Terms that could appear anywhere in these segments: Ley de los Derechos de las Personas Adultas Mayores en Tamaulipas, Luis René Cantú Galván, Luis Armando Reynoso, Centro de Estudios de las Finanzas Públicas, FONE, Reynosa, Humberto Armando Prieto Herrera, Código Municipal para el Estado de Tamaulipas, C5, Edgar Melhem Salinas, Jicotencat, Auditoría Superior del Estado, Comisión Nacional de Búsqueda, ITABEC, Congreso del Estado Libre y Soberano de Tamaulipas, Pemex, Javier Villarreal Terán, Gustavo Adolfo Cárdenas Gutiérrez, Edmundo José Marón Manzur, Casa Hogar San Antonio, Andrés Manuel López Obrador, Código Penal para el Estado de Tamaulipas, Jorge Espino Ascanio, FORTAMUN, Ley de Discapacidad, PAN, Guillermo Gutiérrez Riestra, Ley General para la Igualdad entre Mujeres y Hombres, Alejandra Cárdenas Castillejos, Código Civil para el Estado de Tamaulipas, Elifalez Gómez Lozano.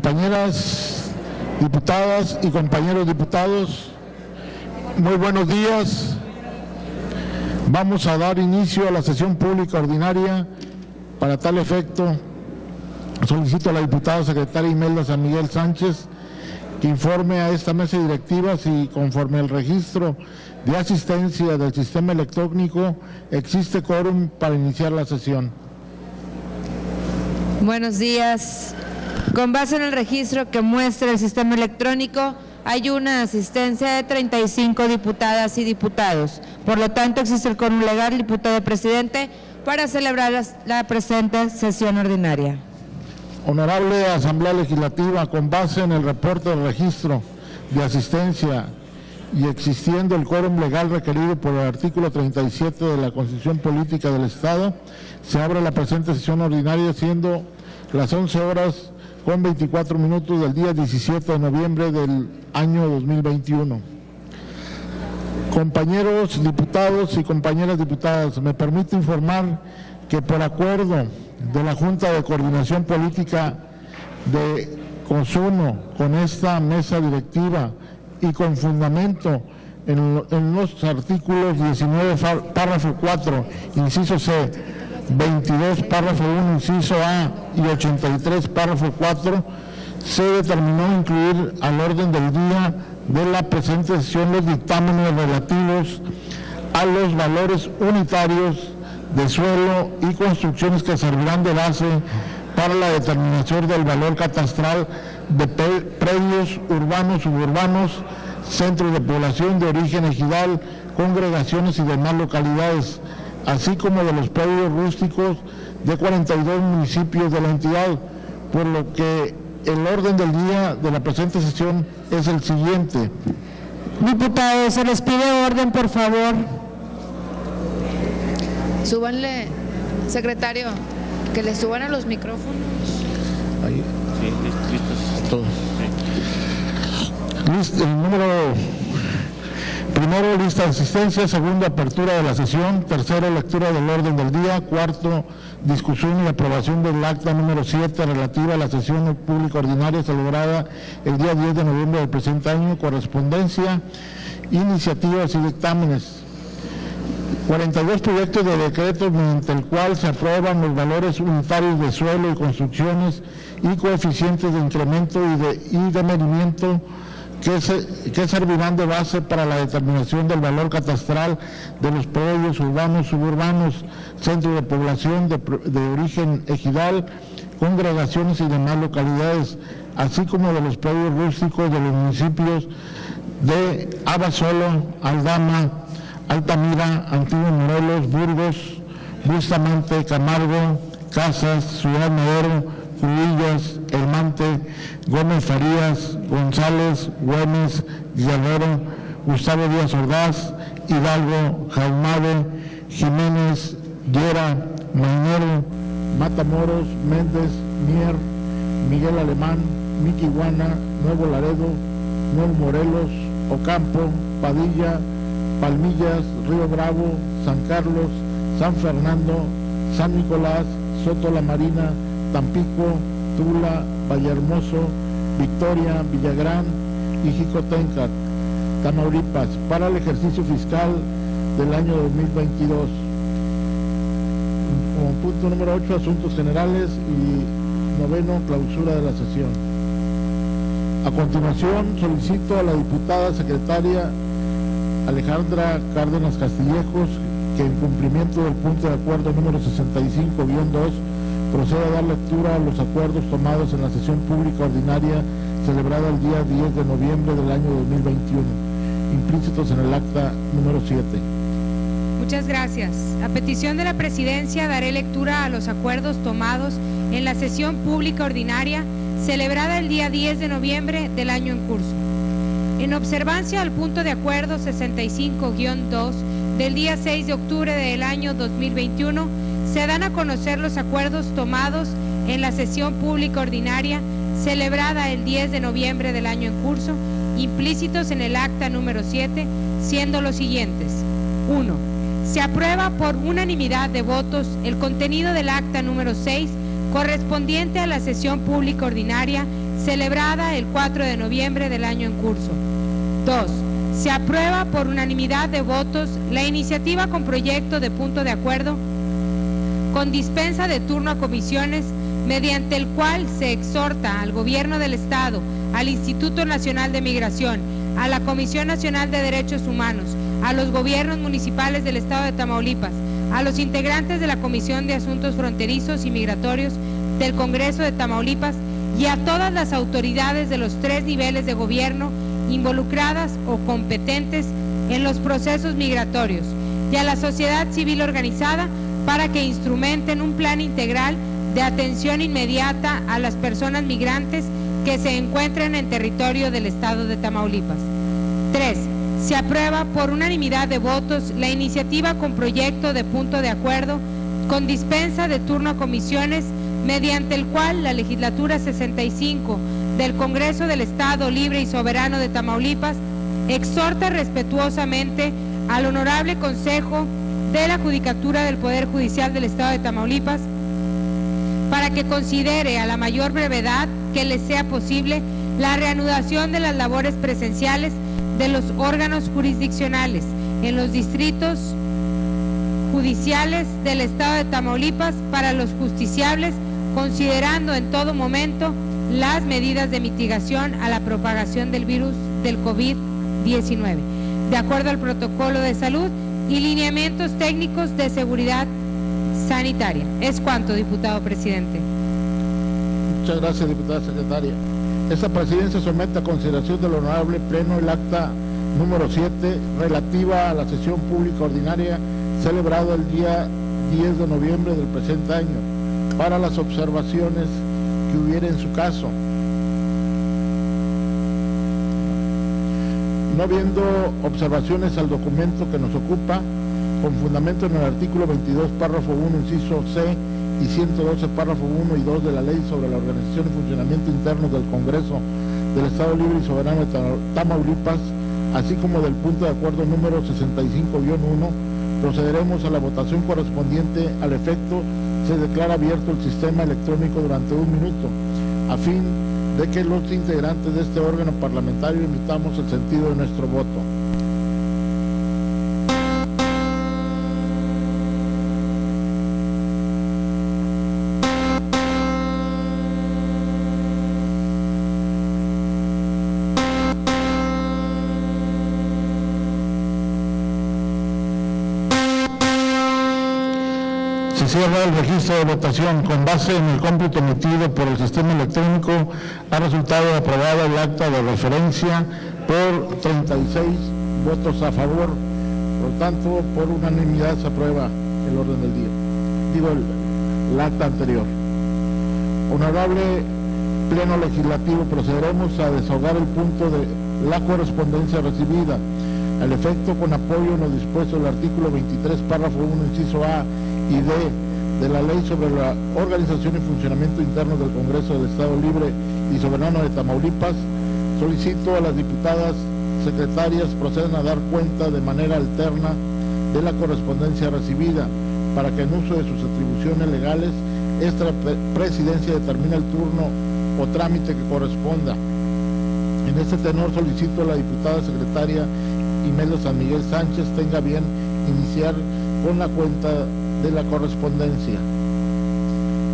compañeras diputadas y compañeros diputados, muy buenos días. Vamos a dar inicio a la sesión pública ordinaria. Para tal efecto, solicito a la diputada secretaria Imelda San Miguel Sánchez que informe a esta mesa directiva si, conforme al registro de asistencia del sistema electrónico, existe quórum para iniciar la sesión. Buenos días. Con base en el registro que muestra el sistema electrónico, hay una asistencia de 35 diputadas y diputados. Por lo tanto, existe el quórum legal, diputado presidente, para celebrar la presente sesión ordinaria. Honorable Asamblea Legislativa, con base en el reporte del registro de asistencia y existiendo el quórum legal requerido por el artículo 37 de la Constitución Política del Estado, se abre la presente sesión ordinaria, siendo las 11:24 del día 17 de noviembre del año 2021. Compañeros diputados y compañeras diputadas, me permito informar que, por acuerdo de la Junta de Coordinación Política de Consumo, con esta mesa directiva y con fundamento en los artículos 19, párrafo 4, inciso C, 22, párrafo 1, inciso A y 83, párrafo 4, se determinó incluir al orden del día de la presente sesión los dictámenes relativos a los valores unitarios de suelo y construcciones que servirán de base para la determinación del valor catastral de predios urbanos, suburbanos, centros de población de origen ejidal, congregaciones y demás localidades, así como de los predios rústicos de 42 municipios de la entidad, por lo que el orden del día de la presente sesión es el siguiente. Diputados, se les pide orden, por favor. Súbanle, secretario, que le suban a los micrófonos. Ahí. Sí, listos. Todo. Sí. Listo, el número... Primero, lista de asistencia. Segundo, apertura de la sesión. Tercero, lectura del orden del día. Cuarto, discusión y aprobación del acta número 7 relativa a la sesión pública ordinaria celebrada el día 10 de noviembre del presente año. Correspondencia, iniciativas y dictámenes. 42 proyectos de decretos mediante el cual se aprueban los valores unitarios de suelo y construcciones y coeficientes de incremento y demerimiento que servirán de base para la determinación del valor catastral de los predios urbanos, suburbanos, centros de población de origen ejidal, congregaciones y demás localidades, así como de los predios rústicos de los municipios de Abasolo, Aldama, Altamira, Antiguo Morelos, Burgos, Bustamante, Camargo, Casas, Ciudad Madero, Cubillas, Hermante, Gómez Farías, González, Güemes, Guerrero, Gustavo Díaz Ordaz, Hidalgo, Jaumave, Jiménez, Llera, Mainero, Matamoros, Méndez, Mier, Miguel Alemán, Miquihuana, Nuevo Laredo, Nuevo Morelos, Ocampo, Padilla, Palmillas, Río Bravo, San Carlos, San Fernando, San Nicolás, Soto La Marina, Tampico, Tula, Vallehermoso, Victoria, Villagrán y Jicotencat, Tamaulipas, para el ejercicio fiscal del año 2022. Como punto número 8, asuntos generales, y noveno, clausura de la sesión. A continuación, solicito a la diputada secretaria Alejandra Cárdenas Castillejos que, en cumplimiento del punto de acuerdo número 65-2, procede a dar lectura a los acuerdos tomados en la sesión pública ordinaria celebrada el día 10 de noviembre del año 2021, implícitos en el acta número 7. Muchas gracias. A petición de la Presidencia, daré lectura a los acuerdos tomados en la sesión pública ordinaria celebrada el día 10 de noviembre del año en curso. En observancia al punto de acuerdo 65-2 del día 6 de octubre del año 2021, se dan a conocer los acuerdos tomados en la sesión pública ordinaria celebrada el 10 de noviembre del año en curso, implícitos en el acta número 7, siendo los siguientes. 1. Se aprueba por unanimidad de votos el contenido del acta número 6, correspondiente a la sesión pública ordinaria celebrada el 4 de noviembre del año en curso. 2. Se aprueba por unanimidad de votos la iniciativa con proyecto de punto de acuerdo con dispensa de turno a comisiones, mediante el cual se exhorta al Gobierno del Estado, al Instituto Nacional de Migración, a la Comisión Nacional de Derechos Humanos, a los gobiernos municipales del Estado de Tamaulipas, a los integrantes de la Comisión de Asuntos Fronterizos y Migratorios del Congreso de Tamaulipas y a todas las autoridades de los 3 niveles de gobierno involucradas o competentes en los procesos migratorios y a la sociedad civil organizada para que instrumenten un plan integral de atención inmediata a las personas migrantes que se encuentren en territorio del Estado de Tamaulipas. 3. Se aprueba por unanimidad de votos la iniciativa con proyecto de punto de acuerdo con dispensa de turno a comisiones, mediante el cual la Legislatura 65 del Congreso del Estado Libre y Soberano de Tamaulipas exhorta respetuosamente al Honorable Consejo de la Judicatura del Poder Judicial del Estado de Tamaulipas para que considere a la mayor brevedad que le sea posible la reanudación de las labores presenciales de los órganos jurisdiccionales en los distritos judiciales del Estado de Tamaulipas para los justiciables, considerando en todo momento las medidas de mitigación a la propagación del virus del COVID-19, de acuerdo al protocolo de salud y lineamientos técnicos de seguridad sanitaria. Es cuanto, diputado presidente. Muchas gracias, diputada secretaria. Esta presidencia somete a consideración del Honorable Pleno el acta número 7 relativa a la sesión pública ordinaria celebrado el día 10 de noviembre del presente año, para las observaciones que hubiera en su caso. No habiendo observaciones al documento que nos ocupa, con fundamento en el artículo 22, párrafo 1, inciso C, y 112, párrafo 1 y 2 de la Ley sobre la Organización y Funcionamiento Interno del Congreso del Estado Libre y Soberano de Tamaulipas, así como del punto de acuerdo número 65-1, procederemos a la votación correspondiente. Al efecto, se declara abierto el sistema electrónico durante 1 minuto, a fin de que los integrantes de este órgano parlamentario emitamos el sentido de nuestro voto. Cierra el registro de votación. Con base en el cómputo emitido por el sistema electrónico, ha resultado aprobada el acta de referencia por 36 votos a favor. Por tanto, por unanimidad se aprueba el orden del día. Digo, el acta anterior. Honorable Pleno Legislativo, procederemos a desahogar el punto de la correspondencia recibida. Al efecto, con apoyo en lo dispuesto del artículo 23, párrafo 1, inciso A y D de la Ley sobre la Organización y Funcionamiento Interno del Congreso del Estado Libre y Soberano de Tamaulipas, solicito a las diputadas secretarias procedan a dar cuenta de manera alterna de la correspondencia recibida, para que en uso de sus atribuciones legales esta presidencia determine el turno o trámite que corresponda. En este tenor, solicito a la diputada secretaria Imelda San Miguel Sánchez tenga bien iniciar con la cuenta de la correspondencia.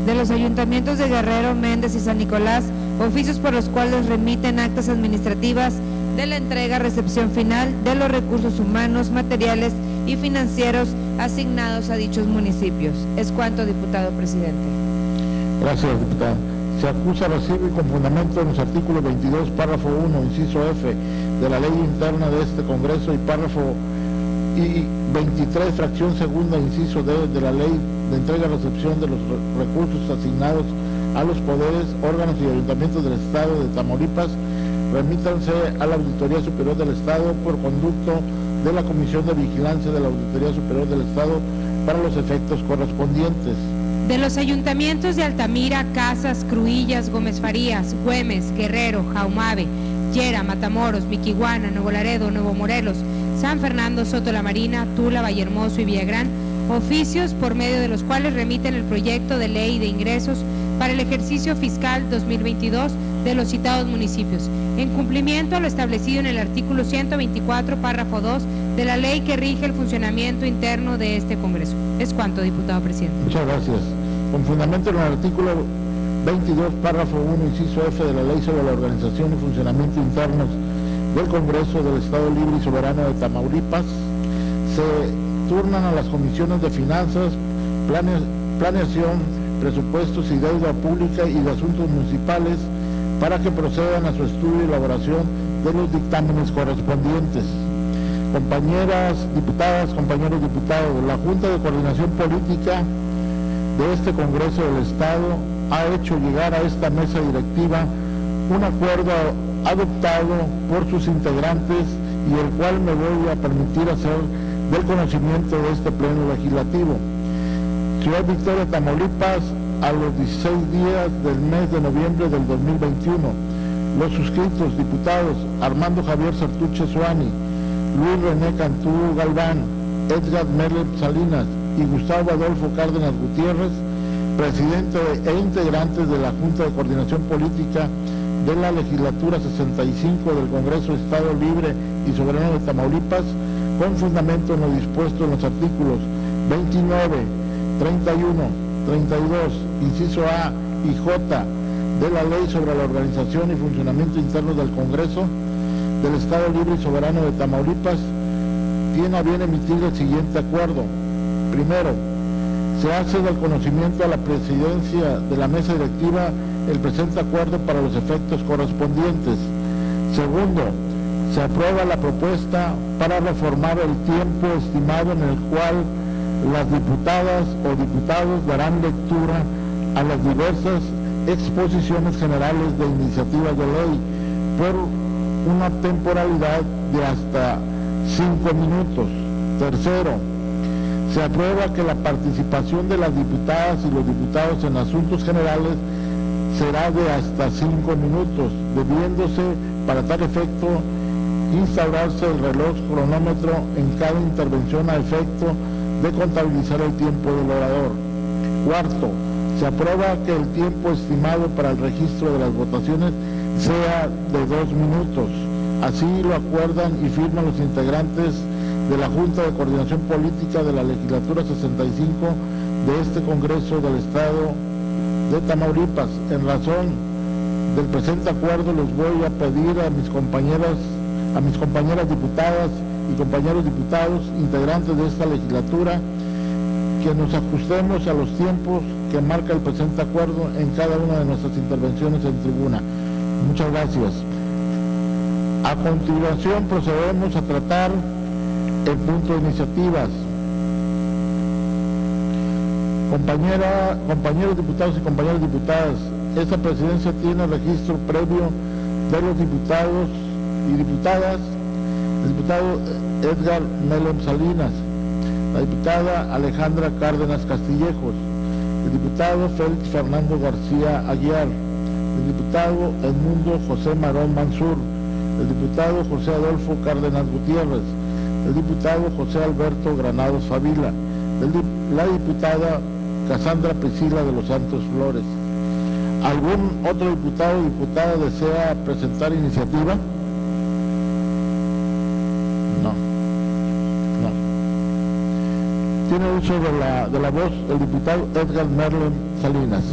De los ayuntamientos de Guerrero, Méndez y San Nicolás, oficios por los cuales remiten actas administrativas de la entrega-recepción final de los recursos humanos, materiales y financieros asignados a dichos municipios. Es cuanto, diputado presidente. Gracias, diputada. Se acusa, recibe y con fundamento en los artículos 22, párrafo 1, inciso F de la ley interna de este Congreso y párrafo y 23, fracción segunda, inciso D de la ley de entrega-recepción de los recursos asignados a los poderes, órganos y ayuntamientos del Estado de Tamaulipas, remítanse a la Auditoría Superior del Estado por conducto de la Comisión de Vigilancia de la Auditoría Superior del Estado para los efectos correspondientes. De los ayuntamientos de Altamira, Casas, Cruillas, Gómez Farías, Güemes, Guerrero, Jaumave, Yera, Matamoros, Miquiguana, Nuevo Laredo, Nuevo Morelos, San Fernando, Soto la Marina, Tula, Vallehermoso y Villagrán, oficios por medio de los cuales remiten el proyecto de ley de ingresos para el ejercicio fiscal 2022 de los citados municipios, en cumplimiento a lo establecido en el artículo 124, párrafo 2, de la ley que rige el funcionamiento interno de este Congreso. Es cuanto, diputado presidente. Muchas gracias. Con fundamento en el artículo 22, párrafo 1, inciso F de la Ley sobre la Organización y Funcionamiento Interno del Congreso del Estado Libre y Soberano de Tamaulipas, se turnan a las comisiones de Finanzas, Planeación, Presupuestos y Deuda Pública y de Asuntos Municipales para que procedan a su estudio y elaboración de los dictámenes correspondientes. Compañeras diputadas, compañeros diputados, la Junta de Coordinación Política de este Congreso del Estado ha hecho llegar a esta mesa directiva un acuerdo adoptado por sus integrantes y el cual me voy a permitir hacer del conocimiento de este pleno legislativo. Ciudad Victoria, Tamaulipas, a los 16 días del mes de noviembre del 2021. Los suscritos diputados Armando Javier Zertuche Zuani, Luis René Cantú Galván, Edgar Melhem Salinas y Gustavo Adolfo Cárdenas Gutiérrez, presidente e integrantes de la Junta de Coordinación Política de la Legislatura 65 del Congreso del Estado Libre y Soberano de Tamaulipas, con fundamento en lo dispuesto en los artículos 29, 31, 32, inciso A y J de la Ley sobre la Organización y Funcionamiento Interno del Congreso del Estado Libre y Soberano de Tamaulipas, tiene a bien emitir el siguiente acuerdo. Primero, se hace del conocimiento a la presidencia de la mesa directiva el presente acuerdo para los efectos correspondientes. Segundo, se aprueba la propuesta para reformar el tiempo estimado en el cual las diputadas o diputados darán lectura a las diversas exposiciones generales de iniciativas de ley por una temporalidad de hasta 5 minutos. Tercero, se aprueba que la participación de las diputadas y los diputados en asuntos generales será de hasta 5 minutos, debiéndose para tal efecto instaurarse el reloj cronómetro en cada intervención a efecto de contabilizar el tiempo del orador. Cuarto, se aprueba que el tiempo estimado para el registro de las votaciones sea de 2 minutos. Así lo acuerdan y firman los integrantes de la Junta de Coordinación Política de la Legislatura 65 de este Congreso del Estado de Tamaulipas. En razón del presente acuerdo, les voy a pedir a mis compañeras diputadas y compañeros diputados integrantes de esta legislatura que nos ajustemos a los tiempos que marca el presente acuerdo en cada una de nuestras intervenciones en tribuna. Muchas gracias. A continuación procedemos a tratar el punto de iniciativas. Compañeros diputados y compañeras diputadas, esta presidencia tiene registro previo de los diputados y diputadas, el diputado Edgar Melón Salinas, la diputada Alejandra Cárdenas Castillejos, el diputado Félix Fernando García Aguiar, el diputado Edmundo José Marón Manzur, el diputado José Adolfo Cárdenas Gutiérrez, el diputado José Alberto Granados Fabila, la diputada Casandra Priscila de los Santos Flores. ¿Algún otro diputado o diputada desea presentar iniciativa? No. Tiene uso de la voz el diputado Edgar Melhem Salinas.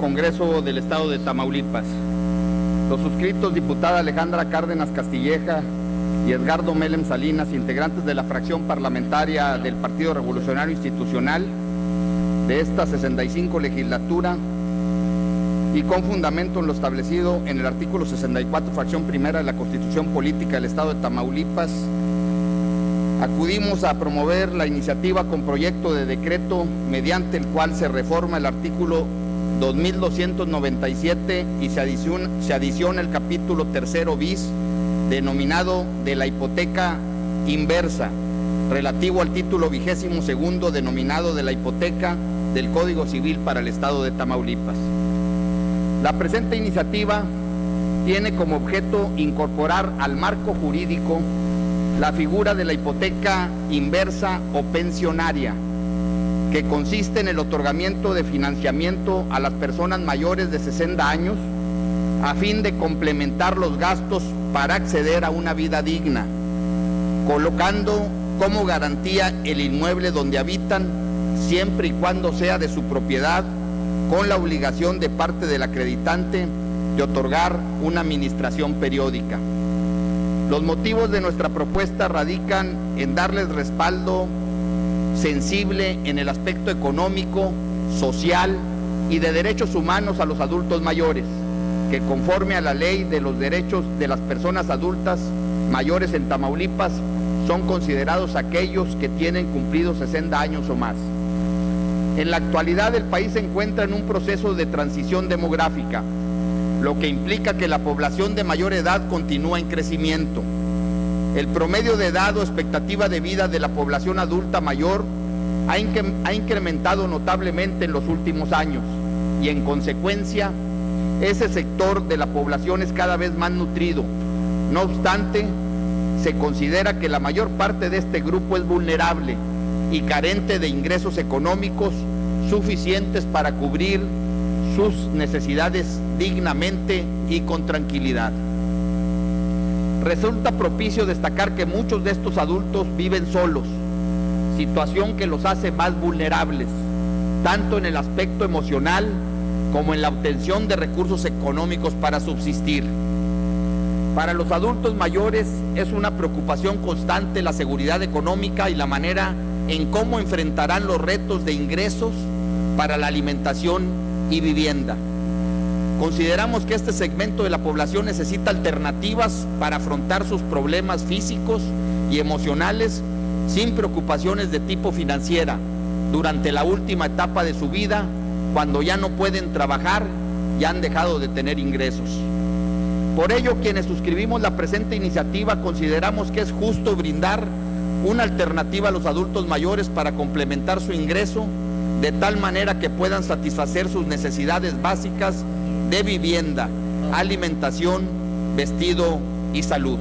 Congreso del Estado de Tamaulipas. Los suscritos diputada Alejandra Cárdenas Castilleja y Edgardo Melhem Salinas, integrantes de la fracción parlamentaria del Partido Revolucionario Institucional de esta 65 legislatura y con fundamento en lo establecido en el artículo 64, fracción primera de la Constitución Política del Estado de Tamaulipas, acudimos a promover la iniciativa con proyecto de decreto mediante el cual se reforma el artículo 2297 y se adiciona el capítulo tercero bis, denominado de la hipoteca inversa, relativo al título 22º, denominado de la hipoteca del Código Civil para el Estado de Tamaulipas. La presente iniciativa tiene como objeto incorporar al marco jurídico la figura de la hipoteca inversa o pensionaria, que consiste en el otorgamiento de financiamiento a las personas mayores de 60 años a fin de complementar los gastos para acceder a una vida digna, colocando como garantía el inmueble donde habitan, siempre y cuando sea de su propiedad, con la obligación de parte del acreditante de otorgar una administración periódica. Los motivos de nuestra propuesta radican en darles respaldo sensible en el aspecto económico, social y de derechos humanos a los adultos mayores, que conforme a la Ley de los Derechos de las Personas Adultas Mayores en Tamaulipas, son considerados aquellos que tienen cumplidos 60 años o más. En la actualidad, el país se encuentra en un proceso de transición demográfica, lo que implica que la población de mayor edad continúa en crecimiento. El promedio de edad o expectativa de vida de la población adulta mayor ha incrementado notablemente en los últimos años, y en consecuencia, ese sector de la población es cada vez más nutrido. No obstante, se considera que la mayor parte de este grupo es vulnerable y carente de ingresos económicos suficientes para cubrir sus necesidades dignamente y con tranquilidad. Resulta propicio destacar que muchos de estos adultos viven solos, situación que los hace más vulnerables, tanto en el aspecto emocional como en la obtención de recursos económicos para subsistir. Para los adultos mayores es una preocupación constante la seguridad económica y la manera en cómo enfrentarán los retos de ingresos para la alimentación y vivienda. Consideramos que este segmento de la población necesita alternativas para afrontar sus problemas físicos y emocionales sin preocupaciones de tipo financiera durante la última etapa de su vida, cuando ya no pueden trabajar y han dejado de tener ingresos. Por ello, quienes suscribimos la presente iniciativa consideramos que es justo brindar una alternativa a los adultos mayores para complementar su ingreso, de tal manera que puedan satisfacer sus necesidades básicas de vivienda, alimentación, vestido y salud.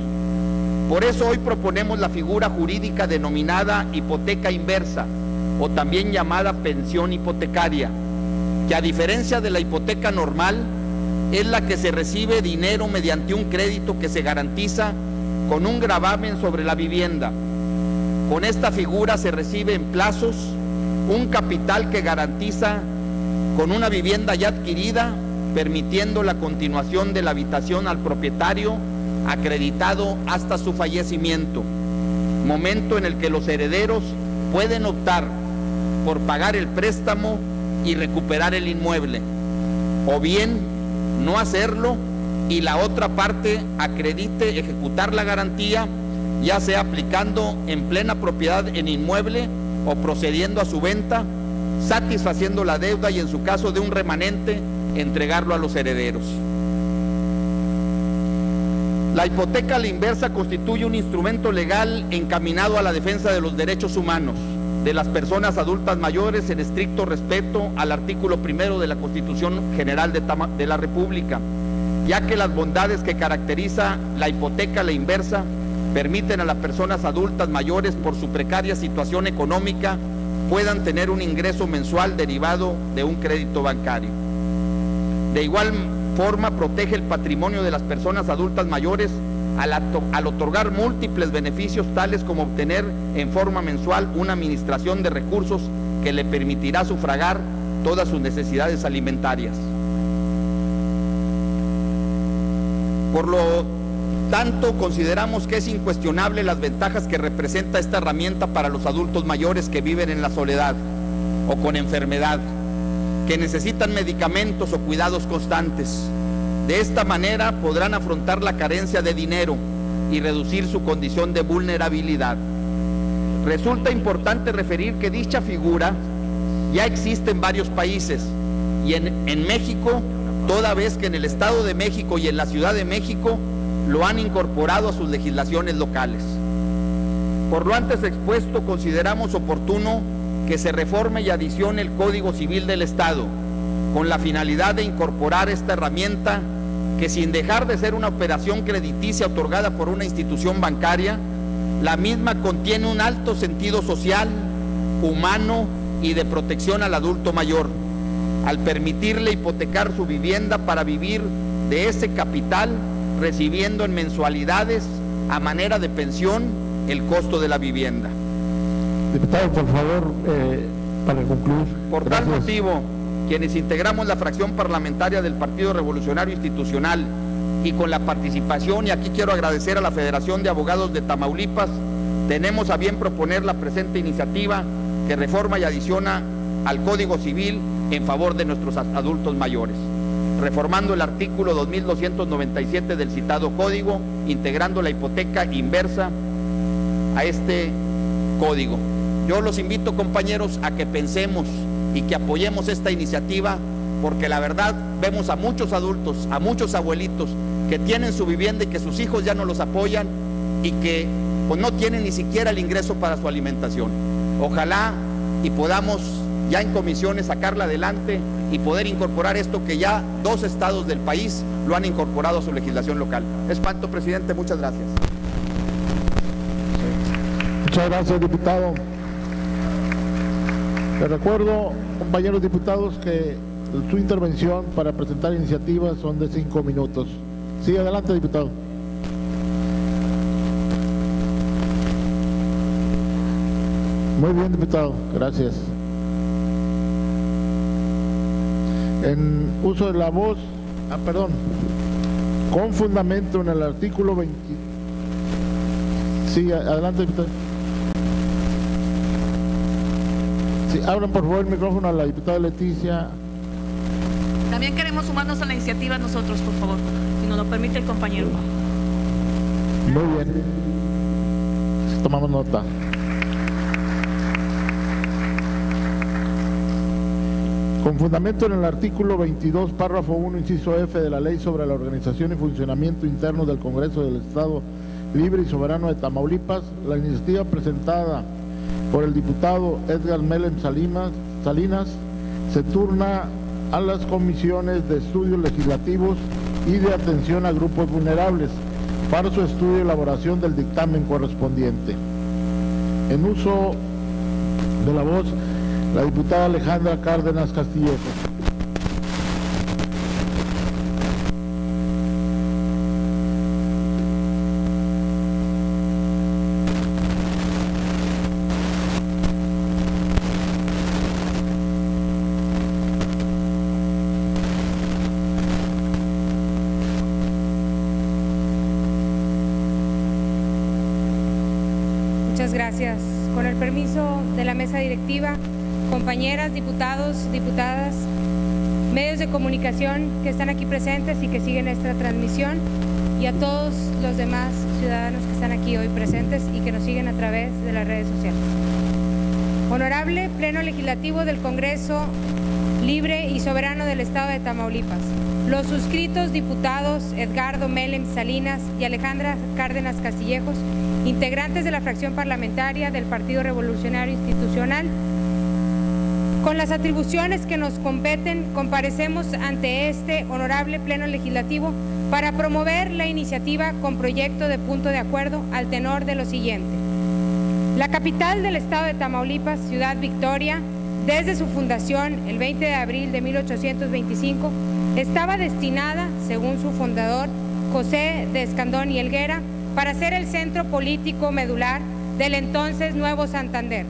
Por eso hoy proponemos la figura jurídica denominada hipoteca inversa, o también llamada pensión hipotecaria, que a diferencia de la hipoteca normal, es la que se recibe dinero mediante un crédito que se garantiza con un gravamen sobre la vivienda. Con esta figura se recibe en plazos un capital que garantiza con una vivienda ya adquirida, permitiendo la continuación de la habitación al propietario acreditado hasta su fallecimiento, momento en el que los herederos pueden optar por pagar el préstamo y recuperar el inmueble, o bien no hacerlo y la otra parte acredite ejecutar la garantía, ya sea aplicando en plena propiedad el inmueble o procediendo a su venta, satisfaciendo la deuda y, en su caso de un remanente, entregarlo a los herederos. La hipoteca a la inversa constituye un instrumento legal encaminado a la defensa de los derechos humanos de las personas adultas mayores, en estricto respeto al artículo 1 de la Constitución General de la República, ya que las bondades que caracteriza la hipoteca a la inversa permiten a las personas adultas mayores, por su precaria situación económica, puedan tener un ingreso mensual derivado de un crédito bancario. De igual forma, protege el patrimonio de las personas adultas mayores al otorgar múltiples beneficios, tales como obtener en forma mensual una administración de recursos que le permitirá sufragar todas sus necesidades alimentarias. Por lo tanto, consideramos que es incuestionable las ventajas que representa esta herramienta para los adultos mayores que viven en la soledad o con enfermedad, que necesitan medicamentos o cuidados constantes. De esta manera podrán afrontar la carencia de dinero y reducir su condición de vulnerabilidad. Resulta importante referir que dicha figura ya existe en varios países y en México, toda vez que en el Estado de México y en la Ciudad de México lo han incorporado a sus legislaciones locales. Por lo antes expuesto, consideramos oportuno que se reforme y adicione el Código Civil del Estado, con la finalidad de incorporar esta herramienta que, sin dejar de ser una operación crediticia otorgada por una institución bancaria, la misma contiene un alto sentido social, humano y de protección al adulto mayor, al permitirle hipotecar su vivienda para vivir de ese capital, recibiendo en mensualidades a manera de pensión el costo de la vivienda. Diputado, por favor, para concluir. Por tal motivo, quienes integramos la fracción parlamentaria del Partido Revolucionario Institucional y con la participación, y aquí quiero agradecer a la Federación de Abogados de Tamaulipas, tenemos a bien proponer la presente iniciativa que reforma y adiciona al Código Civil en favor de nuestros adultos mayores, reformando el artículo 2297 del citado código, integrando la hipoteca inversa a este código. Yo los invito, compañeros, a que pensemos y que apoyemos esta iniciativa, porque la verdad vemos a muchos adultos, a muchos abuelitos que tienen su vivienda y que sus hijos ya no los apoyan y que pues no tienen ni siquiera el ingreso para su alimentación. Ojalá y podamos ya en comisiones sacarla adelante y poder incorporar esto que ya dos estados del país lo han incorporado a su legislación local. Es cuanto, presidente. Muchas gracias. Muchas gracias, diputado. Les recuerdo, compañeros diputados, que su intervención para presentar iniciativas son de 5 minutos. Sí, adelante, diputado. Muy bien, diputado. Gracias. En uso de la voz, con fundamento en el artículo 20. Sí, adelante, diputado. Sí, abran por favor el micrófono a la diputada Leticia. También queremos sumarnos a la iniciativa nosotros, por favor, si nos lo permite el compañero. Muy bien. Tomamos nota. Con fundamento en el artículo 22, párrafo 1, inciso F de la Ley sobre la Organización y Funcionamiento Interno del Congreso del Estado Libre y Soberano de Tamaulipas, la iniciativa presentada por el diputado Edgar Melhem Salinas se turna a las comisiones de estudios legislativos y de atención a grupos vulnerables para su estudio y elaboración del dictamen correspondiente. En uso de la voz, la diputada Alejandra Cárdenas Castillejos. Muchas gracias. Con el permiso de la mesa directiva, compañeras, diputados, diputadas, medios de comunicación que están aquí presentes y que siguen esta transmisión, y a todos los demás ciudadanos que están aquí hoy presentes y que nos siguen a través de las redes sociales. Honorable Pleno Legislativo del Congreso Libre y Soberano del Estado de Tamaulipas, los suscritos diputados Edgardo Melhem Salinas y Alejandra Cárdenas Castillejos, integrantes de la fracción parlamentaria del Partido Revolucionario Institucional, con las atribuciones que nos competen, comparecemos ante este honorable Pleno Legislativo para promover la iniciativa con proyecto de punto de acuerdo al tenor de lo siguiente. La capital del Estado de Tamaulipas, Ciudad Victoria, desde su fundación el 20 de abril de 1825, estaba destinada, según su fundador, José de Escandón y Helguera, para ser el centro político medular del entonces Nuevo Santander.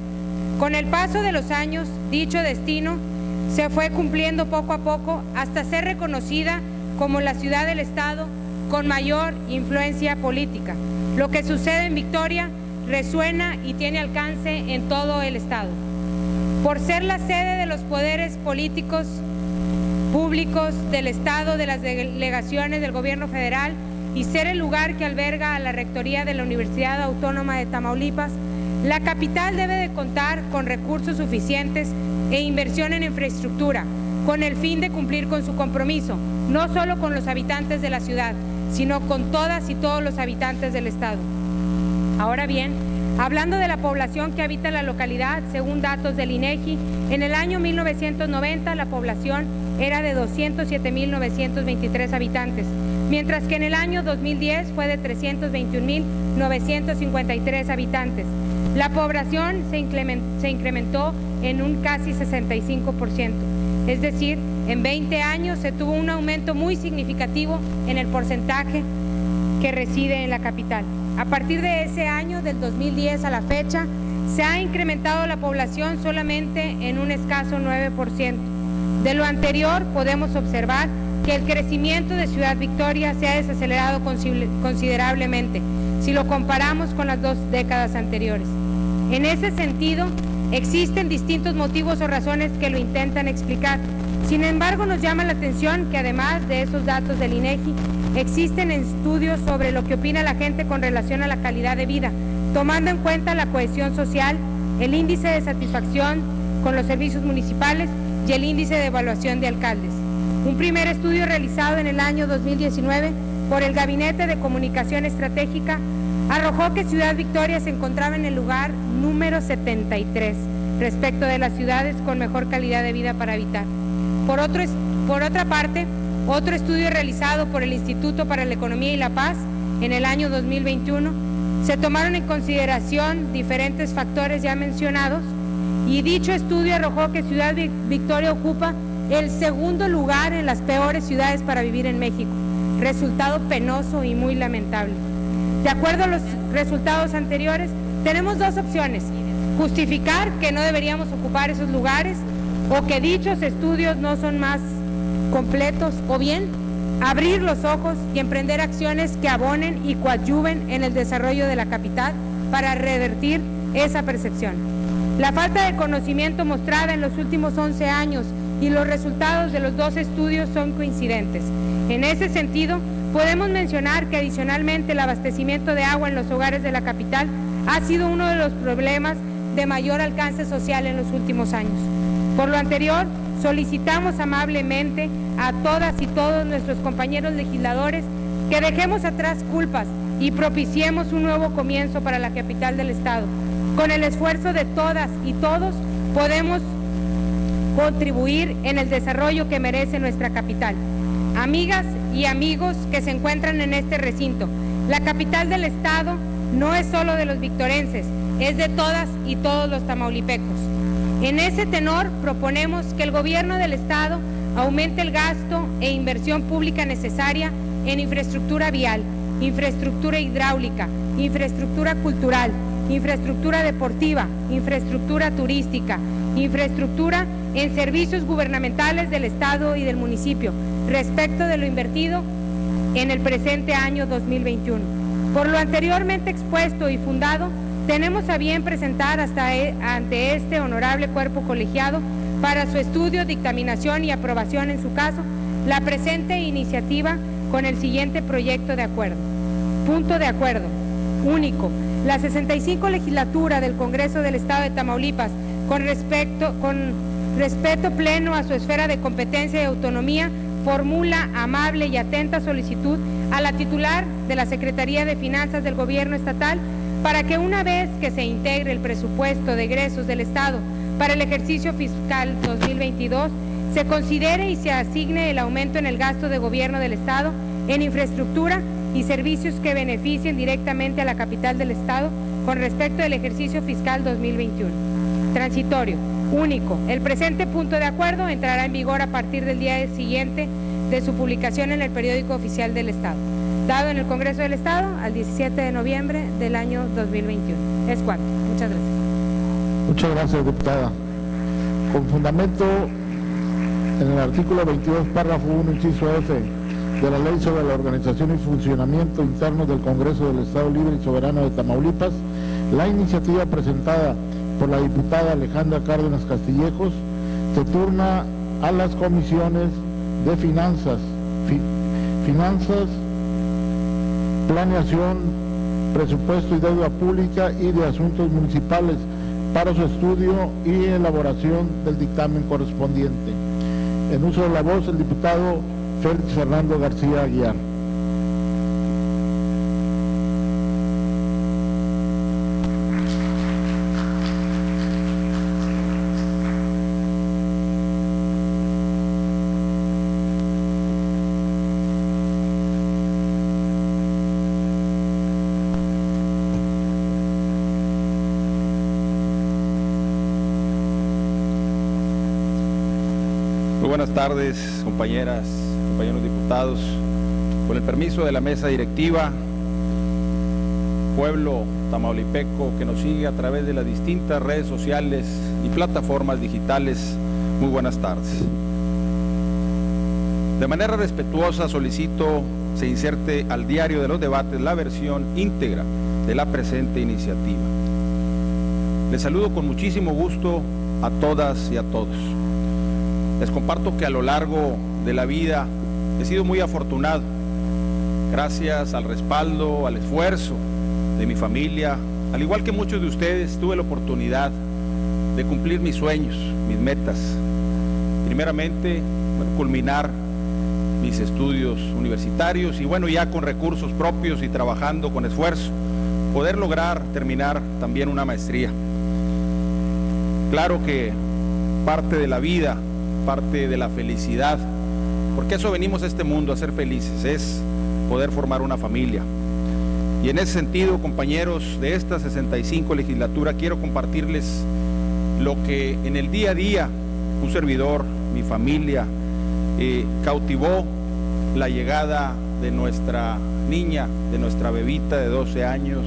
Con el paso de los años, dicho destino se fue cumpliendo poco a poco hasta ser reconocida como la ciudad del Estado con mayor influencia política. Lo que sucede en Victoria resuena y tiene alcance en todo el Estado. Por ser la sede de los poderes políticos públicos del Estado, de las delegaciones del Gobierno Federal y ser el lugar que alberga a la Rectoría de la Universidad Autónoma de Tamaulipas, la capital debe de contar con recursos suficientes e inversión en infraestructura, con el fin de cumplir con su compromiso, no solo con los habitantes de la ciudad, sino con todas y todos los habitantes del Estado. Ahora bien, hablando de la población que habita la localidad, según datos del INEGI, en el año 1990 la población era de 207.923 habitantes, mientras que en el año 2010 fue de 321.953 habitantes. La población se incrementó en un casi 65%, es decir, en 20 años se tuvo un aumento muy significativo en el porcentaje que reside en la capital. A partir de ese año, del 2010 a la fecha, se ha incrementado la población solamente en un escaso 9%. De lo anterior podemos observar que el crecimiento de Ciudad Victoria se ha desacelerado considerablemente, si lo comparamos con las dos décadas anteriores. En ese sentido, existen distintos motivos o razones que lo intentan explicar. Sin embargo, nos llama la atención que además de esos datos del INEGI, existen estudios sobre lo que opina la gente con relación a la calidad de vida, tomando en cuenta la cohesión social, el índice de satisfacción con los servicios municipales y el índice de evaluación de alcaldes. Un primer estudio realizado en el año 2019 por el Gabinete de Comunicación Estratégica arrojó que Ciudad Victoria se encontraba en el lugar número 73 respecto de las ciudades con mejor calidad de vida para habitar. Por otra parte, otro estudio realizado por el Instituto para la Economía y la Paz en el año 2021, se tomaron en consideración diferentes factores ya mencionados y dicho estudio arrojó que Ciudad Victoria ocupa el segundo lugar en las peores ciudades para vivir en México, resultado penoso y muy lamentable. De acuerdo a los resultados anteriores, tenemos dos opciones, justificar que no deberíamos ocupar esos lugares o que dichos estudios no son más completos, o bien abrir los ojos y emprender acciones que abonen y coadyuven en el desarrollo de la capital para revertir esa percepción. La falta de conocimiento mostrada en los últimos 11 años y los resultados de los dos estudios son coincidentes. En ese sentido, podemos mencionar que adicionalmente el abastecimiento de agua en los hogares de la capital ha sido uno de los problemas de mayor alcance social en los últimos años. Por lo anterior, solicitamos amablemente a todas y todos nuestros compañeros legisladores que dejemos atrás culpas y propiciemos un nuevo comienzo para la capital del Estado. Con el esfuerzo de todas y todos podemos contribuir en el desarrollo que merece nuestra capital. Amigas y amigos que se encuentran en este recinto, la capital del Estado no es solo de los victorenses, es de todas y todos los tamaulipecos. En ese tenor proponemos que el gobierno del Estado aumente el gasto e inversión pública necesaria en infraestructura vial, infraestructura hidráulica, infraestructura cultural, infraestructura deportiva, infraestructura turística, infraestructura en servicios gubernamentales del Estado y del municipio, respecto de lo invertido en el presente año 2021. Por lo anteriormente expuesto y fundado, tenemos a bien presentar ante este honorable cuerpo colegiado para su estudio, dictaminación y aprobación en su caso, la presente iniciativa con el siguiente proyecto de acuerdo. Punto de acuerdo. Único. La 65 legislatura del Congreso del Estado de Tamaulipas, con respeto pleno a su esfera de competencia y autonomía, formula amable y atenta solicitud a la titular de la Secretaría de Finanzas del Gobierno Estatal, para que una vez que se integre el presupuesto de egresos del Estado para el ejercicio fiscal 2022, se considere y se asigne el aumento en el gasto de gobierno del Estado en infraestructura y servicios que beneficien directamente a la capital del Estado con respecto del ejercicio fiscal 2021. Transitorio, único. El presente punto de acuerdo entrará en vigor a partir del día siguiente de su publicación en el Periódico Oficial del Estado, dado en el Congreso del Estado al 17 de noviembre del año 2021. Es cuanto. Muchas gracias. Muchas gracias, diputada. Con fundamento en el artículo 22, párrafo 1, inciso F, de la Ley sobre la Organización y Funcionamiento Interno del Congreso del Estado Libre y Soberano de Tamaulipas, la iniciativa presentada por la diputada Alejandra Cárdenas Castillejos se turna a las comisiones de Finanzas, Planeación, Presupuesto y Deuda Pública y de Asuntos Municipales para su estudio y elaboración del dictamen correspondiente. En uso de la voz, el diputado Félix Fernando García Aguiar. Buenas tardes, compañeras, compañeros diputados. Con el permiso de la mesa directiva, pueblo tamaulipeco que nos sigue a través de las distintas redes sociales y plataformas digitales, muy buenas tardes. De manera respetuosa solicito se inserte al diario de los debates la versión íntegra de la presente iniciativa. Les saludo con muchísimo gusto a todas y a todos. Les comparto que a lo largo de la vida he sido muy afortunado, gracias al respaldo, al esfuerzo de mi familia. Al igual que muchos de ustedes, tuve la oportunidad de cumplir mis sueños, mis metas. Primeramente, culminar mis estudios universitarios y bueno, ya con recursos propios y trabajando con esfuerzo, poder lograr terminar también una maestría. Claro que parte de la vida, parte de la felicidad, porque eso venimos a este mundo, a ser felices, es poder formar una familia. Y en ese sentido, compañeros, de esta 65 legislatura quiero compartirles lo que en el día a día un servidor, mi familia, cautivó la llegada de nuestra niña, de nuestra bebita de 12 años,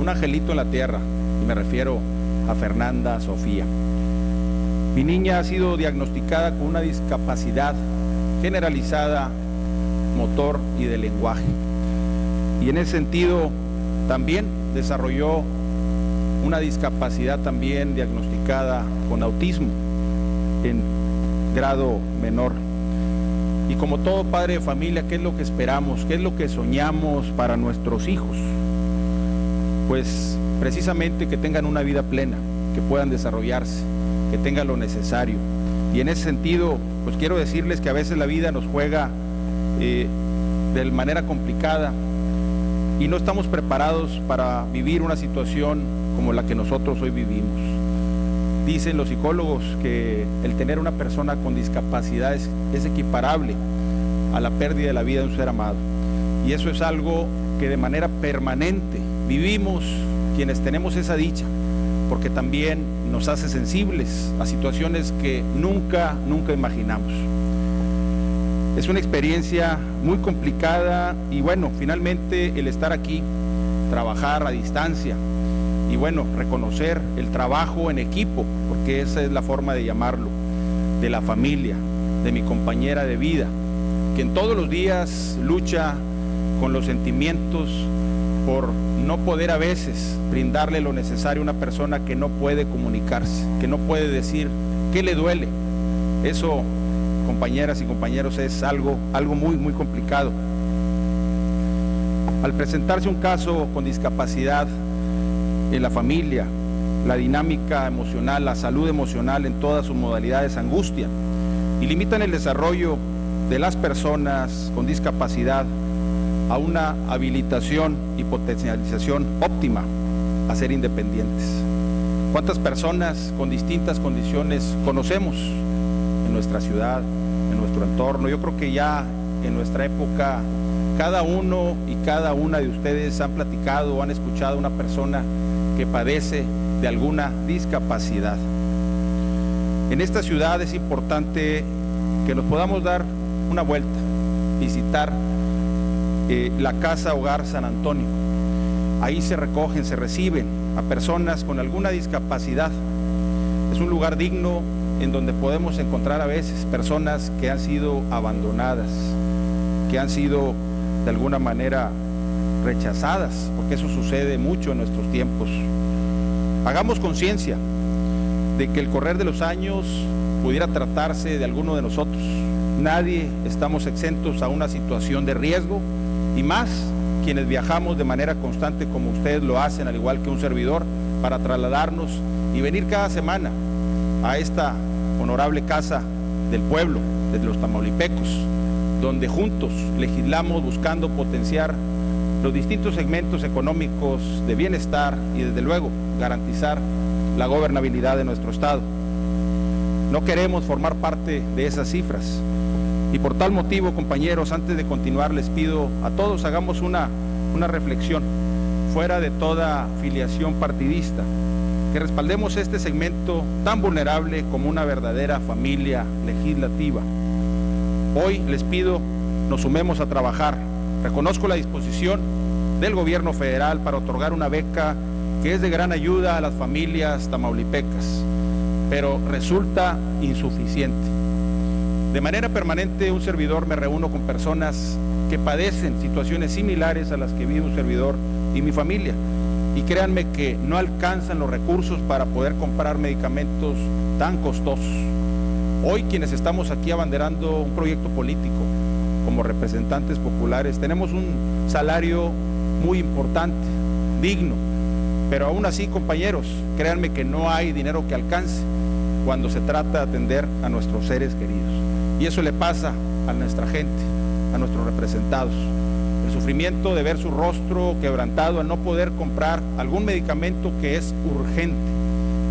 un angelito en la tierra, y me refiero a Fernanda Sofía. Mi niña ha sido diagnosticada con una discapacidad generalizada, motor y de lenguaje. Y en ese sentido también desarrolló una discapacidad también diagnosticada con autismo en grado menor. Y como todo padre de familia, ¿qué es lo que esperamos? ¿Qué es lo que soñamos para nuestros hijos? Pues precisamente que tengan una vida plena, que puedan desarrollarse, que tenga lo necesario. Y en ese sentido, pues quiero decirles que a veces la vida nos juega de manera complicada y no estamos preparados para vivir una situación como la que nosotros hoy vivimos. Dicen los psicólogos que el tener una persona con discapacidad es equiparable a la pérdida de la vida de un ser amado. Y eso es algo que de manera permanente vivimos quienes tenemos esa dicha, porque también nos hace sensibles a situaciones que nunca imaginamos. Es una experiencia muy complicada y bueno, finalmente el estar aquí, trabajar a distancia y bueno, reconocer el trabajo en equipo, porque esa es la forma de llamarlo, de la familia, de mi compañera de vida, quien todos los días lucha con los sentimientos por no poder a veces brindarle lo necesario a una persona que no puede comunicarse, que no puede decir qué le duele. Eso, compañeras y compañeros, es algo muy complicado. Al presentarse un caso con discapacidad en la familia, la dinámica emocional, la salud emocional en todas sus modalidades angustian y limitan el desarrollo de las personas con discapacidad a una habilitación y potencialización óptima a ser independientes. ¿Cuántas personas con distintas condiciones conocemos en nuestra ciudad, en nuestro entorno? Yo creo que ya en nuestra época, cada uno y cada una de ustedes han platicado o han escuchado a una persona que padece de alguna discapacidad. En esta ciudad es importante que nos podamos dar una vuelta, visitar la Casa Hogar San Antonio. Ahí se recogen, se reciben a personas con alguna discapacidad. Es un lugar digno en donde podemos encontrar a veces personas que han sido abandonadas, que han sido de alguna manera rechazadas, porque eso sucede mucho en nuestros tiempos. Hagamos conciencia de que el correr de los años pudiera tratarse de alguno de nosotros. Nadie estamos exentos a una situación de riesgo, y más quienes viajamos de manera constante como ustedes lo hacen, al igual que un servidor, para trasladarnos y venir cada semana a esta honorable casa del pueblo de los tamaulipecos, donde juntos legislamos buscando potenciar los distintos segmentos económicos de bienestar y desde luego garantizar la gobernabilidad de nuestro Estado. No queremos formar parte de esas cifras y por tal motivo, compañeros, antes de continuar les pido a todos hagamos una reflexión fuera de toda filiación partidista, que respaldemos este segmento tan vulnerable como una verdadera familia legislativa. Hoy les pido nos sumemos a trabajar. Reconozco la disposición del gobierno federal para otorgar una beca que es de gran ayuda a las familias tamaulipecas, pero resulta insuficiente. De manera permanente, un servidor me reúno con personas que padecen situaciones similares a las que vive un servidor y mi familia, y créanme que no alcanzan los recursos para poder comprar medicamentos tan costosos. Hoy quienes estamos aquí abanderando un proyecto político como representantes populares, tenemos un salario muy importante, digno, pero aún así, compañeros, créanme que no hay dinero que alcance cuando se trata de atender a nuestros seres queridos. Y eso le pasa a nuestra gente, a nuestros representados. El sufrimiento de ver su rostro quebrantado al no poder comprar algún medicamento que es urgente.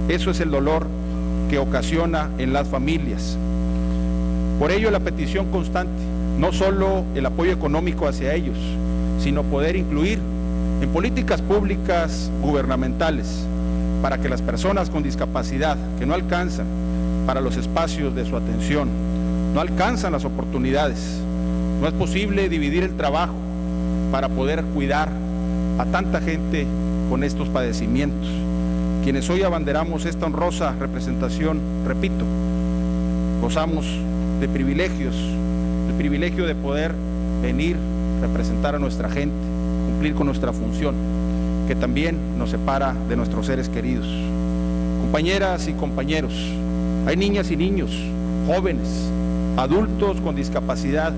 Eso es el dolor que ocasiona en las familias. Por ello, la petición constante, no solo el apoyo económico hacia ellos, sino poder incluir en políticas públicas gubernamentales para que las personas con discapacidad que no alcanzan para los espacios de su atención, no alcanzan las oportunidades, no es posible dividir el trabajo para poder cuidar a tanta gente con estos padecimientos. Quienes hoy abanderamos esta honrosa representación, repito, gozamos de privilegios, el privilegio de poder venir, representar a nuestra gente, cumplir con nuestra función, que también nos separa de nuestros seres queridos. Compañeras y compañeros, hay niñas y niños, jóvenes, adultos con discapacidad,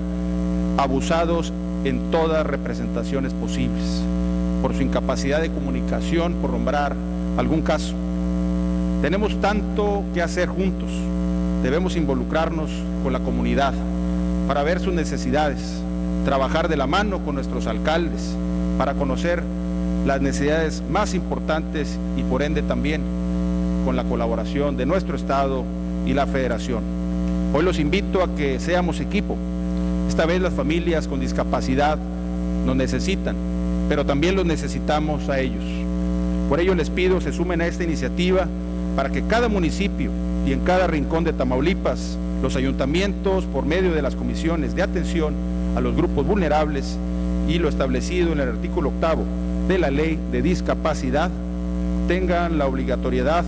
abusados en todas representaciones posibles, por su incapacidad de comunicación, por nombrar algún caso. Tenemos tanto que hacer juntos, debemos involucrarnos con la comunidad para ver sus necesidades, trabajar de la mano con nuestros alcaldes para conocer las necesidades más importantes y por ende también con la colaboración de nuestro Estado y la Federación. Hoy los invito a que seamos equipo. Esta vez las familias con discapacidad nos necesitan, pero también los necesitamos a ellos. Por ello les pido se sumen a esta iniciativa para que cada municipio y en cada rincón de Tamaulipas, los ayuntamientos, por medio de las comisiones de atención a los grupos vulnerables y lo establecido en el artículo 8 de la Ley de Discapacidad, tengan la obligatoriedad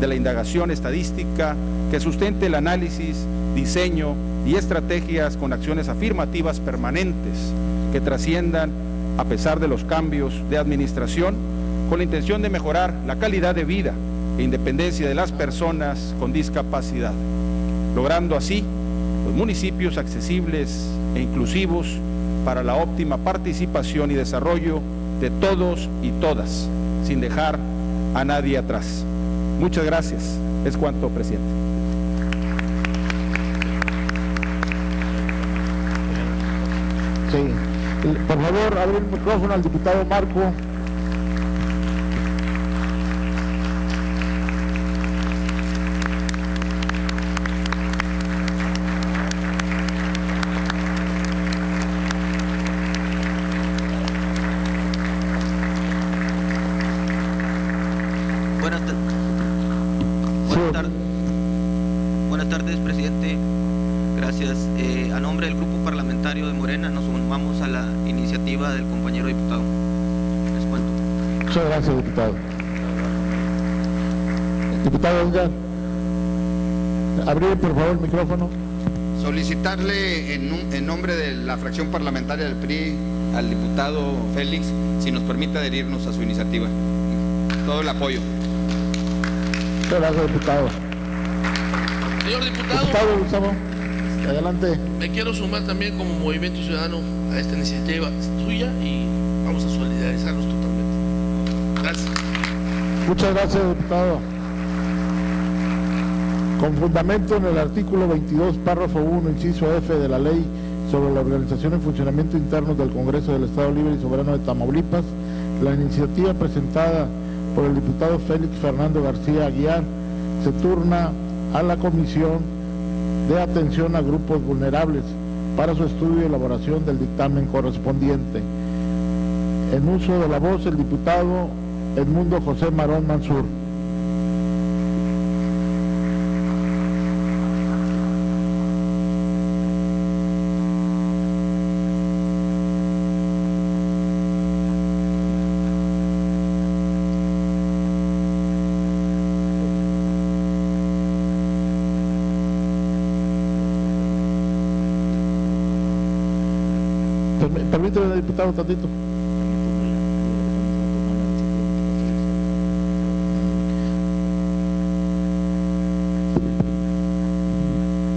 de la indagación estadística que sustente el análisis, diseño y estrategias con acciones afirmativas permanentes que trasciendan a pesar de los cambios de administración, con la intención de mejorar la calidad de vida e independencia de las personas con discapacidad, logrando así los municipios accesibles e inclusivos para la óptima participación y desarrollo de todos y todas, sin dejar a nadie atrás. Muchas gracias. Es cuanto, presidente. Sí. Por favor, abre el micrófono al diputado Marco. Diputado Edgar, abrir por favor el micrófono. Solicitarle en nombre de la fracción parlamentaria del PRI al diputado Félix si nos permite adherirnos a su iniciativa. Todo el apoyo. Muchas gracias, diputado. Señor diputado. Diputado Gustavo, adelante. Me quiero sumar también como Movimiento Ciudadano a esta iniciativa suya y vamos a solidarizarnos totalmente. Gracias. Muchas gracias, diputado. con fundamento en el artículo 22, párrafo 1, inciso F de la Ley sobre la Organización y Funcionamiento Interno del Congreso del Estado Libre y Soberano de Tamaulipas, la iniciativa presentada por el diputado Félix Fernando García Aguiar se turna a la Comisión de Atención a Grupos Vulnerables para su estudio y elaboración del dictamen correspondiente. En uso de la voz, el diputado Edmundo José Marón Manzur. Permíteme, diputado, tantito.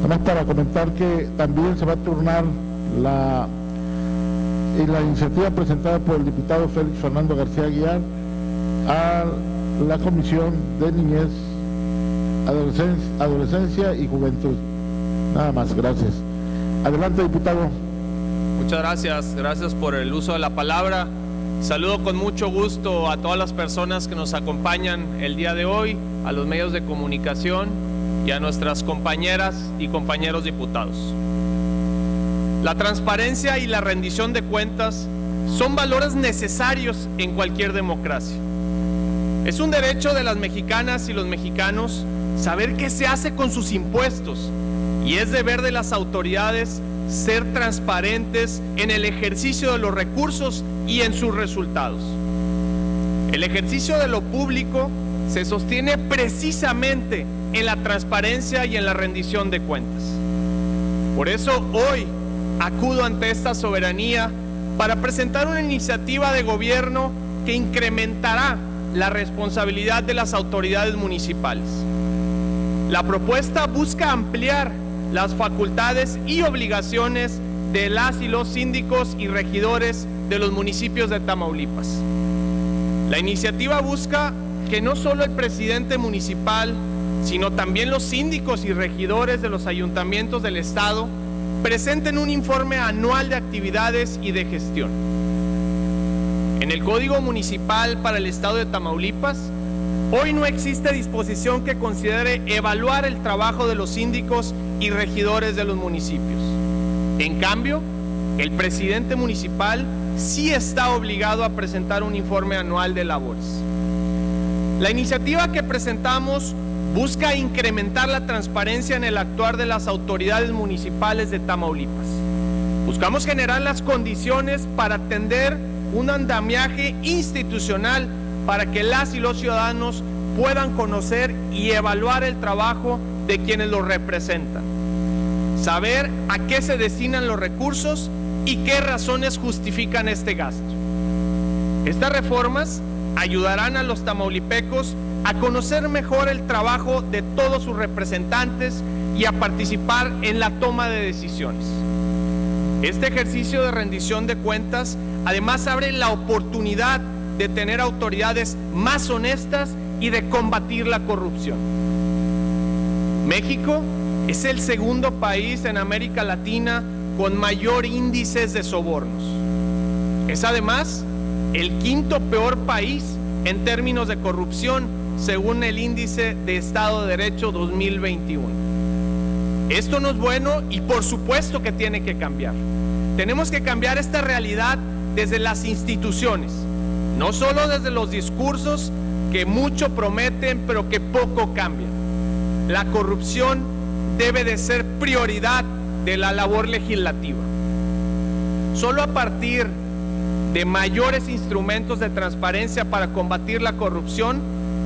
Nada más para comentar que también se va a turnar la iniciativa presentada por el diputado Félix Fernando García Aguiar a la Comisión de Niñez, Adolescencia y Juventud. Nada más, gracias. Adelante, diputado. Muchas gracias, gracias por el uso de la palabra. Saludo con mucho gusto a todas las personas que nos acompañan el día de hoy, a los medios de comunicación y a nuestras compañeras y compañeros diputados. La transparencia y la rendición de cuentas son valores necesarios en cualquier democracia. Es un derecho de las mexicanas y los mexicanos saber qué se hace con sus impuestos, y es deber de las autoridades ser transparentes en el ejercicio de los recursos y en sus resultados. El ejercicio de lo público se sostiene precisamente en la transparencia y en la rendición de cuentas. Por eso hoy acudo ante esta soberanía para presentar una iniciativa de gobierno que incrementará la responsabilidad de las autoridades municipales. La propuesta busca ampliar las facultades y obligaciones de las y los síndicos y regidores de los municipios de Tamaulipas. La iniciativa busca que no solo el presidente municipal, sino también los síndicos y regidores de los ayuntamientos del Estado presenten un informe anual de actividades y de gestión. En el Código Municipal para el Estado de Tamaulipas, hoy no existe disposición que considere evaluar el trabajo de los síndicos y regidores de los municipios. En cambio, el presidente municipal sí está obligado a presentar un informe anual de labores. La iniciativa que presentamos busca incrementar la transparencia en el actuar de las autoridades municipales de Tamaulipas. Buscamos generar las condiciones para atender un andamiaje institucional para que las y los ciudadanos puedan conocer y evaluar el trabajo de quienes los representan, saber a qué se destinan los recursos y qué razones justifican este gasto. Estas reformas ayudarán a los tamaulipecos a conocer mejor el trabajo de todos sus representantes y a participar en la toma de decisiones. Este ejercicio de rendición de cuentas además abre la oportunidad de tener autoridades más honestas y de combatir la corrupción. México es el segundo país en América Latina con mayor índice de sobornos. Es además el quinto peor país en términos de corrupción según el índice de Estado de Derecho 2021. Esto no es bueno y por supuesto que tiene que cambiar. Tenemos que cambiar esta realidad desde las instituciones, no solo desde los discursos que mucho prometen pero que poco cambian. La corrupción debe de ser prioridad de la labor legislativa. Solo a partir de mayores instrumentos de transparencia para combatir la corrupción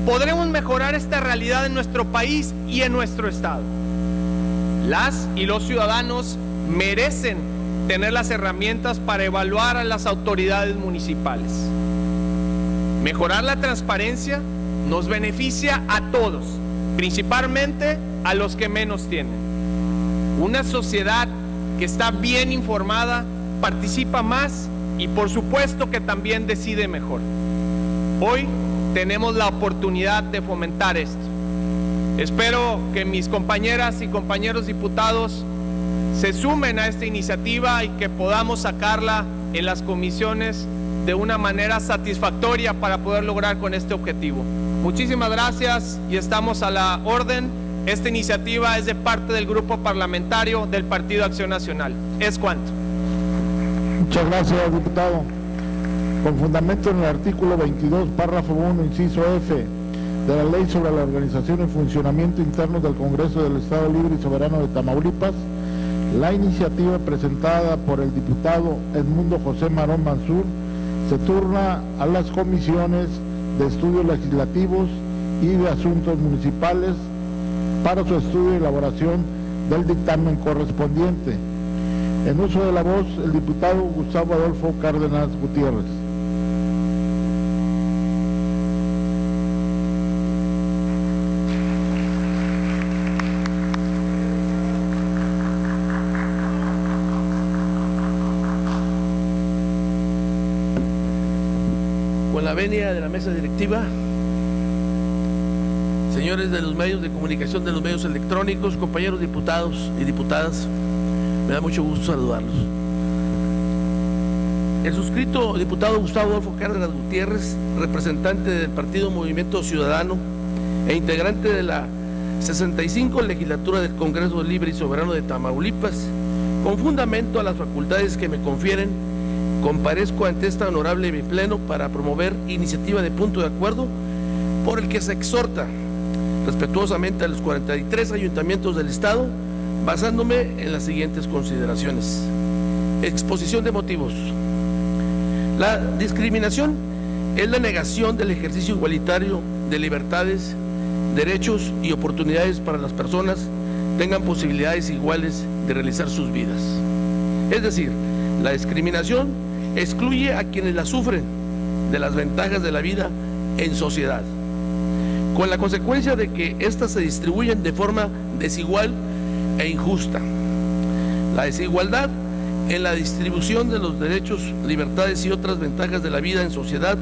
podremos mejorar esta realidad en nuestro país y en nuestro Estado. Las y los ciudadanos merecen tener las herramientas para evaluar a las autoridades municipales. Mejorar la transparencia nos beneficia a todos, principalmente a los que menos tienen. Una sociedad que está bien informada participa más y por supuesto que también decide mejor. Hoy tenemos la oportunidad de fomentar esto. Espero que mis compañeras y compañeros diputados se sumen a esta iniciativa y que podamos sacarla en las comisiones de una manera satisfactoria para poder lograr con este objetivo. Muchísimas gracias y estamos a la orden. Esta iniciativa es de parte del Grupo Parlamentario del Partido Acción Nacional. Es cuanto. Muchas gracias, diputado. Con fundamento en el artículo 22, párrafo 1, inciso F, de la Ley sobre la Organización y Funcionamiento Interno del Congreso del Estado Libre y Soberano de Tamaulipas, la iniciativa presentada por el diputado Edmundo José Marón Manzur se turna a las comisiones de estudios legislativos y de asuntos municipales para su estudio y elaboración del dictamen correspondiente. En uso de la voz, el diputado Gustavo Adolfo Cárdenas Gutiérrez. Con la venia de la mesa directiva, señores de los medios de comunicación, de los medios electrónicos, compañeros diputados y diputadas, me da mucho gusto saludarlos. El suscrito diputado Gustavo Adolfo Cárdenas Gutiérrez, representante del Partido Movimiento Ciudadano e integrante de la 65 Legislatura del Congreso Libre y Soberano de Tamaulipas, con fundamento a las facultades que me confieren, comparezco ante esta honorable bipleno para promover iniciativa de punto de acuerdo por el que se exhorta respetuosamente a los 43 ayuntamientos del Estado, basándome en las siguientes consideraciones. Exposición de motivos. La discriminación es la negación del ejercicio igualitario de libertades, derechos y oportunidades para las personas tengan posibilidades iguales de realizar sus vidas. Es decir, la discriminación excluye a quienes la sufren de las ventajas de la vida en sociedad, con la consecuencia de que éstas se distribuyen de forma desigual e injusta. La desigualdad en la distribución de los derechos, libertades y otras ventajas de la vida en sociedad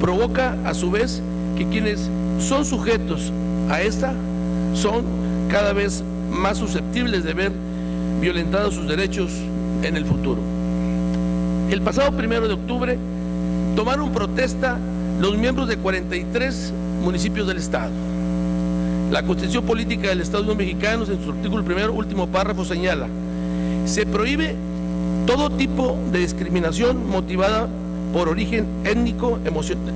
provoca a su vez que quienes son sujetos a esta son cada vez más susceptibles de ver violentados sus derechos en el futuro. El pasado 1 de octubre tomaron protesta los miembros de 43 municipios del Estado. La Constitución Política del Estado Mexicano, en su artículo 1º, último párrafo, señala: se prohíbe todo tipo de discriminación motivada por origen étnico, emocional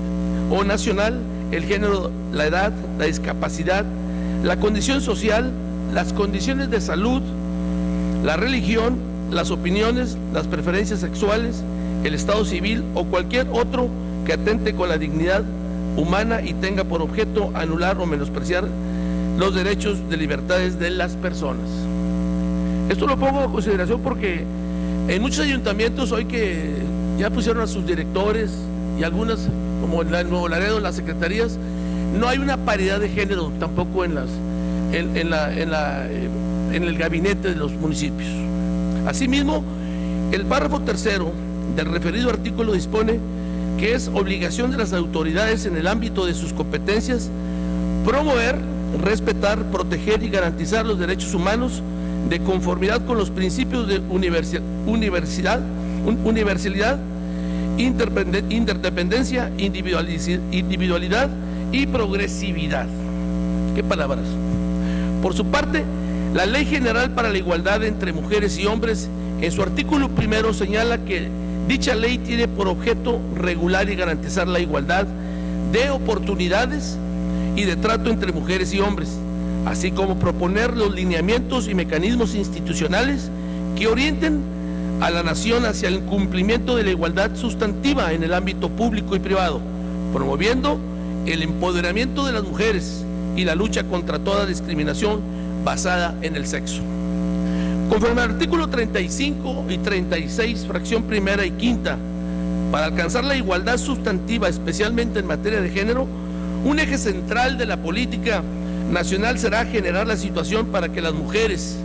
o nacional, el género, la edad, la discapacidad, la condición social, las condiciones de salud, la religión, las opiniones, las preferencias sexuales, el estado civil o cualquier otro que atente con la dignidad humana y tenga por objeto anular o menospreciar los derechos de libertades de las personas. Esto lo pongo a consideración porque en muchos ayuntamientos hoy que ya pusieron a sus directores y algunas, como la de Nuevo Laredo, las secretarías, no hay una paridad de género tampoco en el gabinete de los municipios. Asimismo, el párrafo 3º del referido artículo dispone que es obligación de las autoridades en el ámbito de sus competencias promover, respetar, proteger y garantizar los derechos humanos de conformidad con los principios de universalidad, interdependencia, individualidad y progresividad. ¿Qué palabras? Por su parte, la Ley General para la Igualdad entre Mujeres y Hombres, en su artículo 1º, señala que dicha ley tiene por objeto regular y garantizar la igualdad de oportunidades y de trato entre mujeres y hombres, así como proponer los lineamientos y mecanismos institucionales que orienten a la nación hacia el cumplimiento de la igualdad sustantiva en el ámbito público y privado, promoviendo el empoderamiento de las mujeres y la lucha contra toda discriminación basada en el sexo. Conforme al artículo 35 y 36, fracción 1ª y 5ª, para alcanzar la igualdad sustantiva, especialmente en materia de género, un eje central de la política nacional será generar la situación para que las mujeres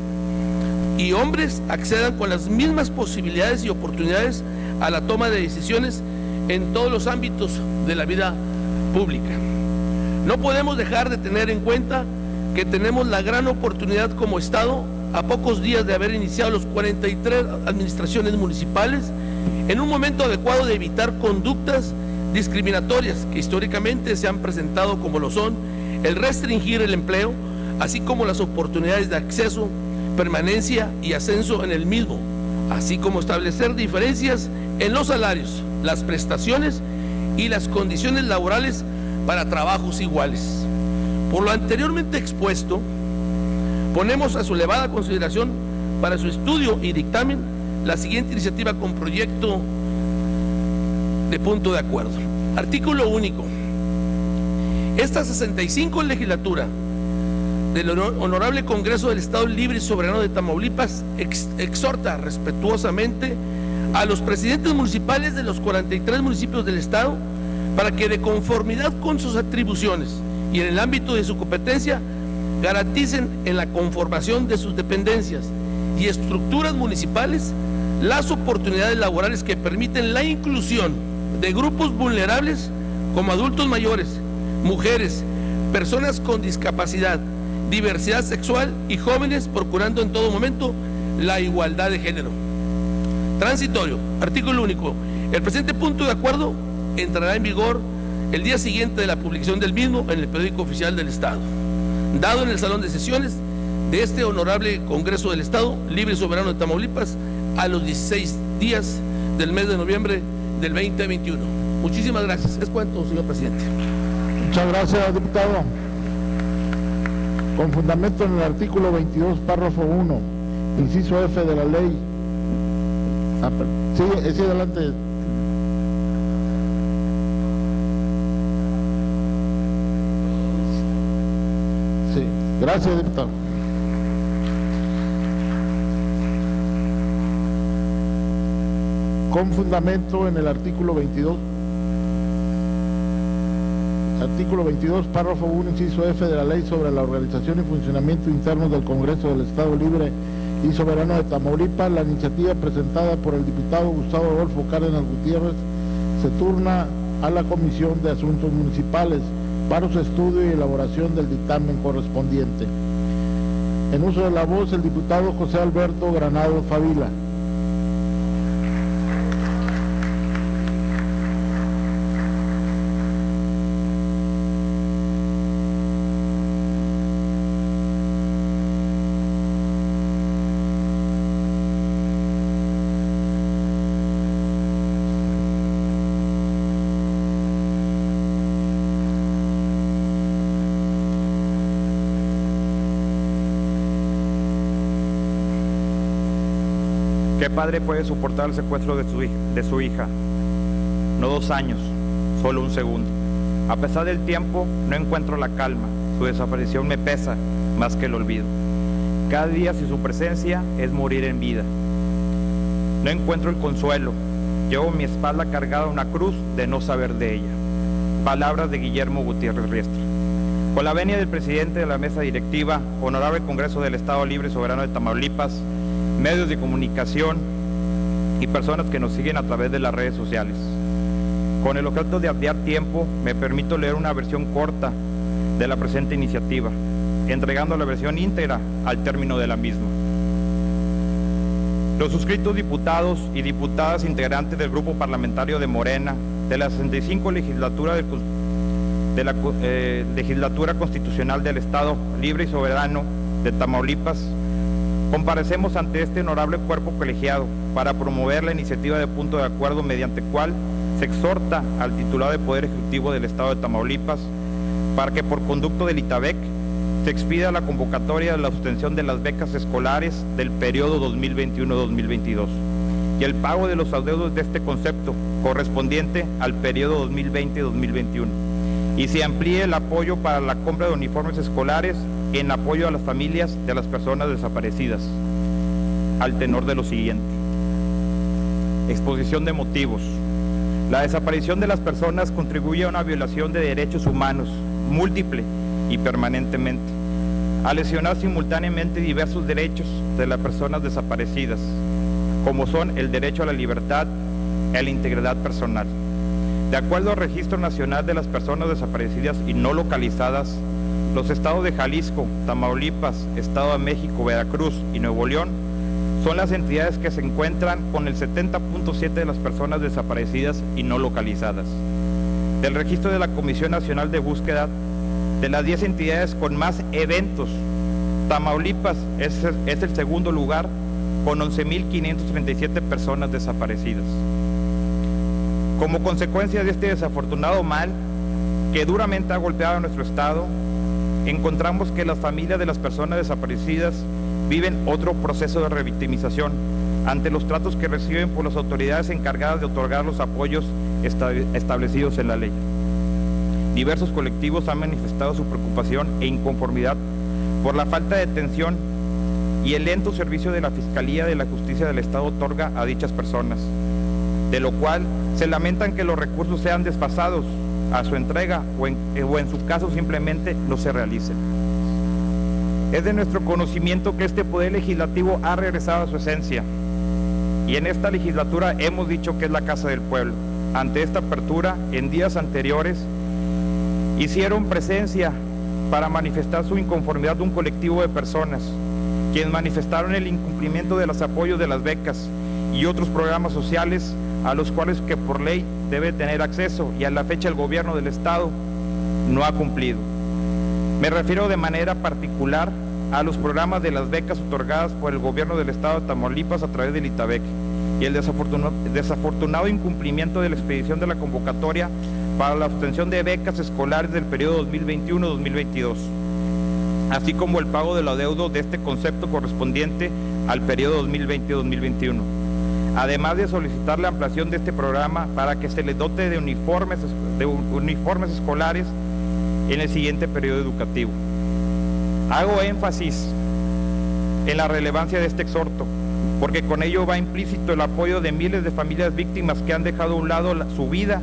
y hombres accedan con las mismas posibilidades y oportunidades a la toma de decisiones en todos los ámbitos de la vida pública. No podemos dejar de tener en cuenta que tenemos la gran oportunidad como Estado, a pocos días de haber iniciado los 43 administraciones municipales, en un momento adecuado de evitar conductas discriminatorias que históricamente se han presentado, como lo son el restringir el empleo, así como las oportunidades de acceso, permanencia y ascenso en el mismo, así como establecer diferencias en los salarios, las prestaciones y las condiciones laborales para trabajos iguales. Por lo anteriormente expuesto, ponemos a su elevada consideración para su estudio y dictamen la siguiente iniciativa con proyecto de punto de acuerdo. Artículo único. Esta 65 legislatura del Honorable Congreso del Estado Libre y Soberano de Tamaulipas exhorta respetuosamente a los presidentes municipales de los 43 municipios del Estado para que, de conformidad con sus atribuciones y en el ámbito de su competencia, garanticen en la conformación de sus dependencias y estructuras municipales las oportunidades laborales que permiten la inclusión de grupos vulnerables como adultos mayores, mujeres, personas con discapacidad, diversidad sexual y jóvenes, procurando en todo momento la igualdad de género. Transitorio. Artículo único. El presente punto de acuerdo entrará en vigor el día siguiente de la publicación del mismo en el Periódico Oficial del Estado, dado en el Salón de Sesiones de este Honorable Congreso del Estado Libre y Soberano de Tamaulipas a los 16 días del mes de noviembre del 2021. Muchísimas gracias. Es cuanto, señor presidente. Muchas gracias, diputado. Con fundamento en el artículo 22, párrafo 1, inciso F de la ley. Sí, es adelante. Sí, gracias, diputado. Con fundamento en el artículo 22. Artículo 22, párrafo 1, inciso F de la Ley sobre la Organización y Funcionamiento Interno del Congreso del Estado Libre y Soberano de Tamaulipas, la iniciativa presentada por el diputado Gustavo Adolfo Cárdenas Gutiérrez se turna a la Comisión de Asuntos Municipales para su estudio y elaboración del dictamen correspondiente. En uso de la voz, el diputado José Alberto Granados Fabila. ¿Qué padre puede soportar el secuestro de su hija? No 2 años, solo un segundo. A pesar del tiempo, no encuentro la calma. Su desaparición me pesa más que el olvido. Cada día sin su presencia es morir en vida. No encuentro el consuelo. Llevo mi espalda cargada una cruz de no saber de ella. Palabras de Guillermo Gutiérrez Riestra. Con la venia del presidente de la mesa directiva, Honorable Congreso del Estado Libre y Soberano de Tamaulipas, medios de comunicación y personas que nos siguen a través de las redes sociales. Con el objeto de ampliar tiempo, me permito leer una versión corta de la presente iniciativa, entregando la versión íntegra al término de la misma. Los suscritos diputados y diputadas integrantes del Grupo Parlamentario de Morena de la 65 Legislatura Legislatura Constitucional del Estado Libre y Soberano de Tamaulipas, comparecemos ante este honorable cuerpo colegiado para promover la iniciativa de punto de acuerdo mediante cual se exhorta al titular del Poder Ejecutivo del Estado de Tamaulipas para que por conducto del ITABEC se expida la convocatoria de la obtención de las becas escolares del periodo 2021-2022 y el pago de los adeudos de este concepto correspondiente al periodo 2020-2021, y se amplíe el apoyo para la compra de uniformes escolares en apoyo a las familias de las personas desaparecidas, al tenor de lo siguiente. Exposición de motivos. La desaparición de las personas contribuye a una violación de derechos humanos, múltiple y permanentemente, a lesionar simultáneamente diversos derechos de las personas desaparecidas, como son el derecho a la libertad y a la integridad personal. De acuerdo al Registro Nacional de las Personas Desaparecidas y No Localizadas, Los estados de Jalisco, Tamaulipas, Estado de México, Veracruz y Nuevo León son las entidades que se encuentran con el 70.7% de las personas desaparecidas y no localizadas. Del registro de la Comisión Nacional de Búsqueda, de las 10 entidades con más eventos, Tamaulipas es el segundo lugar con 11.537 personas desaparecidas. Como consecuencia de este desafortunado mal que duramente ha golpeado a nuestro estado, encontramos que las familias de las personas desaparecidas viven otro proceso de revictimización ante los tratos que reciben por las autoridades encargadas de otorgar los apoyos establecidos en la ley. Diversos colectivos han manifestado su preocupación e inconformidad por la falta de atención y el lento servicio de la Fiscalía de la Justicia del Estado otorga a dichas personas, de lo cual se lamentan que los recursos sean desfasados a su entrega o en su caso simplemente no se realicen. Es de nuestro conocimiento que este Poder Legislativo ha regresado a su esencia y en esta legislatura hemos dicho que es la Casa del Pueblo. Ante esta apertura, en días anteriores, hicieron presencia para manifestar su inconformidad de un colectivo de personas, quienes manifestaron el incumplimiento de los apoyos de las becas y otros programas sociales a los cuales que por ley debe tener acceso y a la fecha el gobierno del estado no ha cumplido. Me refiero de manera particular a los programas de las becas otorgadas por el gobierno del estado de Tamaulipas a través del ITABEC y el desafortunado incumplimiento de la expedición de la convocatoria para la obtención de becas escolares del periodo 2021-2022, así como el pago del adeudo de este concepto correspondiente al periodo 2020-2021. Además de solicitar la ampliación de este programa para que se les dote de uniformes escolares en el siguiente periodo educativo. Hago énfasis en la relevancia de este exhorto, porque con ello va implícito el apoyo de miles de familias víctimas que han dejado a un lado su vida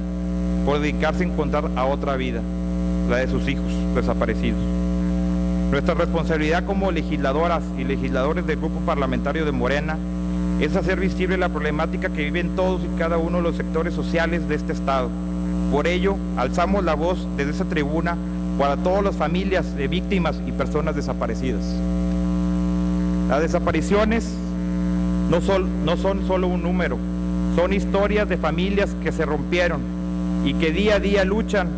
por dedicarse a encontrar a otra vida, la de sus hijos desaparecidos. Nuestra responsabilidad como legisladoras y legisladores del Grupo Parlamentario de Morena es hacer visible la problemática que viven todos y cada uno de los sectores sociales de este estado. Por ello, alzamos la voz desde esa tribuna para todas las familias de víctimas y personas desaparecidas. Las desapariciones no son solo un número, son historias de familias que se rompieron y que día a día luchan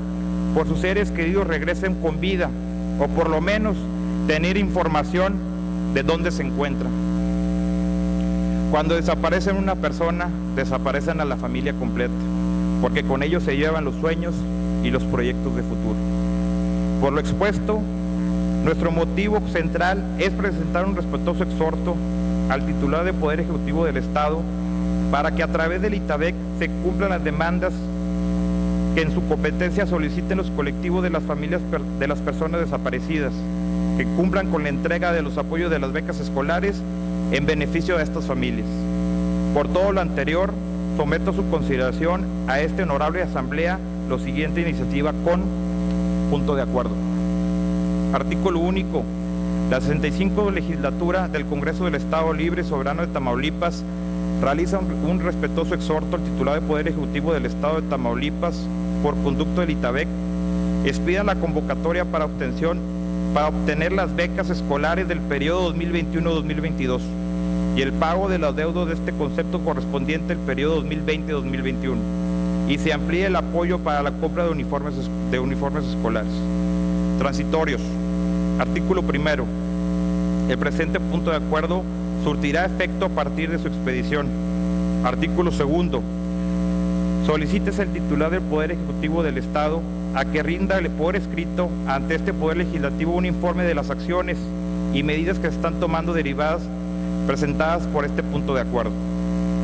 por sus seres queridos regresen con vida o por lo menos tener información de dónde se encuentran. Cuando desaparecen una persona, desaparecen a la familia completa, porque con ellos se llevan los sueños y los proyectos de futuro. Por lo expuesto, nuestro motivo central es presentar un respetuoso exhorto al titular del Poder Ejecutivo del Estado para que a través del ITABEC se cumplan las demandas que en su competencia soliciten los colectivos de las familias de las personas desaparecidas, que cumplan con la entrega de los apoyos de las becas escolares en beneficio de estas familias. Por todo lo anterior, someto a su consideración a esta honorable asamblea la siguiente iniciativa con punto de acuerdo. Artículo único. La 65 Legislatura del Congreso del Estado Libre y Soberano de Tamaulipas realiza un respetuoso exhorto al titular del Poder Ejecutivo del Estado de Tamaulipas por conducto del ITABEC, expida la convocatoria para obtener las becas escolares del periodo 2021-2022 y el pago de los adeudos de este concepto correspondiente al periodo 2020-2021 y se amplíe el apoyo para la compra de uniformes escolares. Transitorios. Artículo primero. El presente punto de acuerdo surtirá efecto a partir de su expedición. Artículo segundo. Solicítese al titular del Poder Ejecutivo del Estado a que rinda por escrito ante este Poder Legislativo un informe de las acciones y medidas que se están tomando derivadas presentadas por este punto de acuerdo.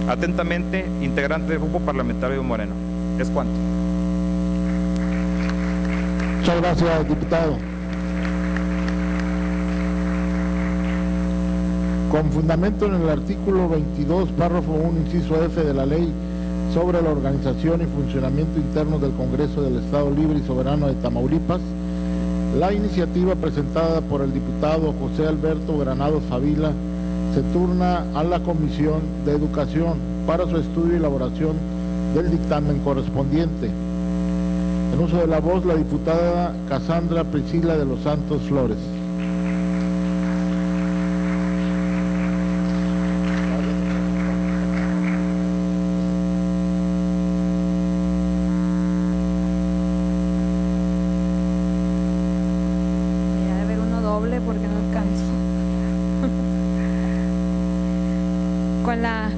Atentamente, integrante del Grupo Parlamentario de Morena. Es cuanto. Muchas gracias, diputado. Con fundamento en el artículo 22, párrafo 1, inciso F de la Ley sobre la Organización y Funcionamiento Interno del Congreso del Estado Libre y Soberano de Tamaulipas, la iniciativa presentada por el diputado José Alberto Granados Fabila se turna a la Comisión de Educación para su estudio y elaboración del dictamen correspondiente. En uso de la voz, la diputada Casandra Priscila de los Santos Flores.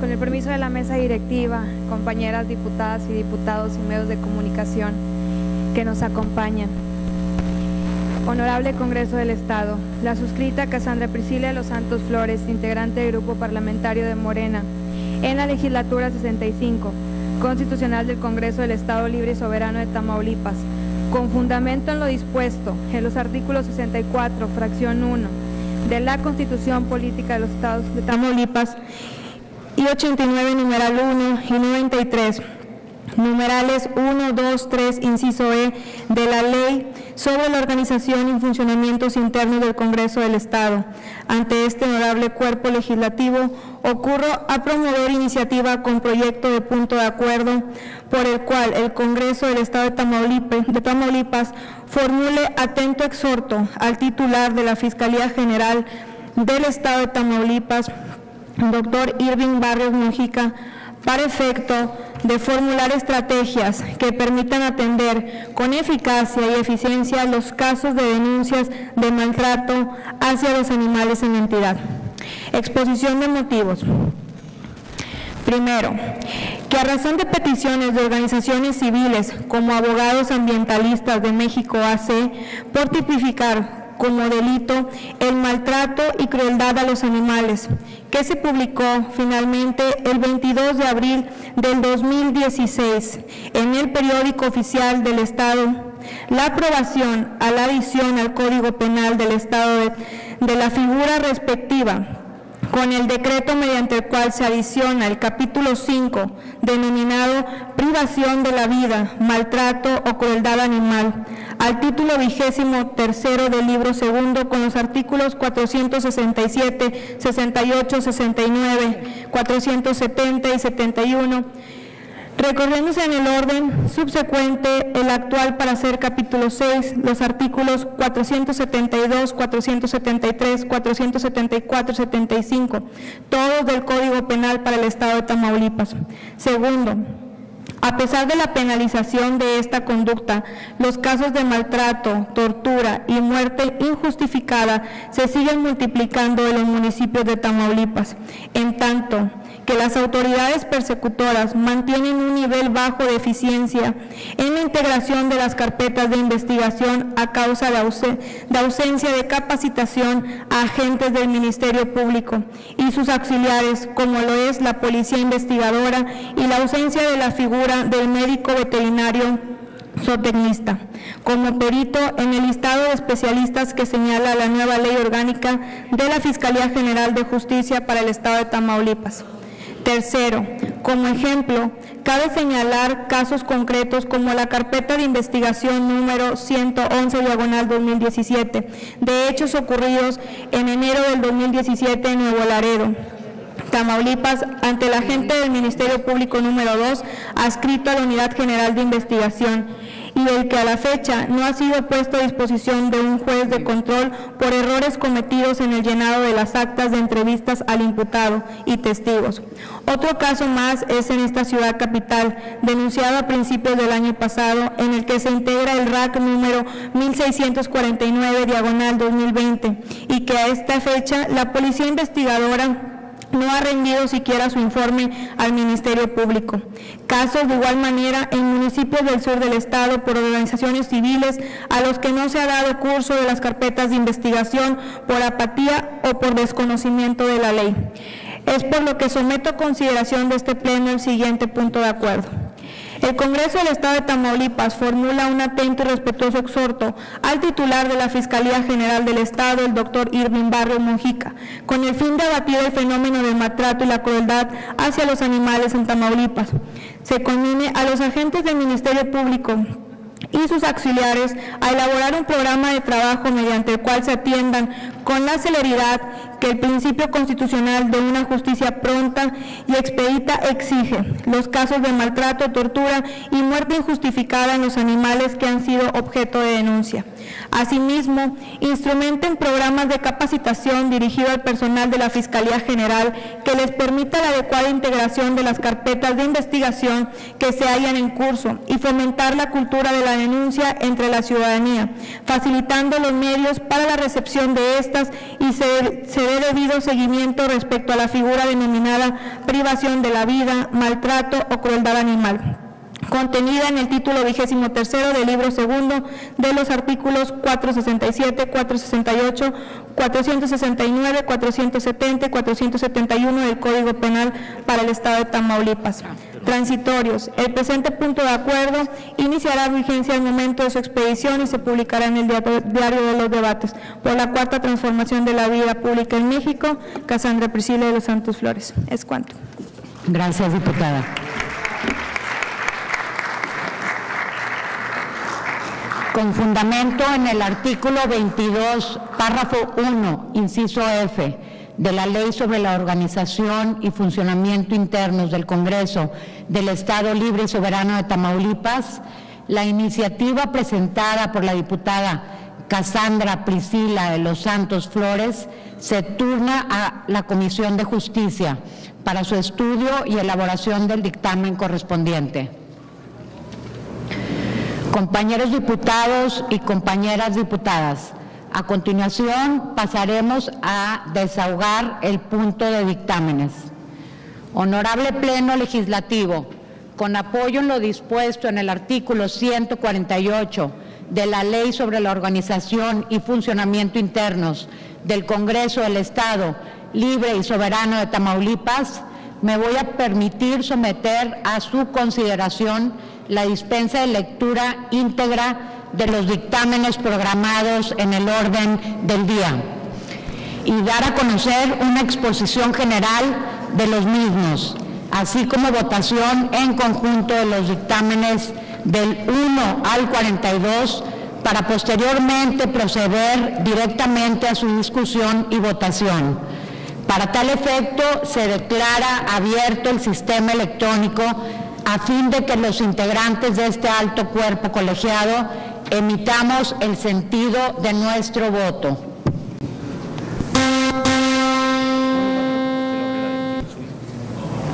Con el permiso de la mesa directiva, compañeras diputadas y diputados y medios de comunicación que nos acompañan. Honorable Congreso del Estado, la suscrita Casandra Priscila de los Santos Flores, integrante del Grupo Parlamentario de Morena, en la Legislatura 65, Constitucional del Congreso del Estado Libre y Soberano de Tamaulipas, con fundamento en lo dispuesto en los artículos 64, fracción 1, de la Constitución Política de los Estados de Tamaulipas, y 89, numeral 1 y 93, numerales 1, 2, 3, inciso E, de la Ley sobre la Organización y Funcionamientos Internos del Congreso del Estado. Ante este honorable cuerpo legislativo, ocurro a promover iniciativa con proyecto de punto de acuerdo por el cual el Congreso del Estado de Tamaulipas formule atento exhorto al titular de la Fiscalía General del Estado de Tamaulipas, Dr. Irving Barrios Mujica, para efecto de formular estrategias que permitan atender con eficacia y eficiencia los casos de denuncias de maltrato hacia los animales en la entidad. Exposición de motivos. Primero, que a razón de peticiones de organizaciones civiles como Abogados Ambientalistas de México AC por tipificar como delito el maltrato y crueldad a los animales, que se publicó finalmente el 22 de abril del 2016 en el periódico oficial del Estado, la aprobación a la adición al Código Penal del Estado de la figura respectiva, con el decreto mediante el cual se adiciona el capítulo 5, denominado Privación de la Vida, Maltrato o Crueldad Animal, al título 23º del libro segundo, con los artículos 467, 68, 69, 470 y 71, recorriéndose en el orden subsecuente el actual para hacer capítulo 6, los artículos 472, 473, 474, 75, todos del Código Penal para el Estado de Tamaulipas. Segundo, a pesar de la penalización de esta conducta, los casos de maltrato, tortura y muerte injustificada se siguen multiplicando en los municipios de Tamaulipas, en tanto que las autoridades persecutoras mantienen un nivel bajo de eficiencia en la integración de las carpetas de investigación a causa de ausencia de capacitación a agentes del Ministerio Público y sus auxiliares, como lo es la Policía Investigadora, y la ausencia de la figura del médico veterinario zootecnista como perito en el listado de especialistas que señala la nueva Ley Orgánica de la Fiscalía General de Justicia para el Estado de Tamaulipas. Tercero, como ejemplo, cabe señalar casos concretos como la carpeta de investigación número 111/2017 de hechos ocurridos en enero del 2017 en Nuevo Laredo, Tamaulipas, ante el agente del Ministerio Público número 2, adscrito a la Unidad General de Investigación, y el que a la fecha no ha sido puesto a disposición de un juez de control por errores cometidos en el llenado de las actas de entrevistas al imputado y testigos. Otro caso más es en esta ciudad capital, denunciado a principios del año pasado, en el que se integra el RAC número 1649/2020, y que a esta fecha la Policía Investigadora no ha rendido siquiera su informe al Ministerio Público. Casos de igual manera en municipios del sur del Estado por organizaciones civiles a los que no se ha dado curso de las carpetas de investigación por apatía o por desconocimiento de la ley. Es por lo que someto a consideración de este pleno el siguiente punto de acuerdo. El Congreso del Estado de Tamaulipas formula un atento y respetuoso exhorto al titular de la Fiscalía General del Estado, el Dr. Irving Barrios Mujica, con el fin de abatir el fenómeno del maltrato y la crueldad hacia los animales en Tamaulipas. Se conmine a los agentes del Ministerio Público y sus auxiliares a elaborar un programa de trabajo mediante el cual se atiendan con la celeridad que el principio constitucional de una justicia pronta y expedita exige. Los casos de maltrato, tortura y muerte injustificada en los animales que han sido objeto de denuncia. Asimismo, instrumenten programas de capacitación dirigidos al personal de la Fiscalía General que les permita la adecuada integración de las carpetas de investigación que se hallan en curso y fomentar la cultura de la denuncia entre la ciudadanía, facilitando los medios para la recepción de estas y se dé debido seguimiento respecto a la figura denominada privación de la vida, maltrato o crueldad animal, contenida en el título 23 del libro segundo de los artículos 467, 468, 469, 470, 471 del Código Penal para el Estado de Tamaulipas. Transitorios. El presente punto de acuerdo iniciará vigencia al momento de su expedición y se publicará en el Diario de los Debates. Por la cuarta transformación de la vida pública en México, Casandra Priscila de los Santos Flores. Es cuanto. Gracias, diputada. Con fundamento en el artículo 22, párrafo 1, inciso F, de la Ley sobre la Organización y Funcionamiento Internos del Congreso del Estado Libre y Soberano de Tamaulipas, la iniciativa presentada por la diputada Casandra Priscila de los Santos Flores se turna a la Comisión de Justicia para su estudio y elaboración del dictamen correspondiente. Compañeros diputados y compañeras diputadas, a continuación pasaremos a desahogar el punto de dictámenes. Honorable Pleno Legislativo, con apoyo en lo dispuesto en el artículo 148 de la Ley sobre la Organización y Funcionamiento Internos del Congreso del Estado Libre y Soberano de Tamaulipas, me voy a permitir someter a su consideración la dispensa de lectura íntegra de los dictámenes programados en el orden del día y dar a conocer una exposición general de los mismos, así como votación en conjunto de los dictámenes del 1 al 42 para posteriormente proceder directamente a su discusión y votación. Para tal efecto, se declara abierto el sistema electrónico a fin de que los integrantes de este alto cuerpo colegiado emitamos el sentido de nuestro voto.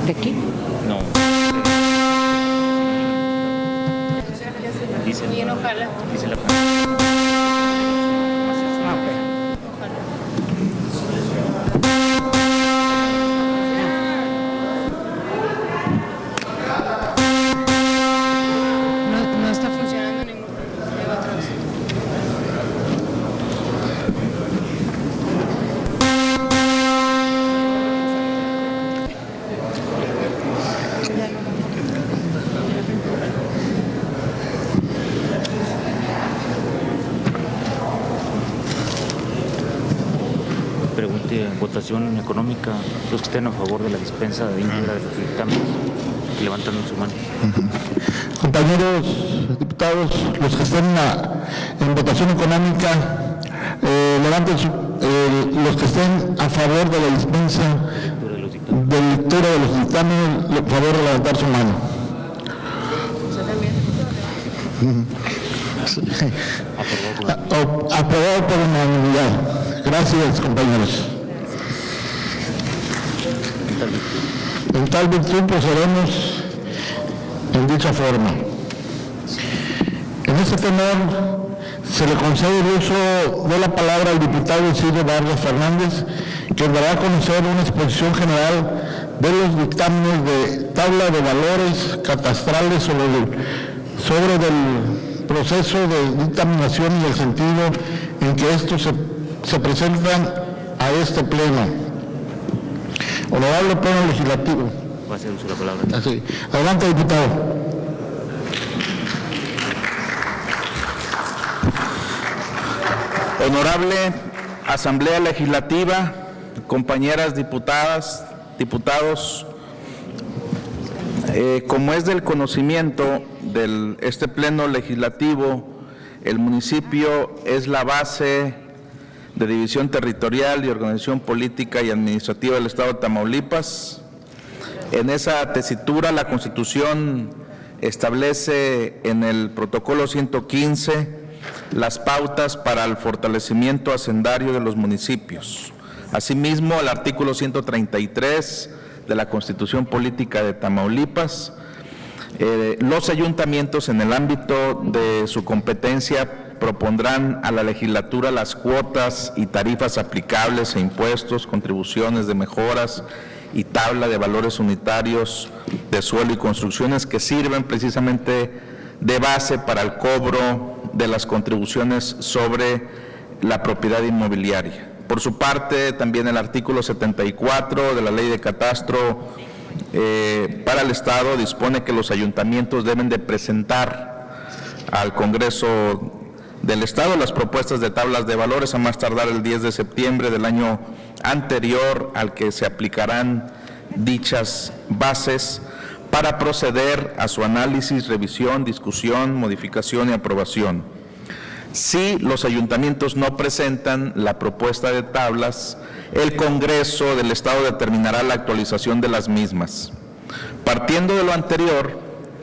¿De aquí? No. ¿Quién ojalá? Económica, los que estén a favor de la dispensa de íntegra de los dictámenes, levantando su mano. Compañeros diputados, los que estén en votación económica, levanten su, los que estén a favor de la dispensa de lectura de los dictámenes, por favor, levantar su mano. Aprobado por unanimidad. Gracias, compañeros. En tal virtud procederemos en dicha forma. En este tenor se le concede el uso de la palabra al diputado Isidro Vargas Fernández, que dará a conocer una exposición general de los dictámenes de tabla de valores catastrales sobre el proceso de dictaminación y el sentido en que estos se presentan a este pleno. Honorable Pleno Legislativo. Va a hacer uso de la palabra. Así. Adelante, diputado. Honorable Asamblea Legislativa, compañeras diputadas, diputados, como es del conocimiento de este Pleno Legislativo, el municipio es la base de División Territorial y Organización Política y Administrativa del Estado de Tamaulipas. En esa tesitura, la Constitución establece en el protocolo 115 las pautas para el fortalecimiento hacendario de los municipios. Asimismo, el artículo 133 de la Constitución Política de Tamaulipas, los ayuntamientos en el ámbito de su competencia propondrán a la legislatura las cuotas y tarifas aplicables e impuestos, contribuciones de mejoras y tabla de valores unitarios de suelo y construcciones que sirven precisamente de base para el cobro de las contribuciones sobre la propiedad inmobiliaria. Por su parte, también el artículo 74 de la Ley de Catastro para el Estado dispone que los ayuntamientos deben de presentar al Congreso del Estado las propuestas de tablas de valores a más tardar el 10 de septiembre del año anterior al que se aplicarán dichas bases para proceder a su análisis, revisión, discusión, modificación y aprobación. Si los ayuntamientos no presentan la propuesta de tablas, el Congreso del Estado determinará la actualización de las mismas. Partiendo de lo anterior,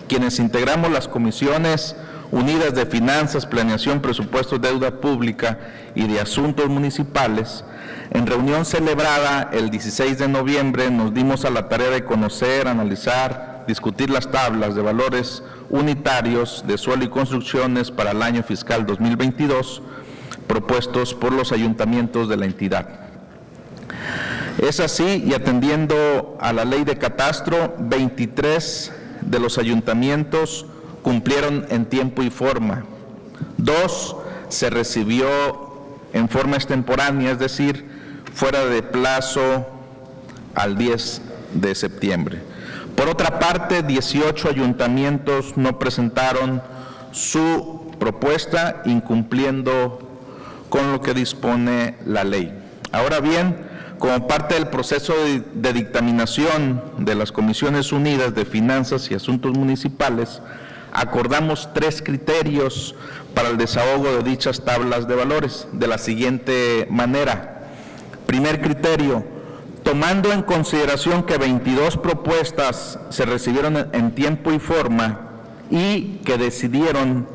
quienes integramos las comisiones unidas de Finanzas, Planeación, Presupuestos, Deuda Pública y de Asuntos Municipales, en reunión celebrada el 16 de noviembre nos dimos a la tarea de conocer, analizar, discutir las tablas de valores unitarios de suelo y construcciones para el año fiscal 2022 propuestos por los ayuntamientos de la entidad. Es así, y atendiendo a la Ley de Catastro, 23 de los ayuntamientos cumplieron en tiempo y forma. 2, se recibió en forma extemporánea, es decir, fuera de plazo al 10 de septiembre. Por otra parte, 18 ayuntamientos no presentaron su propuesta, incumpliendo con lo que dispone la ley. Ahora bien, como parte del proceso de dictaminación de las Comisiones Unidas de Finanzas y Asuntos Municipales, acordamos 3 criterios para el desahogo de dichas tablas de valores, de la siguiente manera. Primer criterio, tomando en consideración que 22 propuestas se recibieron en tiempo y forma y que decidieron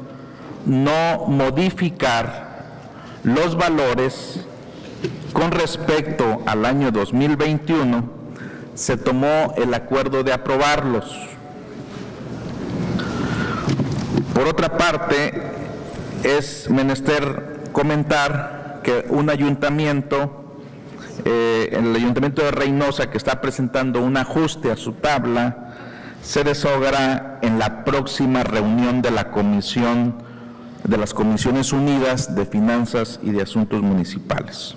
no modificar los valores con respecto al año 2021, se tomó el acuerdo de aprobarlos. Por otra parte, es menester comentar que un ayuntamiento, el ayuntamiento de Reynosa, que está presentando un ajuste a su tabla, se desahogará en la próxima reunión de la Comisión de las Comisiones Unidas de Finanzas y de Asuntos Municipales.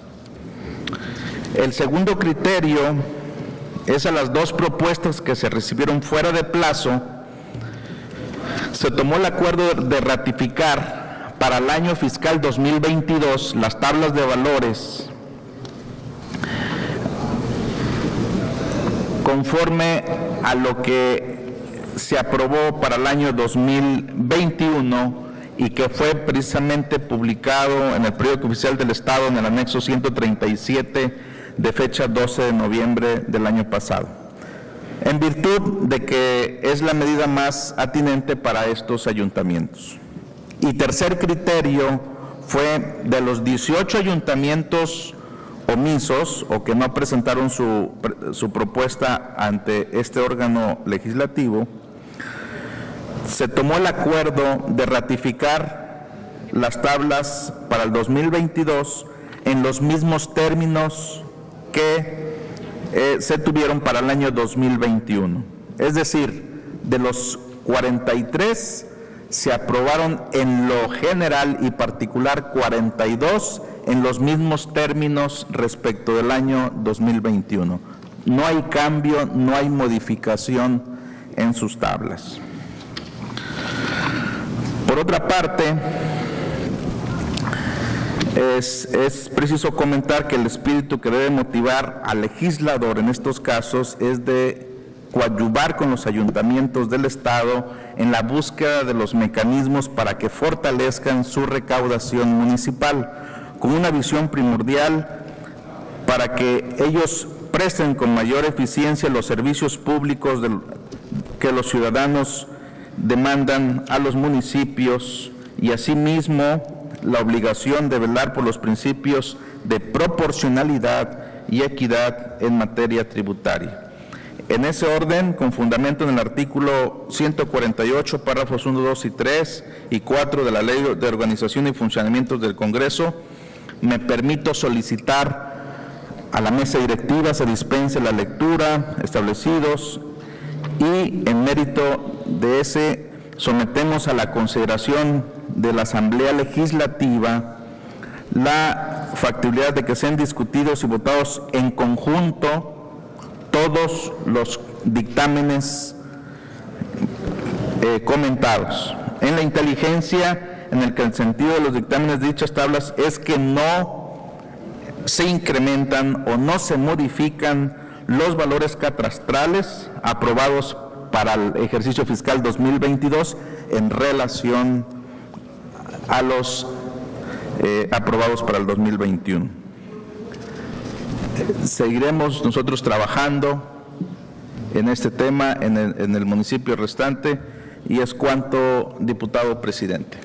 El segundo criterio es a las 2 propuestas que se recibieron fuera de plazo. Se tomó el acuerdo de ratificar para el año fiscal 2022 las tablas de valores conforme a lo que se aprobó para el año 2021 y que fue precisamente publicado en el Periódico Oficial del Estado en el anexo 137 de fecha 12 de noviembre del año pasado, en virtud de que es la medida más atinente para estos ayuntamientos. Y tercer criterio fue de los 18 ayuntamientos omisos o que no presentaron su propuesta ante este órgano legislativo, se tomó el acuerdo de ratificar las tablas para el 2022 en los mismos términos que se tuvieron para el año 2021. Es decir, de los 43 se aprobaron en lo general y particular 42 en los mismos términos respecto del año 2021. No hay cambio, no hay modificación en sus tablas. Por otra parte, es preciso comentar que el espíritu que debe motivar al legislador en estos casos es de coadyuvar con los ayuntamientos del Estado en la búsqueda de los mecanismos para que fortalezcan su recaudación municipal, con una visión primordial para que ellos presten con mayor eficiencia los servicios públicos que los ciudadanos demandan a los municipios, y asimismo la obligación de velar por los principios de proporcionalidad y equidad en materia tributaria. En ese orden, con fundamento en el artículo 148, párrafos 1, 2 y 3 y 4 de la Ley de Organización y Funcionamiento del Congreso, me permito solicitar a la mesa directiva se dispense la lectura establecidos y, en mérito de ese, sometemos a la consideración de la Asamblea Legislativa la factibilidad de que sean discutidos y votados en conjunto todos los dictámenes comentados, en la inteligencia en el que el sentido de los dictámenes de dichas tablas es que no se incrementan o no se modifican los valores catastrales aprobados para el ejercicio fiscal 2022 en relación a los aprobados para el 2021. Seguiremos nosotros trabajando en este tema en el municipio restante, y es cuanto, diputado presidente.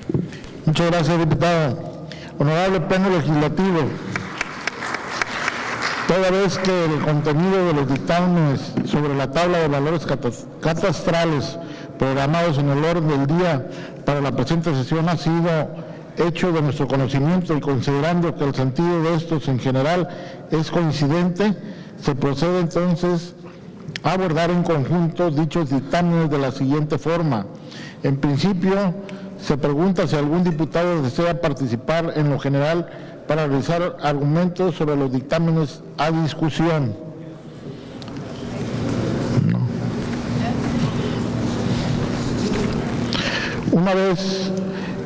Muchas gracias, diputado. Honorable Pleno Legislativo, toda vez que el contenido de los dictámenes sobre la tabla de valores catastrales programados en el orden del día para la presente sesión ha sido hecho de nuestro conocimiento, y considerando que el sentido de estos en general es coincidente, se procede entonces a abordar en conjunto dichos dictámenes de la siguiente forma. En principio, se pregunta si algún diputado desea participar en lo general para realizar argumentos sobre los dictámenes a discusión. Una vez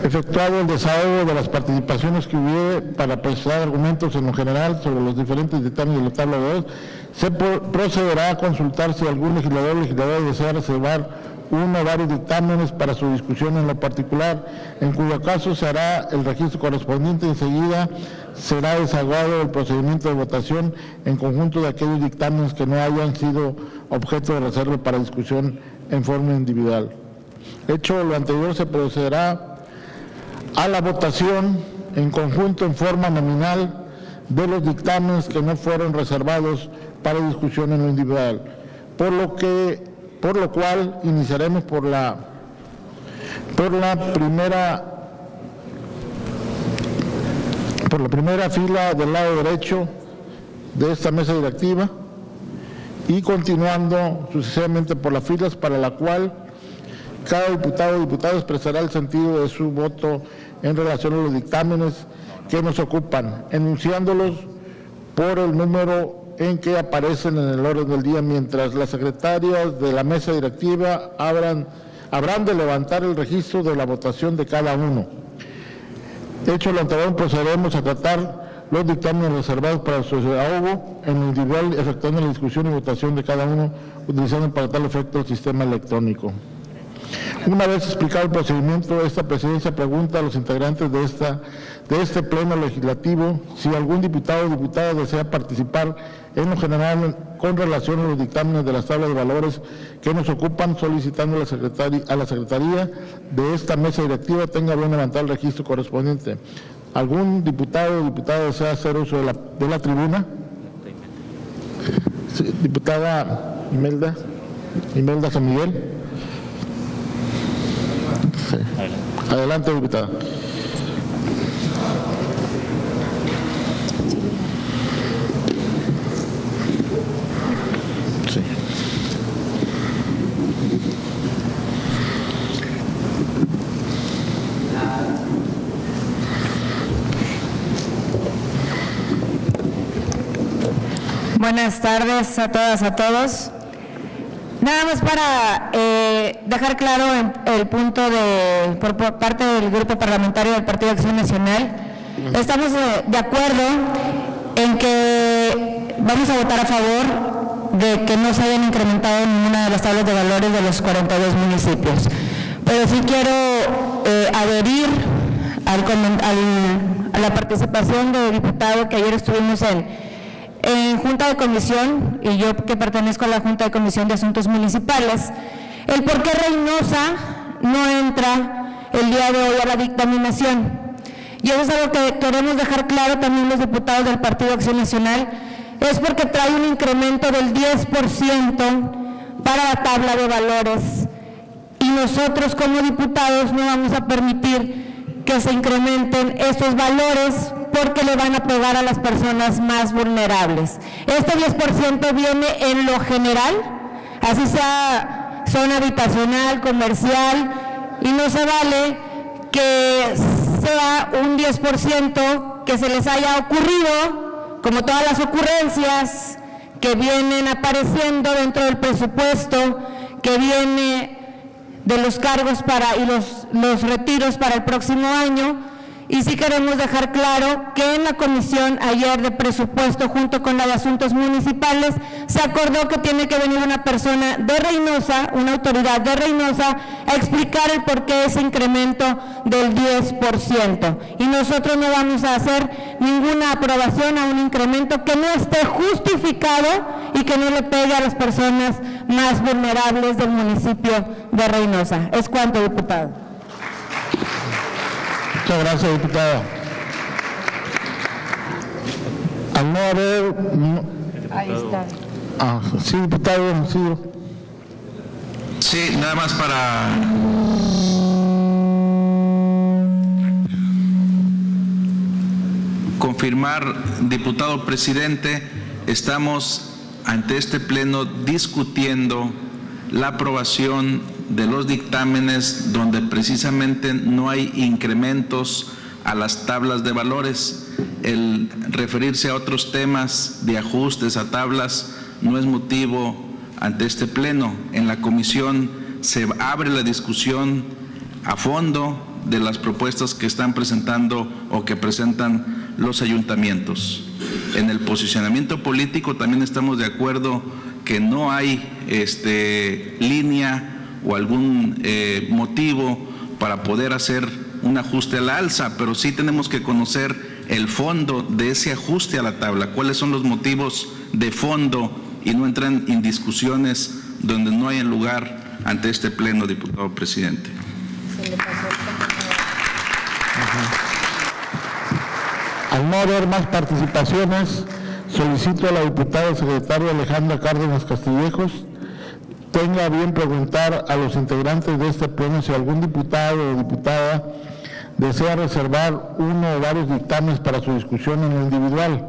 efectuado el desahogo de las participaciones que hubiere para presentar argumentos en lo general sobre los diferentes dictámenes de la tabla 2, se procederá a consultar si algún legislador o legisladora desea reservar uno o varios dictámenes para su discusión en lo particular, en cuyo caso se hará el registro correspondiente y enseguida será desahogado el procedimiento de votación en conjunto de aquellos dictámenes que no hayan sido objeto de reserva para discusión en forma individual. Hecho lo anterior, se procederá a la votación en conjunto en forma nominal de los dictámenes que no fueron reservados para discusión en lo individual, por lo cual iniciaremos por la primera fila del lado derecho de esta mesa directiva, y continuando sucesivamente por las filas para la cual cada diputado o diputada expresará el sentido de su voto en relación a los dictámenes que nos ocupan, enunciándolos por el número en que aparecen en el orden del día, mientras las secretarias de la mesa directiva habrán de levantar el registro de la votación de cada uno. Hecho lo anterior, procederemos a tratar los dictámenes reservados para su desahogo en lo individual, efectuando la discusión y votación de cada uno, utilizando para tal efecto el sistema electrónico. Una vez explicado el procedimiento, esta presidencia pregunta a los integrantes de este pleno legislativo si algún diputado o diputada desea participar en lo general con relación a los dictámenes de las tablas de valores que nos ocupan, solicitando a la secretaría de esta mesa directiva tenga bien levantar el registro correspondiente. ¿Algún diputado o diputada desea hacer uso de la tribuna? Sí, diputada Imelda San Miguel. Sí. Adelante, diputada. Sí. Buenas tardes a todas, a todos. Nada más para dejar claro el punto por parte del Grupo Parlamentario del Partido de Acción Nacional. Estamos de acuerdo en que vamos a votar a favor de que no se hayan incrementado ninguna de las tablas de valores de los 42 municipios. Pero sí quiero adherir al a la participación del diputado que ayer estuvimos en Junta de Comisión, y yo que pertenezco a la Junta de Comisión de Asuntos Municipales, el por qué Reynosa no entra el día de hoy a la dictaminación. Y eso es algo que queremos dejar claro también los diputados del Partido Acción Nacional, es porque trae un incremento del 10% para la tabla de valores, y nosotros como diputados no vamos a permitir que se incrementen estos valores porque le van a pegar a las personas más vulnerables. Este 10% viene en lo general, así sea zona habitacional, comercial, y no se vale que sea un 10% que se les haya ocurrido, como todas las ocurrencias que vienen apareciendo dentro del presupuesto, que viene de los cargos para y los retiros para el próximo año. Y sí queremos dejar claro que en la comisión ayer de presupuesto, junto con la de asuntos municipales, se acordó que tiene que venir una persona de Reynosa, una autoridad de Reynosa, a explicar el porqué de ese incremento del 10%. Y nosotros no vamos a hacer ninguna aprobación a un incremento que no esté justificado y que no le pegue a las personas más vulnerables del municipio de Reynosa. Es cuanto, diputado. Muchas gracias, diputada. Al no haber... Ahí está. Ah, sí, diputado. Sí. Sí, nada más para... confirmar, diputado presidente, estamos ante este pleno discutiendo la aprobación de los dictámenes donde precisamente no hay incrementos a las tablas de valores. El referirse a otros temas de ajustes a tablas no es motivo ante este pleno. En la comisión se abre la discusión a fondo de las propuestas que están presentando o que presentan los ayuntamientos. En el posicionamiento político también estamos de acuerdo que no hay línea o algún motivo para poder hacer un ajuste a la alza, pero sí tenemos que conocer el fondo de ese ajuste a la tabla, cuáles son los motivos de fondo, y no entran en discusiones donde no hay lugar ante este pleno, diputado presidente. Al no haber más participaciones, solicito a la diputada secretaria Alejandra Cárdenas Castillejos tenga bien preguntar a los integrantes de este pleno si algún diputado o diputada desea reservar uno o varios dictámenes para su discusión en lo individual.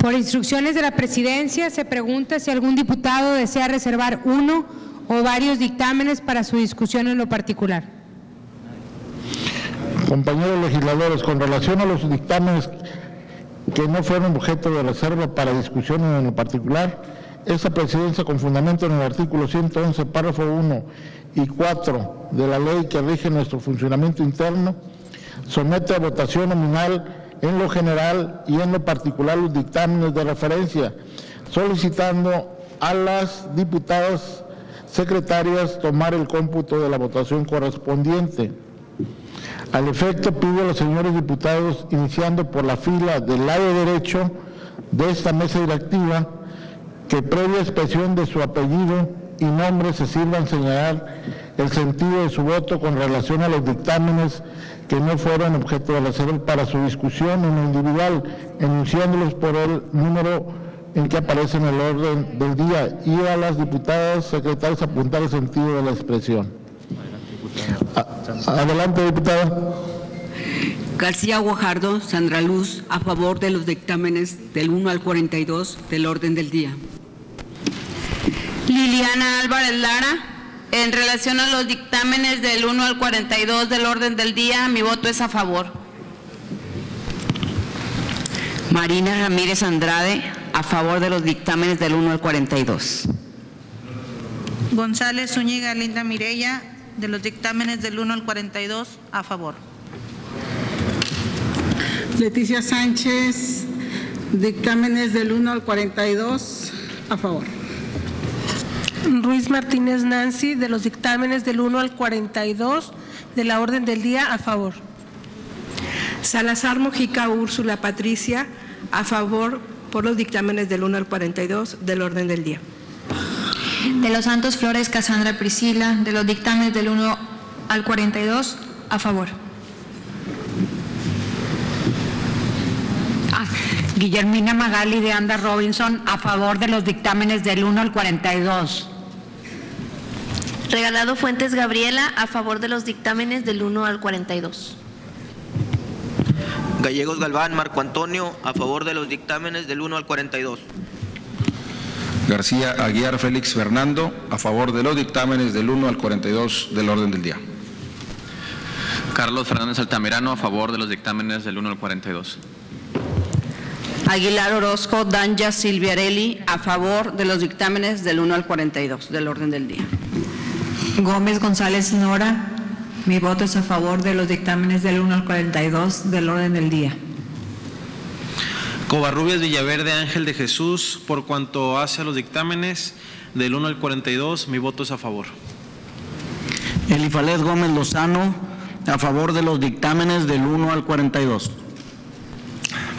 Por instrucciones de la presidencia, se pregunta si algún diputado desea reservar uno o varios dictámenes para su discusión en lo particular. Compañeros legisladores, con relación a los dictámenes que no fueron objeto de reserva para discusión en lo particular, esta presidencia, con fundamento en el artículo 111, párrafo 1 y 4 de la ley que rige nuestro funcionamiento interno, somete a votación nominal en lo general y en lo particular los dictámenes de referencia, solicitando a las diputadas secretarias tomar el cómputo de la votación correspondiente. Al efecto, pido a los señores diputados, iniciando por la fila del lado derecho de esta mesa directiva, que previa expresión de su apellido y nombre se sirvan señalar el sentido de su voto con relación a los dictámenes que no fueron objeto de reserva para su discusión en lo individual, enunciándolos por el número en que aparece en el orden del día, y a las diputadas secretarias apuntar el sentido de la expresión. Adelante, diputada. García Guajardo, Sandra Luz, a favor de los dictámenes del 1 al 42 del orden del día. Liliana Álvarez Lara, en relación a los dictámenes del 1 al 42 del orden del día, mi voto es a favor. Marina Ramírez Andrade, a favor de los dictámenes del 1 al 42. González Zúñiga Linda Mireya, de los dictámenes del 1 al 42, a favor. Leticia Sánchez, dictámenes del 1 al 42, a favor. Ruiz Martínez Nancy, de los dictámenes del 1 al 42, de la orden del día, a favor. Salazar Mujica Úrsula Patricia, a favor por los dictámenes del 1 al 42 del orden del día. De los Santos Flores, Casandra Priscila, de los dictámenes del 1 al 42, a favor. Guillermina Magali de Anda Robinson, a favor de los dictámenes del 1 al 42. Regalado Fuentes Gabriela, a favor de los dictámenes del 1 al 42. Gallegos Galván Marco Antonio, a favor de los dictámenes del 1 al 42. García Aguiar Félix Fernando, a favor de los dictámenes del 1 al 42 del orden del día. Carlos Fernández Altamirano, a favor de los dictámenes del 1 al 42. Aguilar Orozco Danja Silviarelli, a favor de los dictámenes del 1 al 42 del orden del día. Gómez González Nora, mi voto es a favor de los dictámenes del 1 al 42 del orden del día. Covarrubias Villaverde Ángel de Jesús, por cuanto hace a los dictámenes del 1 al 42, mi voto es a favor. Elifalez Gómez Lozano, a favor de los dictámenes del 1 al 42.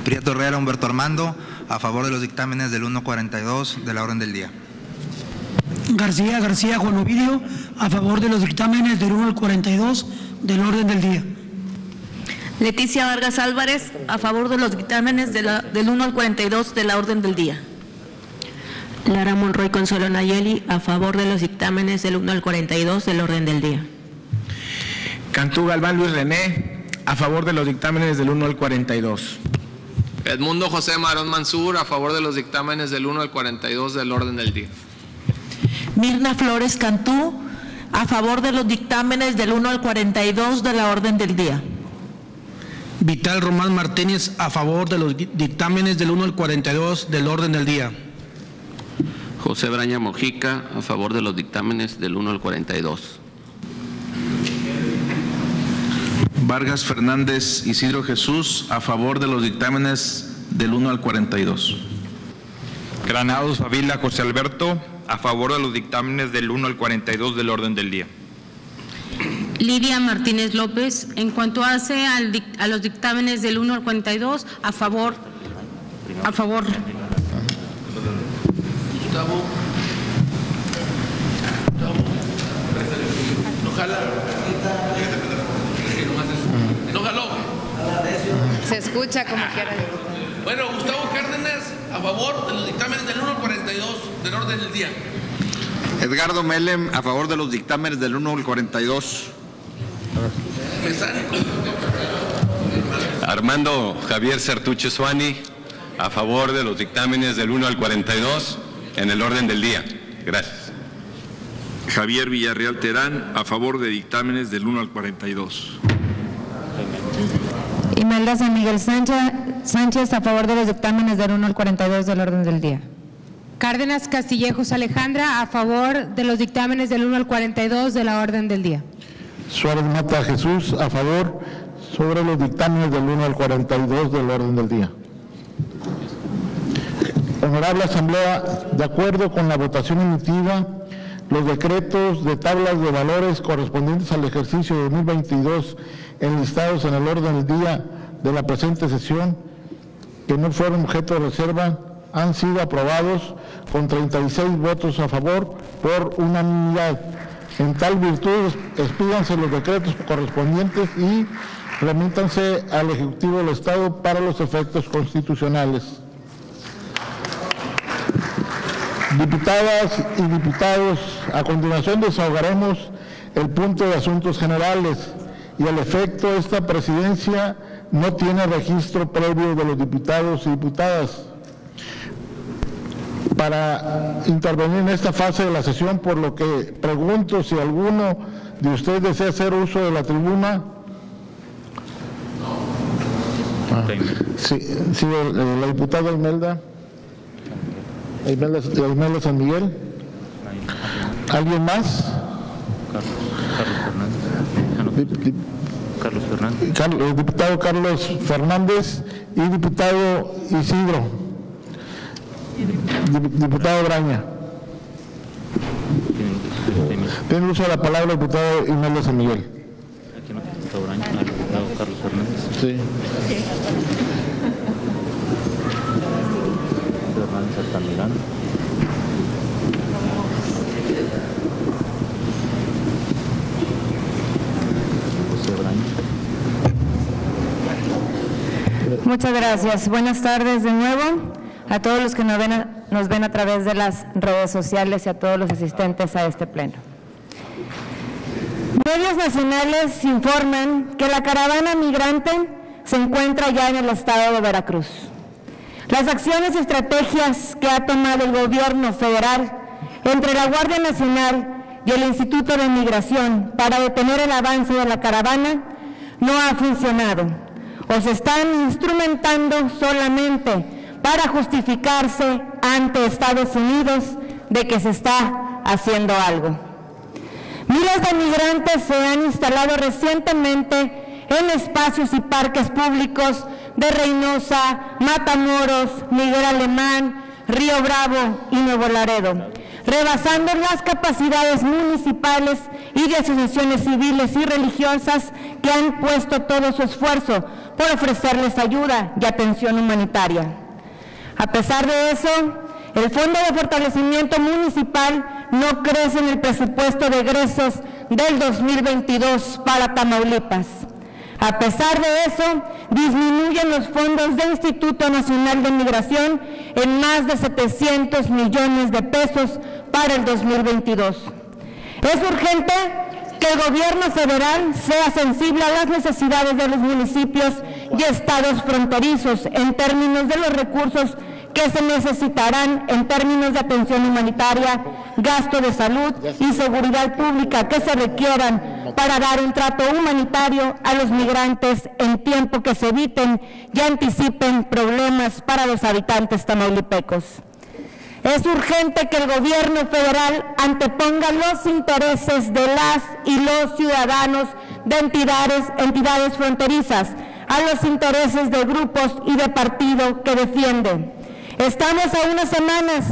Prieto Herrera Humberto Armando, a favor de los dictámenes del 1 al 42 de la orden del día. García Juan Ovidio, a favor de los dictámenes del 1 al 42 del orden del día. Leticia Vargas Álvarez, a favor de los dictámenes del 1 al 42 de la orden del día. Lara Monroy Consuelo Nayeli, a favor de los dictámenes del 1 al 42 del orden del día. Cantú Galván Luis René, a favor de los dictámenes del 1 al 42. Edmundo José Marón Manzur, a favor de los dictámenes del 1 al 42 del orden del día. Mirna Flores Cantú, a favor de los dictámenes del 1 al 42 de la orden del día. Vital Román Martínez, a favor de los dictámenes del 1 al 42 del orden del día. José Braña Mojica, a favor de los dictámenes del 1 al 42. Vargas Fernández Isidro Jesús, a favor de los dictámenes del 1 al 42. Granados Fabila José Alberto, a favor de los dictámenes del 1 al 42 del orden del día. Lidia Martínez López, en cuanto hace a los dictámenes del 1 al 42, a favor. A favor. Gustavo. No jala. No jaló. Se escucha como quiera. Bueno, Gustavo Cárdenas, a favor de los dictámenes del 1 al 42 del orden del día. Edgardo Melhem, a favor de los dictámenes del 1 al 42. Armando Javier Zertuche Zuani, a favor de los dictámenes del 1 al 42 en el orden del día. Gracias. Javier Villarreal Terán, a favor de dictámenes del 1 al 42. Imelda San Miguel Sánchez, a favor de los dictámenes del 1 al 42 del orden del día. Cárdenas Castillejos Alejandra, a favor de los dictámenes del 1 al 42 de la orden del día. Suárez Mata Jesús, a favor sobre los dictámenes del 1 al 42 del orden del día. Honorable Asamblea, de acuerdo con la votación unitiva, los decretos de tablas de valores correspondientes al ejercicio 2022 enlistados en el orden del día de la presente sesión, que no fueron objeto de reserva, han sido aprobados con 36 votos a favor por unanimidad. En tal virtud, expídanse los decretos correspondientes y remítanse al Ejecutivo del Estado para los efectos constitucionales. Diputadas y diputados, a continuación desahogaremos el punto de asuntos generales y al efecto esta presidencia no tiene registro previo de los diputados y diputadas. Para intervenir en esta fase de la sesión, por lo que pregunto si alguno de ustedes desea hacer uso de la tribuna. Sí, la diputada Imelda San Miguel. ¿Alguien más? Carlos Fernández. Diputado Carlos Fernández y diputado Isidro. Diputado Braña. Tiene uso de la palabra el diputado Imelda San Miguel. Aquí no, diputado Braña, al diputado Carlos Fernández. Sí. Muchas gracias. Buenas tardes de nuevo a todos los que nos ven a través de las redes sociales y a todos los asistentes a este pleno. Medios nacionales informan que la caravana migrante se encuentra ya en el estado de Veracruz. Las acciones y estrategias que ha tomado el gobierno federal entre la Guardia Nacional y el Instituto de Migración para detener el avance de la caravana no ha funcionado, o se están instrumentando solamente para justificarse ante Estados Unidos de que se está haciendo algo. Miles de migrantes se han instalado recientemente en espacios y parques públicos de Reynosa, Matamoros, Miguel Alemán, Río Bravo y Nuevo Laredo, rebasando las capacidades municipales y de asociaciones civiles y religiosas que han puesto todo su esfuerzo por ofrecerles ayuda y atención humanitaria. A pesar de eso, el Fondo de Fortalecimiento Municipal no crece en el presupuesto de egresos del 2022 para Tamaulipas. A pesar de eso, disminuyen los fondos del Instituto Nacional de Migración en más de 700 millones de pesos para el 2022. Es urgente que el gobierno federal sea sensible a las necesidades de los municipios y estados fronterizos en términos de los recursos que se necesitarán en términos de atención humanitaria, gasto de salud y seguridad pública que se requieran para dar un trato humanitario a los migrantes en tiempo que se eviten y anticipen problemas para los habitantes tamaulipecos. Es urgente que el gobierno federal anteponga los intereses de las y los ciudadanos de entidades fronterizas a los intereses de grupos y de partido que defienden. Estamos a unas semanas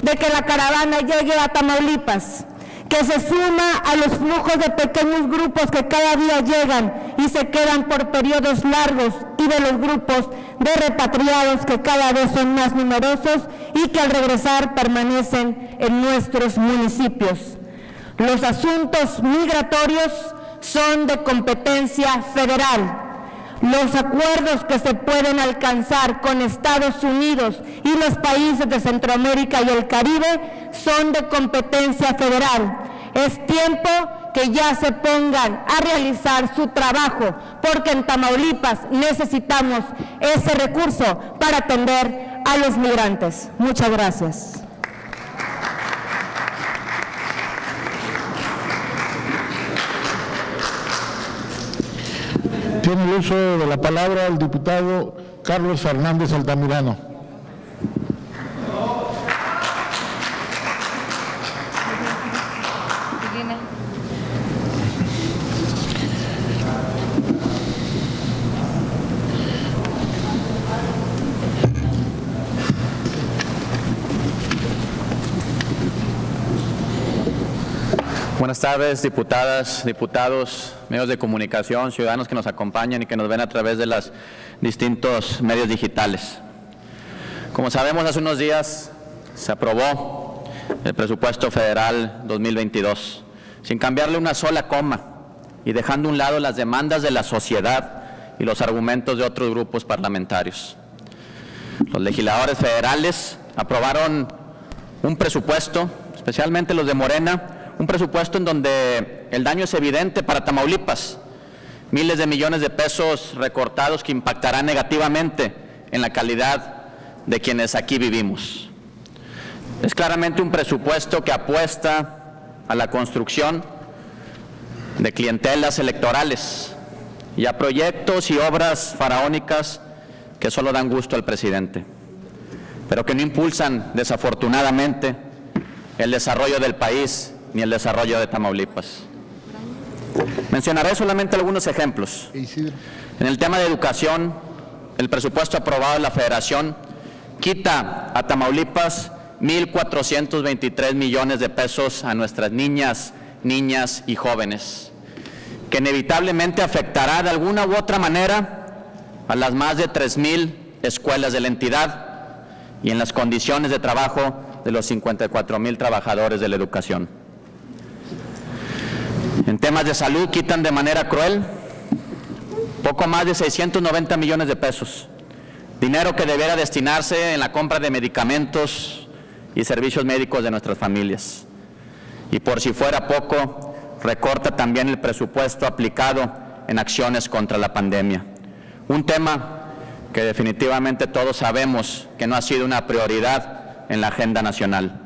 de que la caravana llegue a Tamaulipas, que se suma a los flujos de pequeños grupos que cada día llegan y se quedan por periodos largos y de los grupos de repatriados que cada vez son más numerosos y que al regresar permanecen en nuestros municipios. Los asuntos migratorios son de competencia federal. Los acuerdos que se pueden alcanzar con Estados Unidos y los países de Centroamérica y el Caribe son de competencia federal. Es tiempo que ya se pongan a realizar su trabajo, porque en Tamaulipas necesitamos ese recurso para atender a los migrantes. Muchas gracias. Tiene el uso de la palabra el diputado Carlos Fernández Altamirano. Buenas tardes, diputadas, diputados, medios de comunicación, ciudadanos que nos acompañan y que nos ven a través de los distintos medios digitales. Como sabemos, hace unos días se aprobó el presupuesto federal 2022, sin cambiarle una sola coma y dejando a un lado las demandas de la sociedad y los argumentos de otros grupos parlamentarios. Los legisladores federales aprobaron un presupuesto, especialmente los de Morena, un presupuesto en donde el daño es evidente para Tamaulipas. Miles de millones de pesos recortados que impactarán negativamente en la calidad de quienes aquí vivimos. Es claramente un presupuesto que apuesta a la construcción de clientelas electorales y a proyectos y obras faraónicas que solo dan gusto al presidente, pero que no impulsan, desafortunadamente, el desarrollo del país ni el desarrollo de Tamaulipas. Mencionaré solamente algunos ejemplos. En el tema de educación, el presupuesto aprobado de la Federación quita a Tamaulipas 1.423 millones de pesos a nuestras niñas y jóvenes, que inevitablemente afectará de alguna u otra manera a las más de 3,000 escuelas de la entidad y en las condiciones de trabajo de los 54,000 trabajadores de la educación. En temas de salud, quitan de manera cruel poco más de 690 millones de pesos, dinero que debiera destinarse en la compra de medicamentos y servicios médicos de nuestras familias. Y por si fuera poco, recorta también el presupuesto aplicado en acciones contra la pandemia. Un tema que definitivamente todos sabemos que no ha sido una prioridad en la agenda nacional.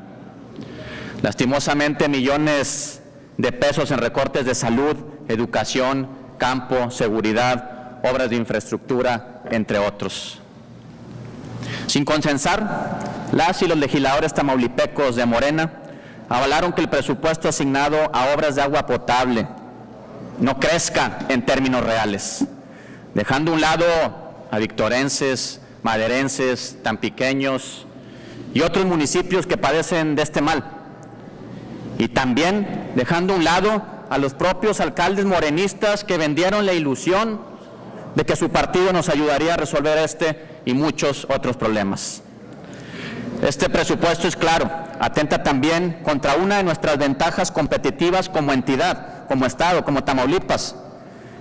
Lastimosamente, millones de pesos en recortes de salud, educación, campo, seguridad, obras de infraestructura, entre otros. Sin consensar, las y los legisladores tamaulipecos de Morena avalaron que el presupuesto asignado a obras de agua potable no crezca en términos reales, dejando a un lado a victorenses, maderenses, tampiqueños y otros municipios que padecen de este mal. Y también dejando a un lado a los propios alcaldes morenistas que vendieron la ilusión de que su partido nos ayudaría a resolver este y muchos otros problemas. Este presupuesto es claro, atenta también contra una de nuestras ventajas competitivas como entidad, como Estado, como Tamaulipas.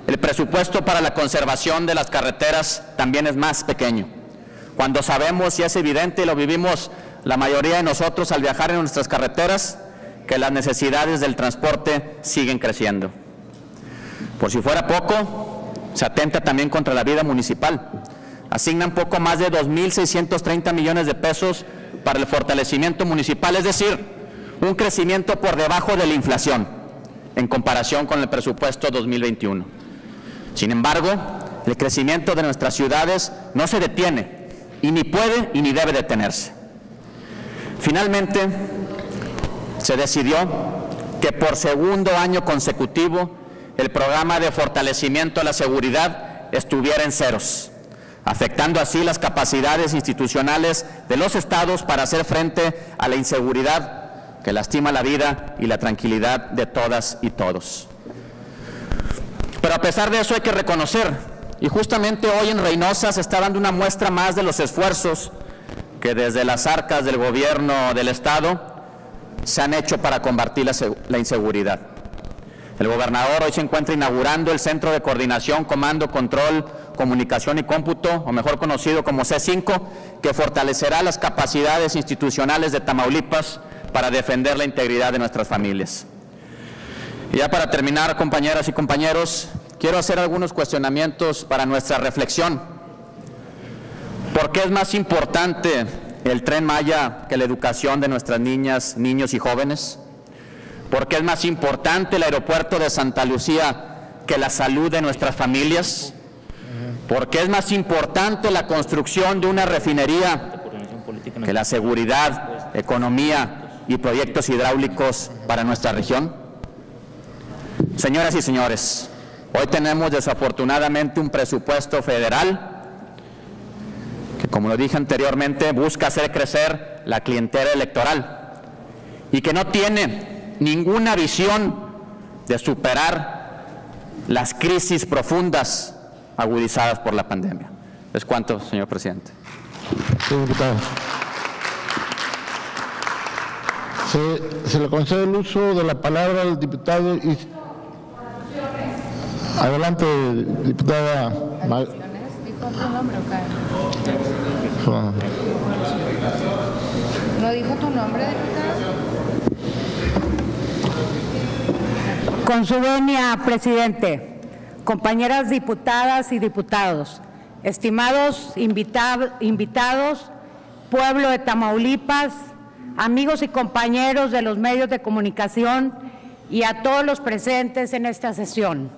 El presupuesto para la conservación de las carreteras también es más pequeño. Cuando sabemos, y es evidente, y lo vivimos la mayoría de nosotros al viajar en nuestras carreteras, que las necesidades del transporte siguen creciendo. Por si fuera poco, se atenta también contra la vida municipal. Asignan poco más de 2,630 millones de pesos para el fortalecimiento municipal, es decir, un crecimiento por debajo de la inflación, en comparación con el presupuesto 2021. Sin embargo, el crecimiento de nuestras ciudades no se detiene, y ni puede y ni debe detenerse. Finalmente, se decidió que por segundo año consecutivo el programa de fortalecimiento a la seguridad estuviera en ceros, afectando así las capacidades institucionales de los estados para hacer frente a la inseguridad que lastima la vida y la tranquilidad de todas y todos. Pero a pesar de eso hay que reconocer, y justamente hoy en Reynosa se está dando una muestra más de los esfuerzos que desde las arcas del gobierno del Estado se han hecho para combatir la inseguridad. El gobernador hoy se encuentra inaugurando el Centro de Coordinación, Comando, Control, Comunicación y Cómputo, o mejor conocido como C5, que fortalecerá las capacidades institucionales de Tamaulipas para defender la integridad de nuestras familias. Y ya para terminar, compañeras y compañeros, quiero hacer algunos cuestionamientos para nuestra reflexión. ¿Por qué es más importante el Tren Maya que la educación de nuestras niñas, niños y jóvenes? ¿Por qué es más importante el aeropuerto de Santa Lucía que la salud de nuestras familias? ¿Por qué es más importante la construcción de una refinería que la seguridad, economía y proyectos hidráulicos para nuestra región? Señoras y señores, hoy tenemos desafortunadamente un presupuesto federal que, como lo dije anteriormente, busca hacer crecer la clientela electoral y que no tiene ninguna visión de superar las crisis profundas agudizadas por la pandemia. ¿Es cuánto, señor presidente? Sí, diputado. Se le concede el uso de la palabra al diputado. Y adelante, diputada. ¿No dijo tu nombre, diputada? Con su venia, presidente, compañeras diputadas y diputados, estimados invitados, pueblo de Tamaulipas, amigos y compañeros de los medios de comunicación y a todos los presentes en esta sesión.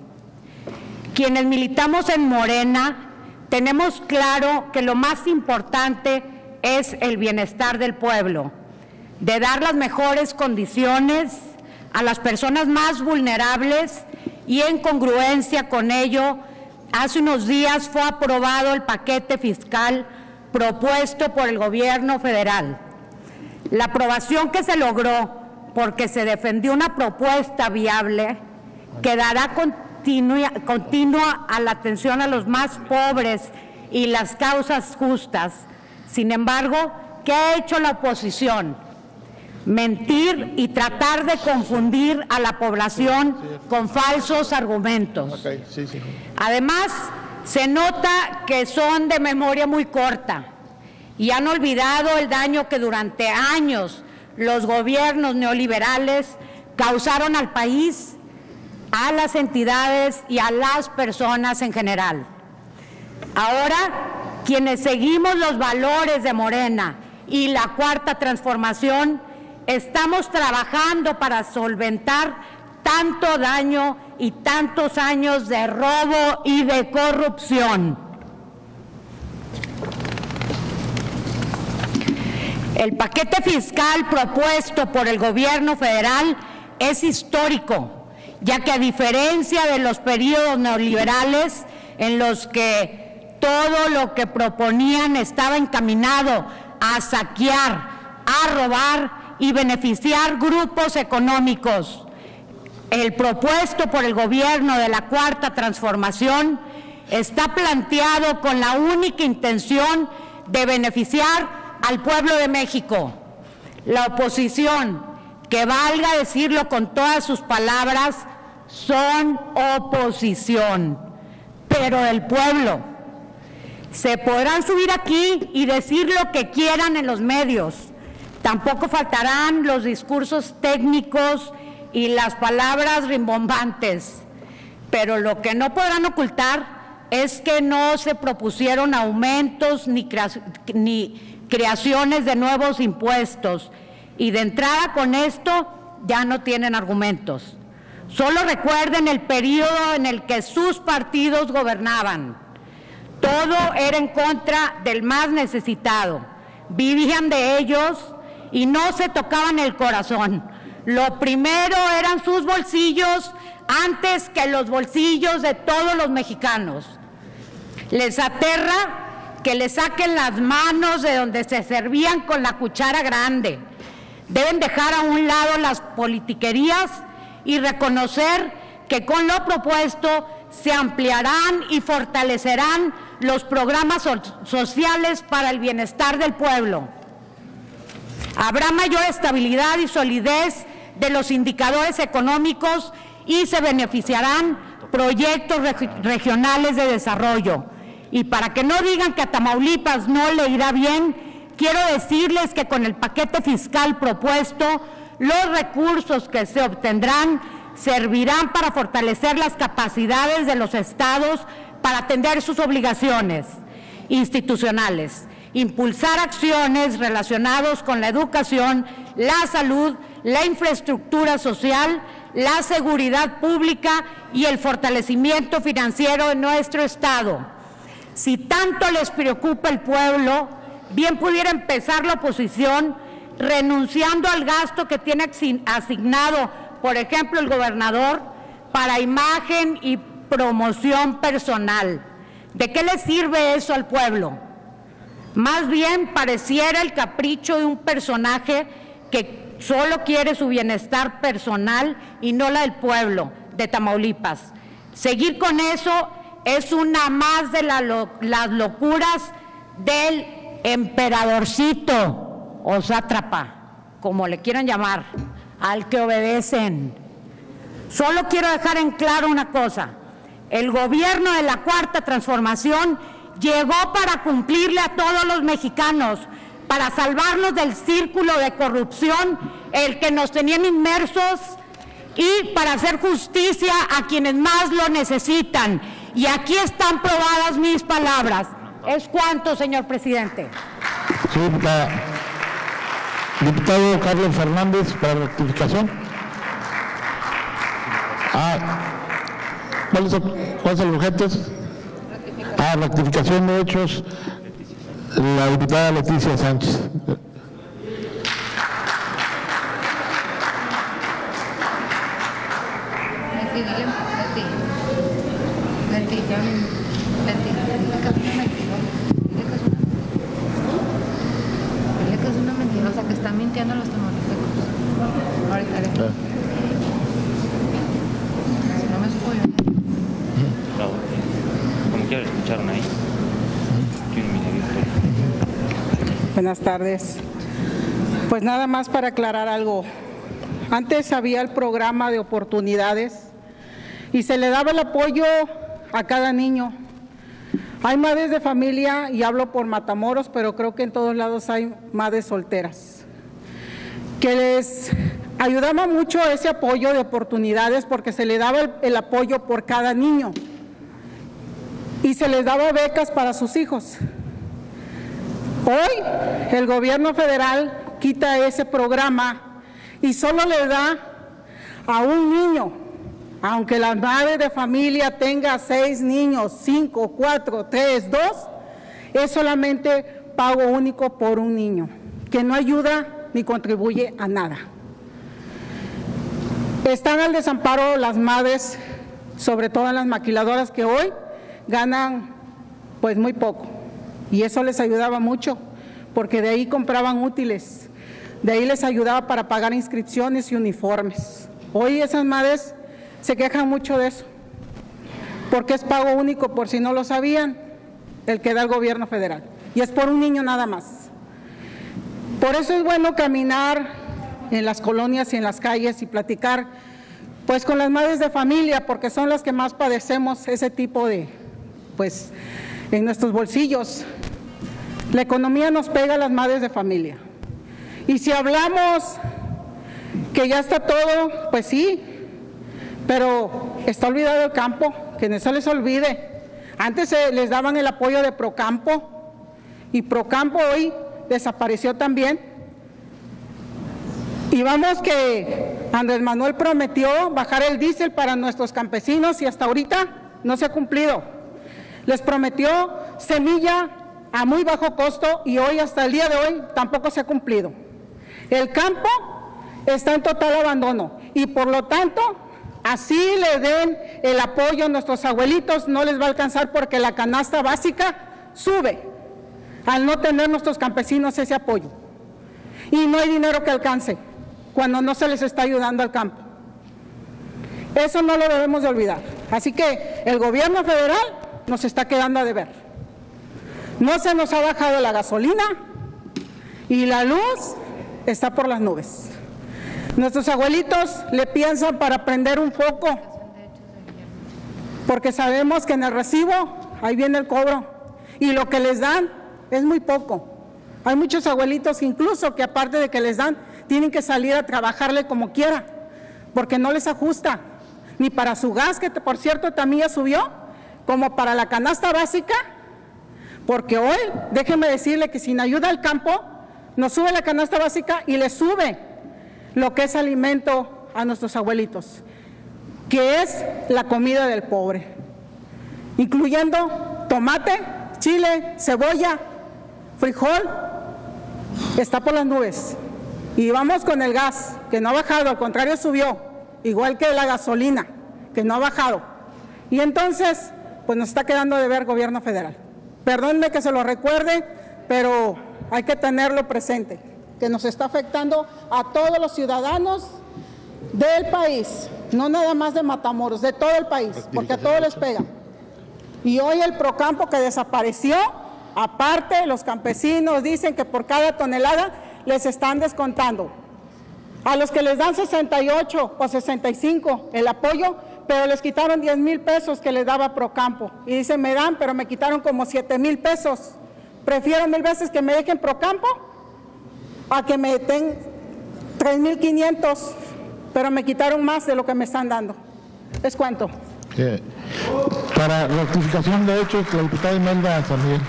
Quienes militamos en Morena, tenemos claro que lo más importante es el bienestar del pueblo, de dar las mejores condiciones a las personas más vulnerables y en congruencia con ello, hace unos días fue aprobado el paquete fiscal propuesto por el gobierno federal. La aprobación que se logró porque se defendió una propuesta viable que dará continua a la atención a los más pobres y las causas justas. Sin embargo, ¿qué ha hecho la oposición? Mentir y tratar de confundir a la población con falsos argumentos. Además, se nota que son de memoria muy corta y han olvidado el daño que durante años los gobiernos neoliberales causaron al país, a las entidades y a las personas en general. Ahora, quienes seguimos los valores de Morena y la Cuarta Transformación, estamos trabajando para solventar tanto daño y tantos años de robo y de corrupción. El paquete fiscal propuesto por el gobierno federal es histórico, ya que a diferencia de los periodos neoliberales en los que todo lo que proponían estaba encaminado a saquear, a robar y beneficiar grupos económicos, el propuesto por el gobierno de la Cuarta Transformación está planteado con la única intención de beneficiar al pueblo de México. La oposición, que valga decirlo con todas sus palabras, son oposición, pero el pueblo. Se podrán subir aquí y decir lo que quieran en los medios. Tampoco faltarán los discursos técnicos y las palabras rimbombantes. Pero lo que no podrán ocultar es que no se propusieron aumentos ni creaciones de nuevos impuestos. Y de entrada con esto ya no tienen argumentos. Solo recuerden el periodo en el que sus partidos gobernaban. Todo era en contra del más necesitado. Vivían de ellos y no se tocaban el corazón. Lo primero eran sus bolsillos antes que los bolsillos de todos los mexicanos. Les aterra que les saquen las manos de donde se servían con la cuchara grande. Deben dejar a un lado las politiquerías y reconocer que con lo propuesto se ampliarán y fortalecerán los programas sociales para el bienestar del pueblo. Habrá mayor estabilidad y solidez de los indicadores económicos y se beneficiarán proyectos regionales de desarrollo. Y para que no digan que a Tamaulipas no le irá bien, quiero decirles que con el paquete fiscal propuesto, los recursos que se obtendrán servirán para fortalecer las capacidades de los estados para atender sus obligaciones institucionales, impulsar acciones relacionadas con la educación, la salud, la infraestructura social, la seguridad pública y el fortalecimiento financiero de nuestro estado. Si tanto les preocupa el pueblo, bien pudiera empezar la oposición renunciando al gasto que tiene asignado, por ejemplo, el gobernador para imagen y promoción personal. ¿De qué le sirve eso al pueblo? Más bien pareciera el capricho de un personaje que solo quiere su bienestar personal y no la del pueblo de Tamaulipas. Seguir con eso es una más de las locuras del emperadorcito o sátrapa, como le quieran llamar, al que obedecen. Solo quiero dejar en claro una cosa: el gobierno de la Cuarta Transformación llegó para cumplirle a todos los mexicanos, para salvarnos del círculo de corrupción el que nos tenían inmersos y para hacer justicia a quienes más lo necesitan. Y aquí están probadas mis palabras. ¿Es cuánto, señor presidente? Sí, diputado Carlos Fernández, para rectificación. ¿Cuáles son los objetos? Rectificación de hechos, la diputada Leticia Sánchez. Dile que es una mentirosa, que está mintiendo a los tamaulipecos. Ahorita le digo. No me escucho. Como quieres escucharme ahí. Buenas tardes. Pues nada más para aclarar algo. Antes había el programa de oportunidades y se le daba el apoyo a cada niño. Hay madres de familia, y hablo por Matamoros, pero creo que en todos lados hay madres solteras, que les ayudaba mucho ese apoyo de oportunidades porque se le daba el apoyo por cada niño y se les daba becas para sus hijos. Hoy el gobierno federal quita ese programa y solo le da a un niño. Aunque la madre de familia tenga 6 niños, 5, 4, 3, 2, es solamente pago único por un niño, que no ayuda ni contribuye a nada. Están al desamparo las madres, sobre todo en las maquiladoras, que hoy ganan pues muy poco, y eso les ayudaba mucho, porque de ahí compraban útiles, de ahí les ayudaba para pagar inscripciones y uniformes. Hoy esas madres se quejan mucho de eso, porque es pago único, por si no lo sabían, el que da el gobierno federal, y es por un niño nada más. Por eso es bueno caminar en las colonias y en las calles y platicar pues con las madres de familia, porque son las que más padecemos ese tipo de, pues, en nuestros bolsillos. La economía nos pega a las madres de familia. Y si hablamos que ya está todo, pues sí, pero está olvidado el campo, que no se les olvide. Antes les daban el apoyo de Procampo, y Procampo hoy desapareció también. Y vamos que Andrés Manuel prometió bajar el diésel para nuestros campesinos y hasta ahorita no se ha cumplido. Les prometió semilla a muy bajo costo y hoy, hasta el día de hoy, tampoco se ha cumplido. El campo está en total abandono y, por lo tanto, así le den el apoyo a nuestros abuelitos, no les va a alcanzar, porque la canasta básica sube al no tener nuestros campesinos ese apoyo. Y no hay dinero que alcance cuando no se les está ayudando al campo. Eso no lo debemos de olvidar. Así que el gobierno federal nos está quedando a deber. No se nos ha bajado la gasolina y la luz está por las nubes. Nuestros abuelitos le piensan para prender un foco, porque sabemos que en el recibo ahí viene el cobro y lo que les dan es muy poco. Hay muchos abuelitos incluso que, aparte de que les dan, tienen que salir a trabajarle como quiera, porque no les ajusta ni para su gas, que por cierto también ya subió, como para la canasta básica, porque hoy, déjenme decirle que sin ayuda al campo, nos sube la canasta básica y le sube lo que es alimento a nuestros abuelitos, que es la comida del pobre, incluyendo tomate, chile, cebolla, frijol. Está por las nubes. Y vamos con el gas, que no ha bajado, al contrario subió, igual que la gasolina, que no ha bajado. Y entonces, pues nos está quedando de ver gobierno federal. Perdónme que se lo recuerde, pero hay que tenerlo presente, que nos está afectando a todos los ciudadanos del país, no nada más de Matamoros, de todo el país, porque a todos les pega. Y hoy el Procampo que desapareció, aparte los campesinos dicen que por cada tonelada les están descontando. A los que les dan 68 o 65 el apoyo, pero les quitaron 10,000 pesos que les daba Procampo. Y dicen, me dan, pero me quitaron como 7,000 pesos. Prefiero 1000 veces que me dejen Procampo a que me den 3,500, pero me quitaron más de lo que me están dando. ¿Es cuánto? Sí. Para rectificación de hechos, la diputada Imelda San Miguel.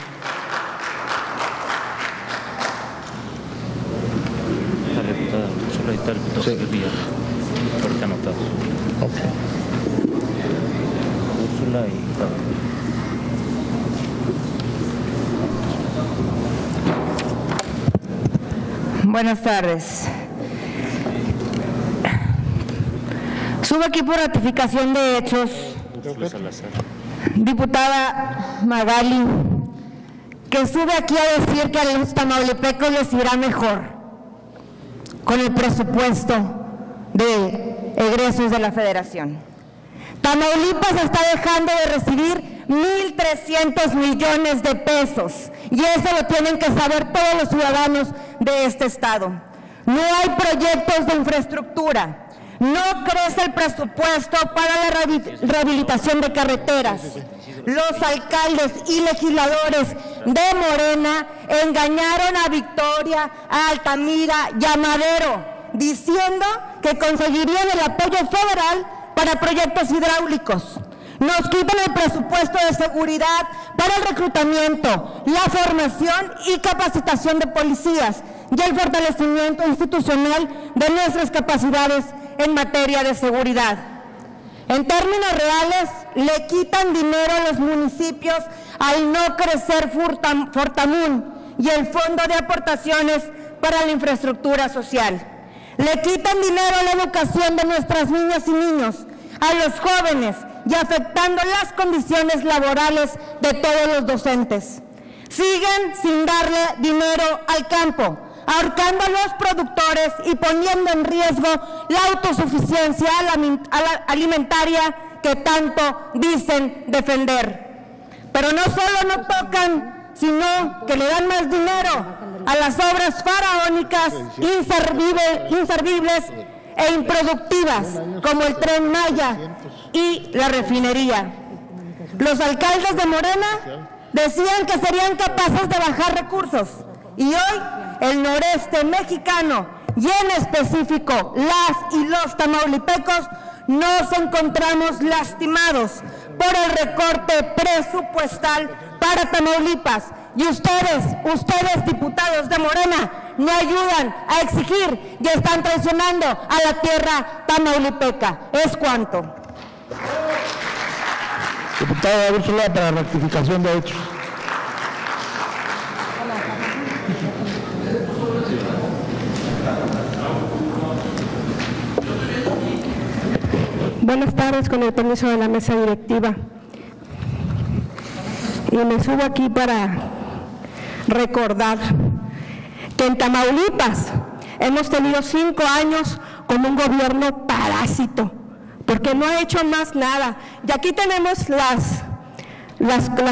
Sí. Okay. Buenas tardes. Subo aquí por ratificación de hechos, diputada Magali, que sube aquí a decir que a los tamaulipecos les irá mejor con el presupuesto de egresos de la Federación. Tamaulipas está dejando de recibir 1.300 millones de pesos. Y eso lo tienen que saber todos los ciudadanos de este estado. No hay proyectos de infraestructura. No crece el presupuesto para la rehabilitación de carreteras. Los alcaldes y legisladores de Morena engañaron a Victoria, a Altamira y a Madero, diciendo que conseguirían el apoyo federal para proyectos hidráulicos. Nos quitan el presupuesto de seguridad para el reclutamiento, la formación y capacitación de policías y el fortalecimiento institucional de nuestras capacidades en materia de seguridad. En términos reales, le quitan dinero a los municipios al no crecer Fortamún y el Fondo de Aportaciones para la Infraestructura Social. Le quitan dinero a la educación de nuestras niñas y niños, a los jóvenes, y afectando las condiciones laborales de todos los docentes. Siguen sin darle dinero al campo, ahorcando a los productores y poniendo en riesgo la autosuficiencia alimentaria que tanto dicen defender. Pero no solo no tocan, sino que le dan más dinero a las obras faraónicas, inservibles e improductivas, como el Tren Maya y la refinería. Los alcaldes de Morena decían que serían capaces de bajar recursos, y hoy el noreste mexicano, y en específico las y los tamaulipecos, nos encontramos lastimados por el recorte presupuestal para Tamaulipas. Y ustedes diputados de Morena, no ayudan a exigir y están traicionando a la tierra tamaulipeca. ¿Es cuanto? Diputada Úrsula, para rectificación de hechos. Buenas tardes, con el permiso de la mesa directiva. Y me subo aquí para recordar que en Tamaulipas hemos tenido 5 años con un gobierno parásito, porque no ha hecho más nada. Y aquí tenemos las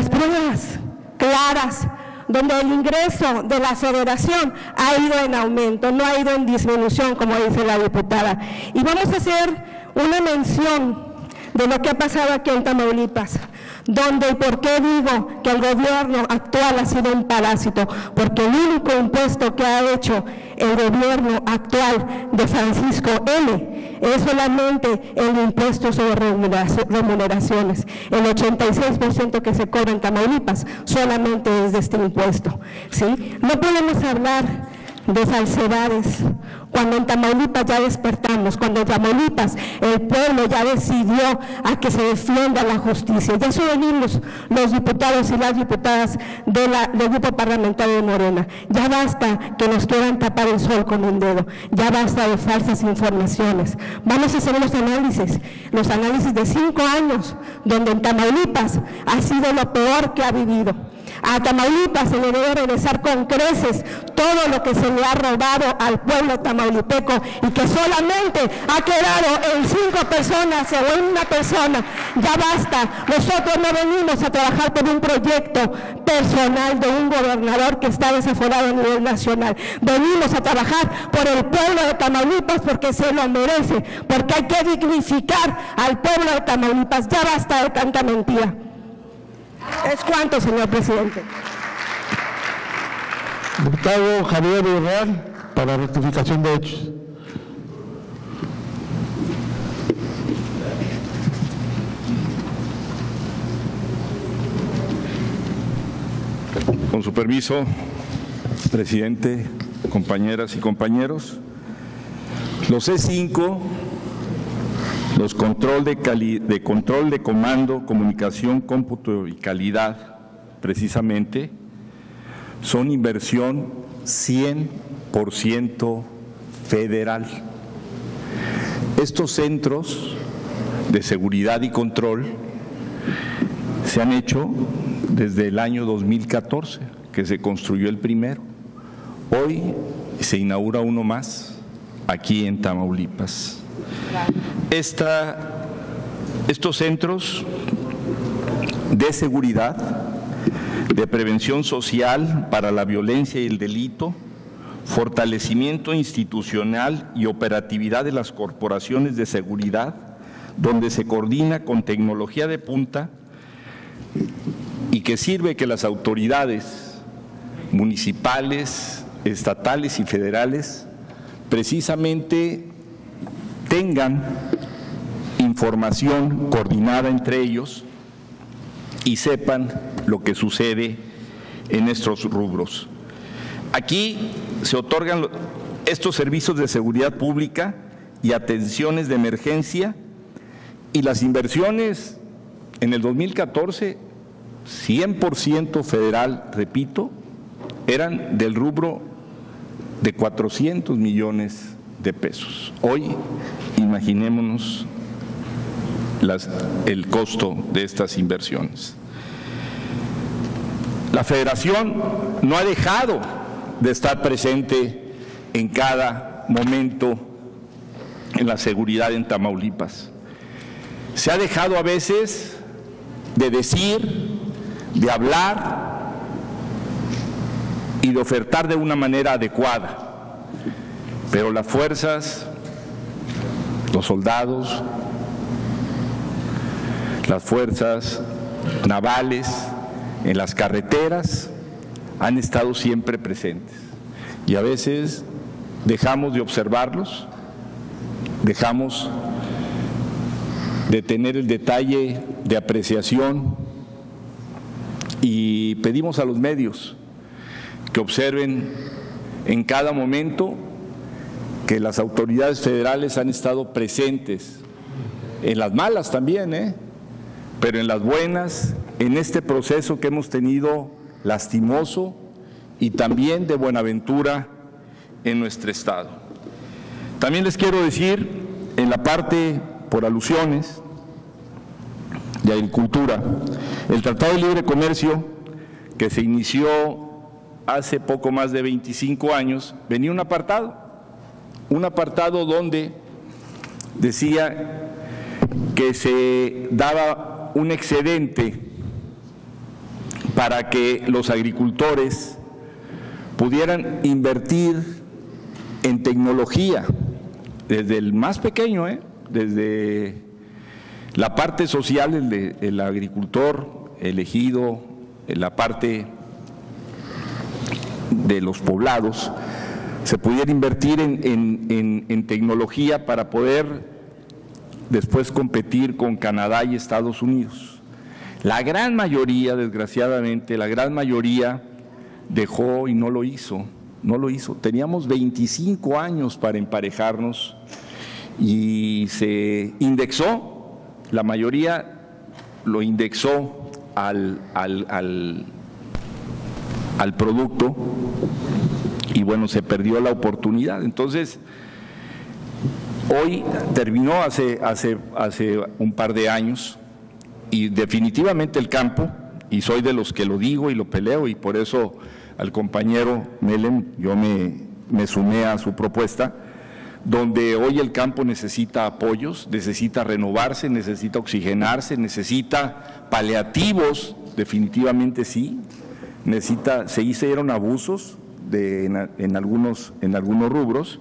pruebas claras, donde el ingreso de la federación ha ido en aumento, no ha ido en disminución, como dice la diputada. Y vamos a hacer una mención de lo que ha pasado aquí en Tamaulipas, donde y por qué digo que el gobierno actual ha sido un parásito, porque el único impuesto que ha hecho el gobierno actual de Francisco L. es solamente el impuesto sobre remuneraciones. El 86% que se cobra en Tamaulipas solamente es de este impuesto, ¿sí? No podemos hablar de falsedades, cuando en Tamaulipas ya despertamos, cuando en Tamaulipas el pueblo ya decidió a que se defienda la justicia. Ya eso venimos los diputados y las diputadas del grupo parlamentario de Morena. Ya basta que nos quieran tapar el sol con un dedo, ya basta de falsas informaciones. Vamos a hacer los análisis de 5 años, donde en Tamaulipas ha sido lo peor que ha vivido. A Tamaulipas se le debe regresar con creces todo lo que se le ha robado al pueblo tamaulipeco y que solamente ha quedado en 5 personas o en 1 persona. Ya basta, nosotros no venimos a trabajar por un proyecto personal de un gobernador que está desaforado a nivel nacional. Venimos a trabajar por el pueblo de Tamaulipas porque se lo merece, porque hay que dignificar al pueblo de Tamaulipas. Ya basta de tanta mentira. ¿Es cuánto, señor presidente? Diputado Javier Villarreal, para rectificación de hechos. Con su permiso, presidente, compañeras y compañeros, los C5, los control de comando, comunicación, cómputo y calidad, precisamente, son inversión 100% federal. Estos centros de seguridad y control se han hecho desde el año 2014, que se construyó el primero. Hoy se inaugura uno más aquí en Tamaulipas. Estos centros de seguridad, de prevención social para la violencia y el delito, fortalecimiento institucional y operatividad de las corporaciones de seguridad, donde se coordina con tecnología de punta y que sirve que las autoridades municipales, estatales y federales precisamente tengan información coordinada entre ellos y sepan lo que sucede en estos rubros. Aquí se otorgan estos servicios de seguridad pública y atenciones de emergencia, y las inversiones en el 2014, 100% federal, repito, eran del rubro de 400 millones de pesos. Hoy, imaginémonos el costo de estas inversiones. La Federación no ha dejado de estar presente en cada momento en la seguridad en Tamaulipas. Se ha dejado a veces de decir, de hablar y de ofertar de una manera adecuada, pero las fuerzas, los soldados, las fuerzas navales, en las carreteras, han estado siempre presentes, y a veces dejamos de observarlos, dejamos de tener el detalle de apreciación y pedimos a los medios que observen en cada momento que las autoridades federales han estado presentes, en las malas también, pero en las buenas, en este proceso que hemos tenido lastimoso y también de Buenaventura en nuestro estado. También les quiero decir, en la parte por alusiones de agricultura, el Tratado de Libre Comercio que se inició hace poco más de 25 años, venía un apartado donde decía que se daba un excedente para que los agricultores pudieran invertir en tecnología, desde el más pequeño, desde la parte social, el agricultor, el ejido, la parte de los poblados, se pudiera invertir en tecnología para poder después competir con Canadá y Estados Unidos. La gran mayoría, desgraciadamente, la gran mayoría dejó y no lo hizo. Teníamos 25 años para emparejarnos y se indexó, la mayoría lo indexó al producto y bueno, se perdió la oportunidad. Entonces, hoy terminó hace un par de años. Y definitivamente el campo, y soy de los que lo digo y lo peleo, y por eso al compañero Melhem yo me sumé a su propuesta, donde hoy el campo necesita apoyos, necesita renovarse, necesita oxigenarse, necesita paliativos, definitivamente sí, se hicieron abusos en algunos rubros,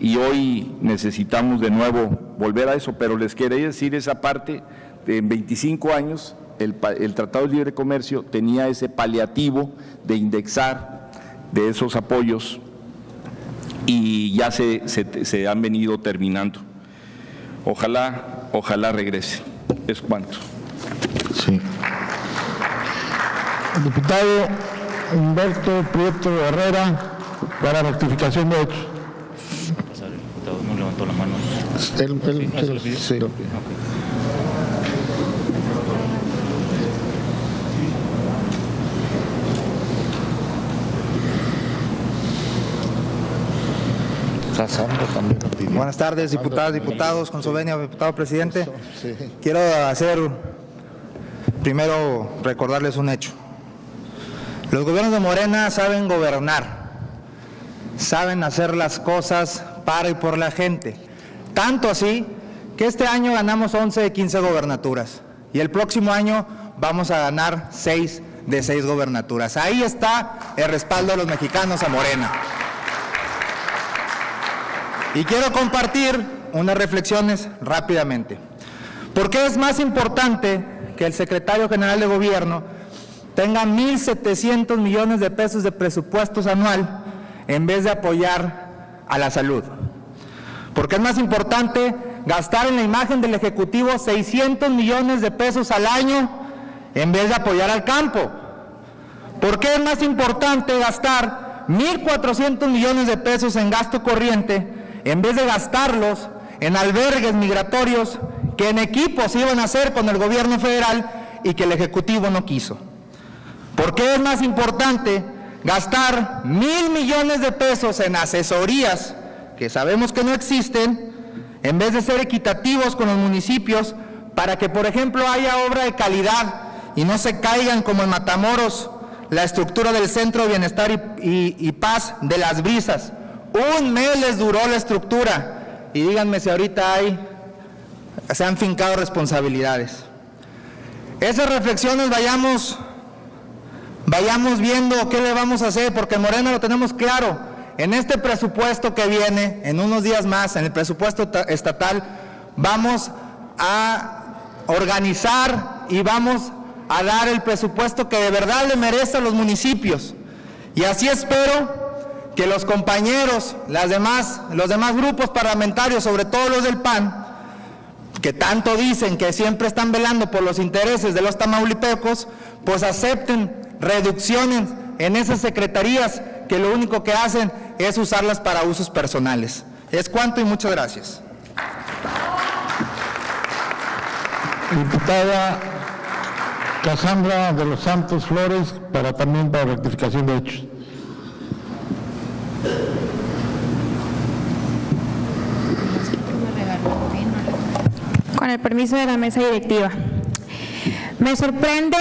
y hoy necesitamos de nuevo volver a eso, pero les quería decir esa parte. En 25 años el Tratado de Libre Comercio tenía ese paliativo de indexar de esos apoyos y ya se han venido terminando. Ojalá regrese. Es cuanto. Sí. Diputado Humberto Prieto Herrera, para rectificación de hechos. El diputado no levantó la mano. Sí. Okay. Buenas tardes, diputadas, diputados, con su venia, diputado presidente. Quiero primero recordarles un hecho. Los gobiernos de Morena saben gobernar, saben hacer las cosas para y por la gente. Tanto así que este año ganamos 11 de 15 gobernaturas y el próximo año vamos a ganar 6 de 6 gobernaturas. Ahí está el respaldo de los mexicanos a Morena. Y quiero compartir unas reflexiones rápidamente. ¿Por qué es más importante que el secretario general de Gobierno tenga 1.700 millones de pesos de presupuestos anual en vez de apoyar a la salud? ¿Por qué es más importante gastar en la imagen del Ejecutivo 600 millones de pesos al año en vez de apoyar al campo? ¿Por qué es más importante gastar 1.400 millones de pesos en gasto corriente en vez de gastarlos en albergues migratorios que en equipo se iban a hacer con el gobierno federal y que el Ejecutivo no quiso? ¿Por qué es más importante gastar 1.000 millones de pesos en asesorías que sabemos que no existen, en vez de ser equitativos con los municipios para que, por ejemplo, haya obra de calidad y no se caigan como en Matamoros la estructura del Centro de Bienestar y Paz de Las Brisas? Un mes les duró la estructura y díganme si ahorita se han fincado responsabilidades. Esas reflexiones vayamos viendo qué le vamos a hacer, porque Morena lo tenemos claro. En este presupuesto que viene, en unos días más, en el presupuesto estatal, vamos a organizar y vamos a dar el presupuesto que de verdad le merece a los municipios. Y así espero que los compañeros, los demás grupos parlamentarios, sobre todo los del PAN, que tanto dicen que siempre están velando por los intereses de los tamaulipecos, pues acepten reducciones en esas secretarías que lo único que hacen es usarlas para usos personales. Es cuanto y muchas gracias. Diputada Casandra de los Santos Flores, también para rectificación de hechos. Con el permiso de la mesa directiva. Me sorprende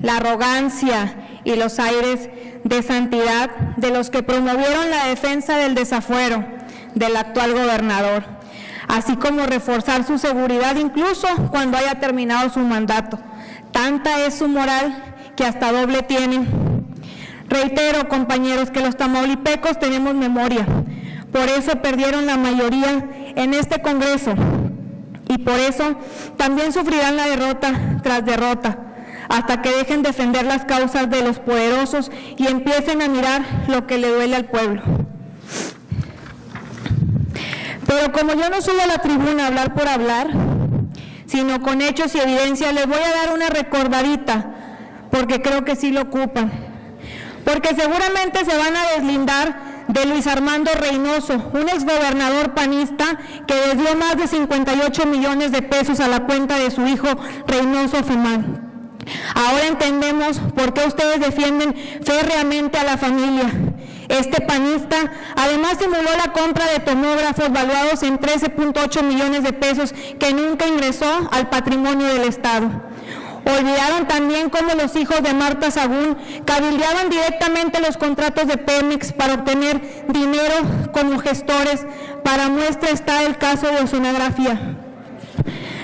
la arrogancia y los aires de santidad de los que promovieron la defensa del desafuero del actual gobernador, así como reforzar su seguridad incluso cuando haya terminado su mandato. Tanta es su moral que hasta doble tiene. Reitero, compañeros, que los tamaulipecos tenemos memoria. Por eso perdieron la mayoría en este Congreso y por eso también sufrirán la derrota tras derrota, hasta que dejen defender las causas de los poderosos y empiecen a mirar lo que le duele al pueblo. Pero como yo no subo a la tribuna a hablar por hablar, sino con hechos y evidencia, les voy a dar una recordadita, porque creo que sí lo ocupan. Porque seguramente se van a deslindar de Luis Armando Reynoso, un exgobernador panista que desvió más de 58 millones de pesos a la cuenta de su hijo Reynoso Fumán. Ahora entendemos por qué ustedes defienden férreamente a la familia. Este panista además simuló la compra de tomógrafos valuados en 13.8 millones de pesos que nunca ingresó al patrimonio del Estado. Olvidaron también cómo los hijos de Marta Sagún cabildeaban directamente los contratos de Pemex para obtener dinero como gestores. Para muestra está el caso de Oceanografía.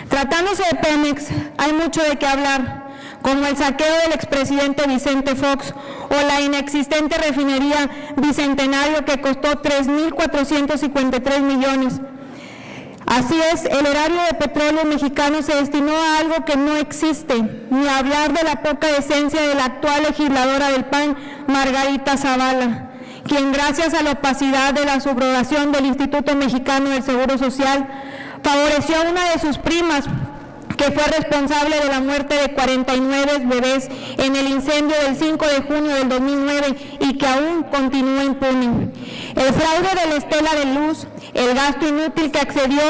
Tratándose de Pemex, hay mucho de qué hablar, como el saqueo del expresidente Vicente Fox o la inexistente refinería Bicentenario que costó 3.453 millones. Así es, el erario de petróleo mexicano se destinó a algo que no existe, ni hablar de la poca decencia de la actual legisladora del PAN, Margarita Zavala, quien gracias a la opacidad de la subrogación del Instituto Mexicano del Seguro Social, favoreció a una de sus primas, que fue responsable de la muerte de 49 bebés en el incendio del 5 de junio del 2009 y que aún continúa impune. El fraude de la Estela de Luz, el gasto inútil que accedió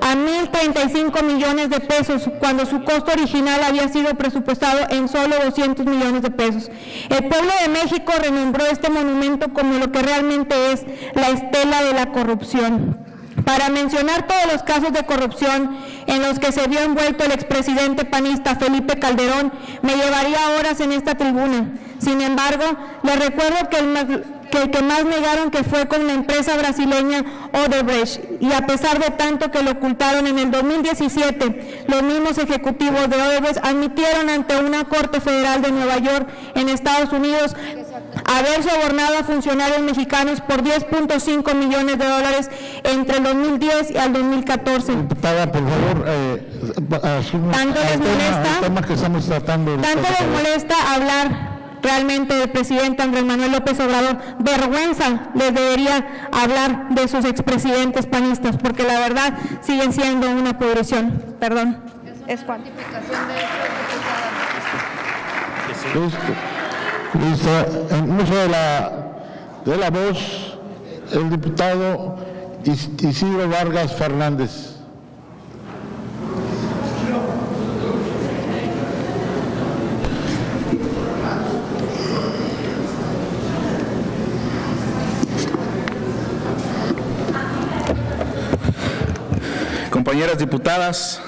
a 1.035 millones de pesos cuando su costo original había sido presupuestado en solo 200 millones de pesos. El pueblo de México renombró este monumento como lo que realmente es, la Estela de la Corrupción. Para mencionar todos los casos de corrupción en los que se vio envuelto el expresidente panista Felipe Calderón, me llevaría horas en esta tribuna. Sin embargo, les recuerdo que el que el que más negaron que fue con la empresa brasileña Odebrecht, y a pesar de tanto que lo ocultaron, en el 2017 los mismos ejecutivos de Odebrecht admitieron ante una Corte Federal de Nueva York en Estados Unidos haber sobornado a funcionarios mexicanos por 10.5 millones de dólares entre el 2010 y el 2014. Diputada, por favor, tanto les molesta hablar realmente del presidente Andrés Manuel López Obrador. Vergüenza les debería hablar de sus expresidentes panistas, porque la verdad siguen siendo una pudrición. Perdón. Es Juan. Listo. En uso de la voz, el diputado Isidro Vargas Fernández. Compañeras diputadas,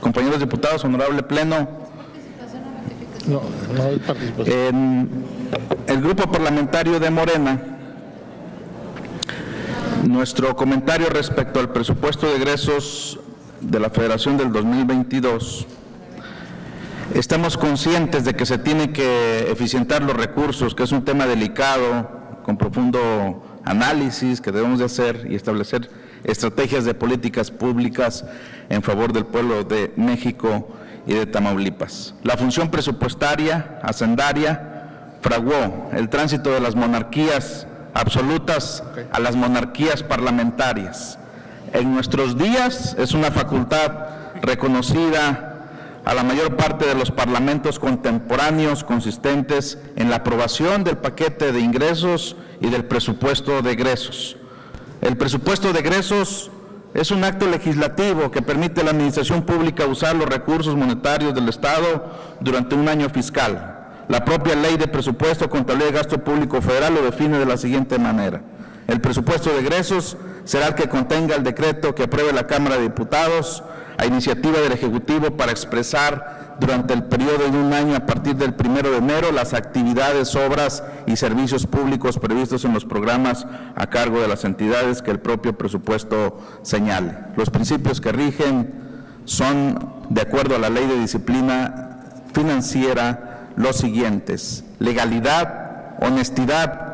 compañeros diputados, honorable pleno, no hay participación. El grupo parlamentario de Morena, nuestro comentario respecto al presupuesto de egresos de la Federación del 2022, estamos conscientes de que se tiene que eficientar los recursos, que es un tema delicado, con profundo análisis que debemos de hacer y establecer estrategias de políticas públicas en favor del pueblo de México y de Tamaulipas. La función presupuestaria hacendaria fraguó el tránsito de las monarquías absolutas a las monarquías parlamentarias. En nuestros días es una facultad reconocida a la mayor parte de los parlamentos contemporáneos, consistentes en la aprobación del paquete de ingresos y del presupuesto de egresos. El presupuesto de egresos es un acto legislativo que permite a la administración pública usar los recursos monetarios del Estado durante un año fiscal. La propia Ley de Presupuesto, Contabilidad y Gasto Público Federal lo define de la siguiente manera. El presupuesto de egresos será el que contenga el decreto que apruebe la Cámara de Diputados a iniciativa del Ejecutivo para expresar durante el periodo de un año a partir del 1 de enero las actividades, obras y servicios públicos previstos en los programas a cargo de las entidades que el propio presupuesto señale. Los principios que rigen son, de acuerdo a la Ley de Disciplina Financiera, los siguientes: legalidad, honestidad,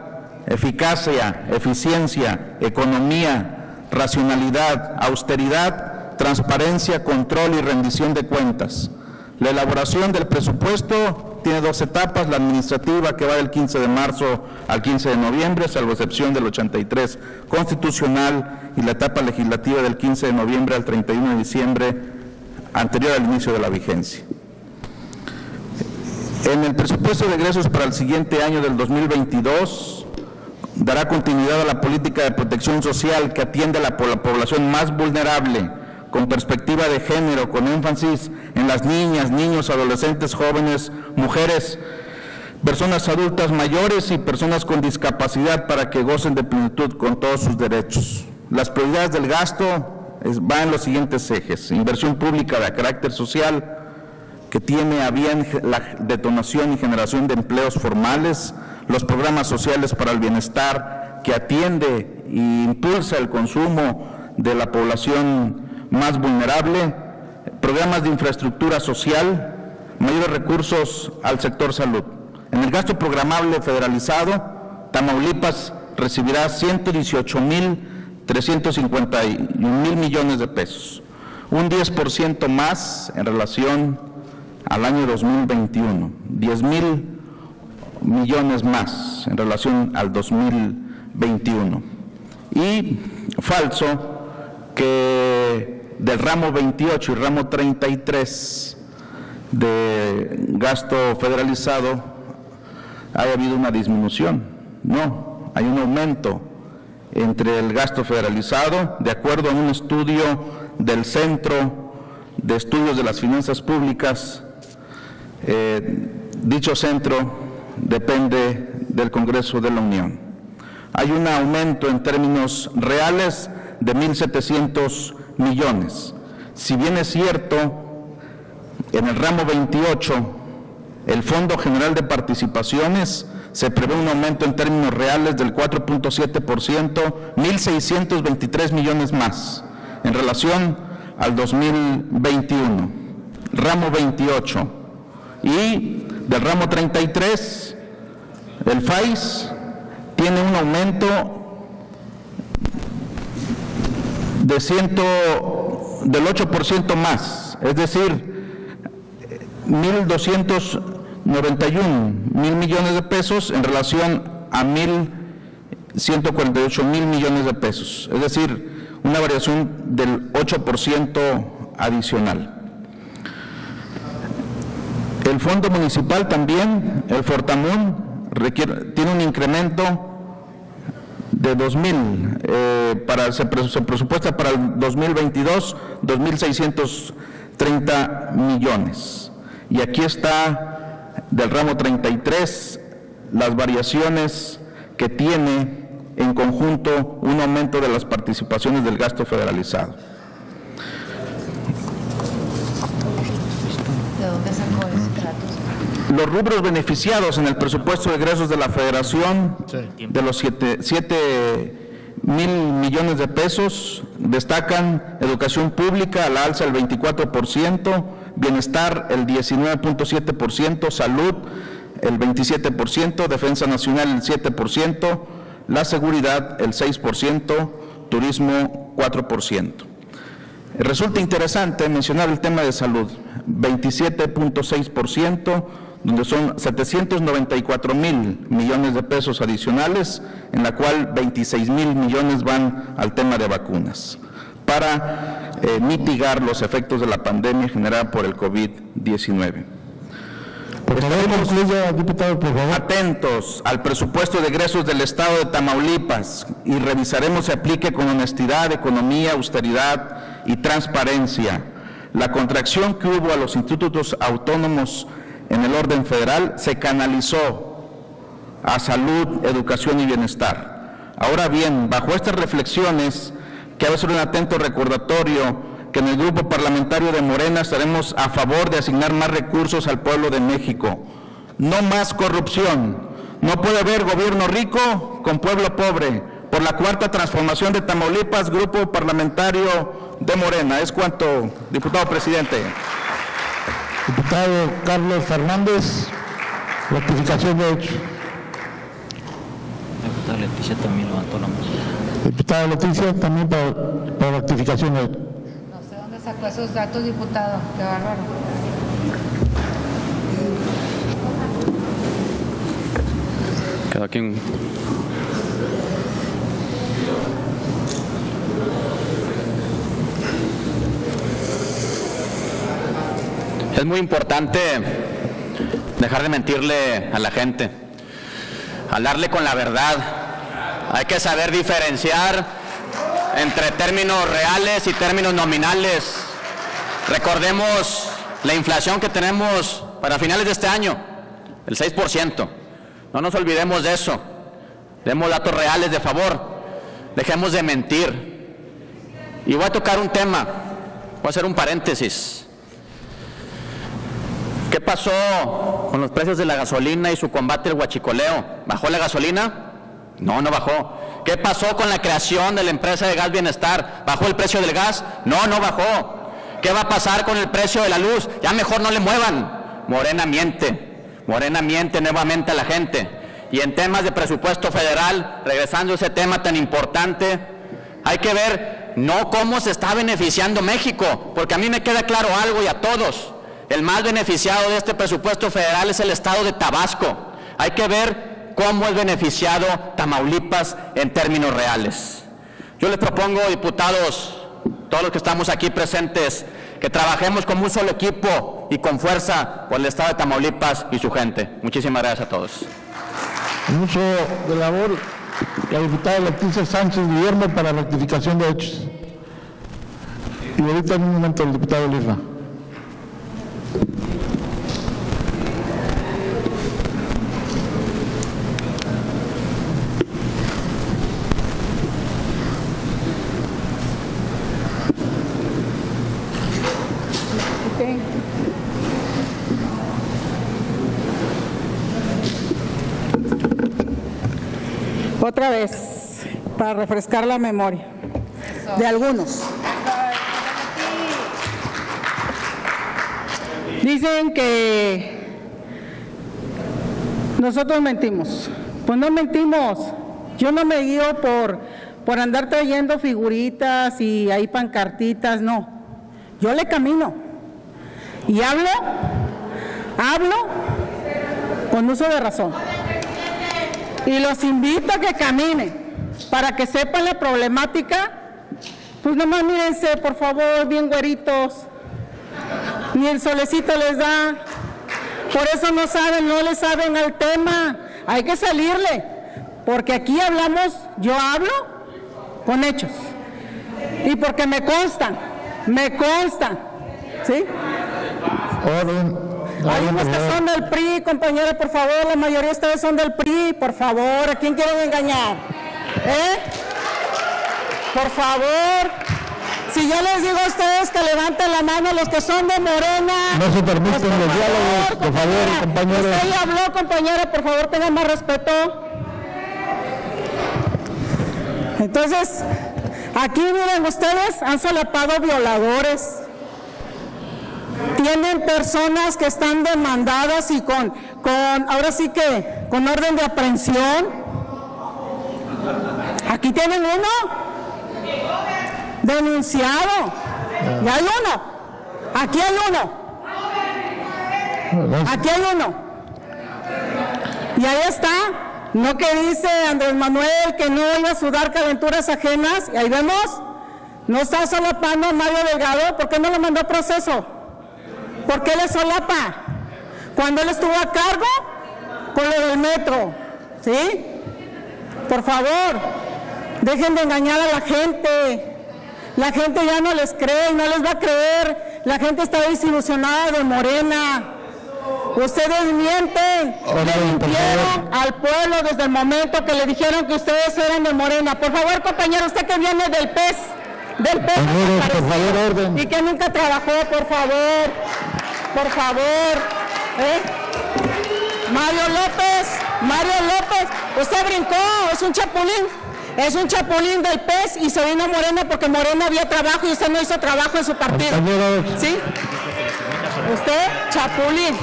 eficacia, eficiencia, economía, racionalidad, austeridad, transparencia, control y rendición de cuentas. La elaboración del presupuesto tiene dos etapas: la administrativa, que va del 15 de marzo al 15 de noviembre, salvo excepción del 83 constitucional, y la etapa legislativa del 15 de noviembre al 31 de diciembre, anterior al inicio de la vigencia. En el presupuesto de egresos para el siguiente año del 2022, dará continuidad a la política de protección social que atiende a la población más vulnerable, con perspectiva de género, con énfasis en las niñas, niños, adolescentes, jóvenes, mujeres, personas adultas mayores y personas con discapacidad, para que gocen de plenitud con todos sus derechos. Las prioridades del gasto van en los siguientes ejes: inversión pública de carácter social, que tiene a bien la detonación y generación de empleos formales; los programas sociales para el bienestar, que atiende e impulsa el consumo de la población más vulnerable; programas de infraestructura social; mayores recursos al sector salud. En el gasto programable federalizado, Tamaulipas recibirá 118.351 millones de pesos, un 10% más en relación al año 2021, 10.000 millones más en relación al 2021. Y falso que del ramo 28 y ramo 33 de gasto federalizado haya habido una disminución. No, hay un aumento entre el gasto federalizado. De acuerdo a un estudio del Centro de Estudios de las Finanzas Públicas, dicho centro depende del Congreso de la Unión, hay un aumento en términos reales de 1.700 millones. Si bien es cierto, en el ramo 28, el Fondo General de Participaciones se prevé un aumento en términos reales del 4.7%, 1.623 millones más en relación al 2021, ramo 28. Y del ramo 33, el FAIS tiene un aumento de del 8% más, es decir, 1.291 mil millones de pesos en relación a 1.148 mil millones de pesos, es decir, una variación del 8% adicional. El Fondo Municipal también, el Fortamún, tiene un incremento de 2.000, se presupuesta para el 2022, 2.630 millones. Y aquí está, del ramo 33, las variaciones que tiene en conjunto un aumento de las participaciones del gasto federalizado. Los rubros beneficiados en el presupuesto de egresos de la Federación, de los 7 mil millones de pesos, destacan educación pública a la alza del 24%, bienestar el 19.7%, salud el 27%, defensa nacional el 7%, la seguridad el 6%, turismo 4%. Resulta interesante mencionar el tema de salud, 27.6%, donde son 794 mil millones de pesos adicionales, en la cual 26 mil millones van al tema de vacunas, para mitigar los efectos de la pandemia generada por el COVID-19. Por favor, atentos al presupuesto de egresos del Estado de Tamaulipas y revisaremos se aplique con honestidad, economía, austeridad y transparencia. La contracción que hubo a los institutos autónomos en el orden federal se canalizó a salud, educación y bienestar. Ahora bien, bajo estas reflexiones, que ha de ser un atento recordatorio que en el Grupo Parlamentario de Morena estaremos a favor de asignar más recursos al pueblo de México. No más corrupción. No puede haber gobierno rico con pueblo pobre. Por la cuarta transformación de Tamaulipas, Grupo Parlamentario de Morena. Es cuanto, diputado presidente. Diputado Carlos Fernández, rectificación de hecho. Diputada Leticia también levantó la mano. Diputada Leticia también para rectificación de hecho. No sé dónde sacó esos datos, diputado, qué bárbaro. Cada quien. Es muy importante dejar de mentirle a la gente, hablarle con la verdad. Hay que saber diferenciar entre términos reales y términos nominales. Recordemos la inflación que tenemos para finales de este año, el 6%. No nos olvidemos de eso. Demos datos reales, de favor. Dejemos de mentir. Y voy a tocar un tema, voy a hacer un paréntesis. ¿Qué pasó con los precios de la gasolina y su combate al huachicoleo? ¿Bajó la gasolina? No, no bajó. ¿Qué pasó con la creación de la empresa de gas Bienestar? ¿Bajó el precio del gas? No, no bajó. ¿Qué va a pasar con el precio de la luz? Ya mejor no le muevan. Morena miente nuevamente a la gente. Y en temas de presupuesto federal, regresando a ese tema tan importante, hay que ver no cómo se está beneficiando México, porque a mí me queda claro algo y a todos. El más beneficiado de este presupuesto federal es el estado de Tabasco. Hay que ver cómo es beneficiado Tamaulipas en términos reales. Yo les propongo, diputados, todos los que estamos aquí presentes, que trabajemos como un solo equipo y con fuerza por el estado de Tamaulipas y su gente. Muchísimas gracias a todos. Mucho de labor, la diputada Leticia Sánchez Guillermo para rectificación de hechos. Y ahorita en un momento el diputado Lisma. Otra vez, para refrescar la memoria de algunos. Dicen que nosotros mentimos. Pues no mentimos. Yo no me guío por andar trayendo figuritas y ahí pancartitas, no. Yo le camino y hablo con uso de razón. Y los invito a que caminen para que sepan la problemática. Pues nomás mírense, por favor, bien güeritos. Ni el solecito les da. Por eso no le saben al tema. Hay que salirle, porque aquí hablamos, yo hablo con hechos. Y porque me constan, ¿sí? Algunos que son del PRI, compañeros, por favor, la mayoría de ustedes son del PRI, por favor, ¿a quién quieren engañar? ¿Eh? Por favor. Si yo les digo a ustedes que levanten la mano los que son de Morena. No se permiten los diálogos, por favor, compañeros. Usted ya habló, compañera, por favor, tengan más respeto. Entonces, aquí miren, ustedes han solapado violadores. Tienen personas que están demandadas y ahora sí que, con orden de aprehensión. Aquí tienen uno denunciado, y hay uno, aquí hay uno, aquí hay uno, y ahí está, no que dice Andrés Manuel que no iba a sudar calenturas ajenas, y ahí vemos, no está solapando a Mario Delgado. ¿Por qué no lo mandó a proceso? ¿Por qué le solapa? Cuando él estuvo a cargo con lo del metro, ¿sí? Por favor, dejen de engañar a la gente. La gente ya no les cree, no les va a creer. La gente está desilusionada de Morena. Ustedes mienten. Mintieron al pueblo desde el momento que le dijeron que ustedes eran de Morena. Por favor, compañero, usted que viene del PES, por favor, orden. Y que nunca trabajó, por favor, ¿eh? Mario López, usted brincó, es un chapulín. Es un chapulín del PES y se vino a Morena porque Morena había trabajo y usted no hizo trabajo en su partido. ¿Sí? Usted es chapulín.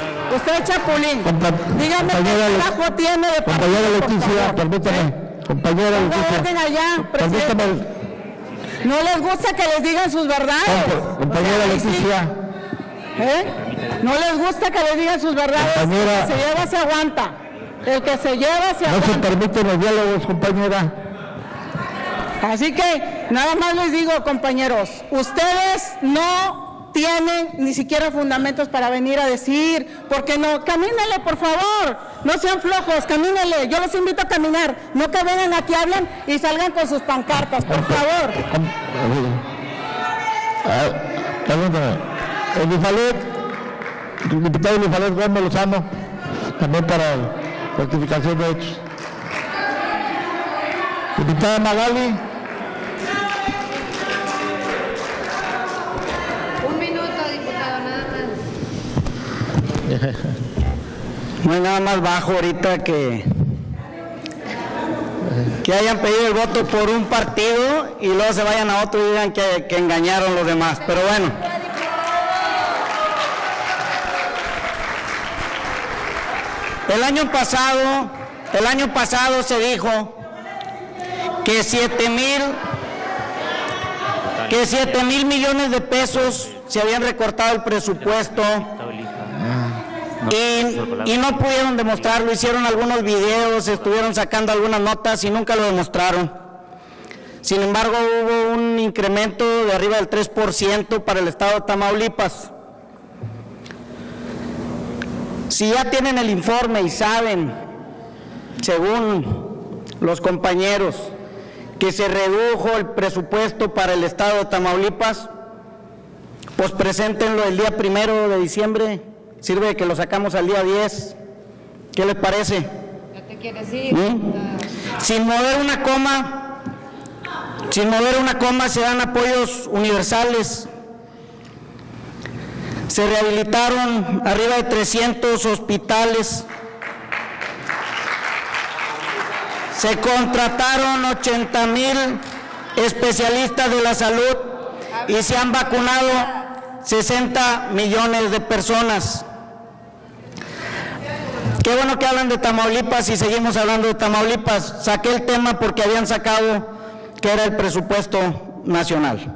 Dígame qué trabajo tiene de partido. Compañera Leticia, permítame. No les gusta que les digan sus verdades. No les gusta que les digan sus verdades. Compañera, el que se lleva se aguanta. No se permiten los diálogos, compañera. Así que nada más les digo, compañeros, ustedes no tienen ni siquiera fundamentos para venir a decir, porque no, camínenle, por favor, no sean flojos, camínenle, yo los invito a caminar, no que vengan aquí, hablen y salgan con sus pancartas, por favor. Perdóname, el diputado Elifalet Gómez Lozano, también para rectificación de hechos. Diputada Magali. Un minuto, diputado, nada más. No hay nada más bajo ahorita que hayan pedido el voto por un partido y luego se vayan a otro y digan que engañaron los demás, pero bueno. El año pasado se dijo que 7 mil millones de pesos se habían recortado el presupuesto y no pudieron demostrarlo, hicieron algunos videos, estuvieron sacando algunas notas y nunca lo demostraron. Sin embargo, hubo un incremento de arriba del 3% para el estado de Tamaulipas. Si ya tienen el informe y saben, según los compañeros, que se redujo el presupuesto para el estado de Tamaulipas, pues preséntenlo el día 1 de diciembre, sirve que lo sacamos al día 10, ¿qué les parece? No te quieres ir. Sin mover una coma se dan apoyos universales, se rehabilitaron arriba de 300 hospitales, se contrataron 80,000 especialistas de la salud y se han vacunado 60 millones de personas. Qué bueno que hablan de Tamaulipas y seguimos hablando de Tamaulipas. Saqué el tema porque habían sacado que era el presupuesto nacional.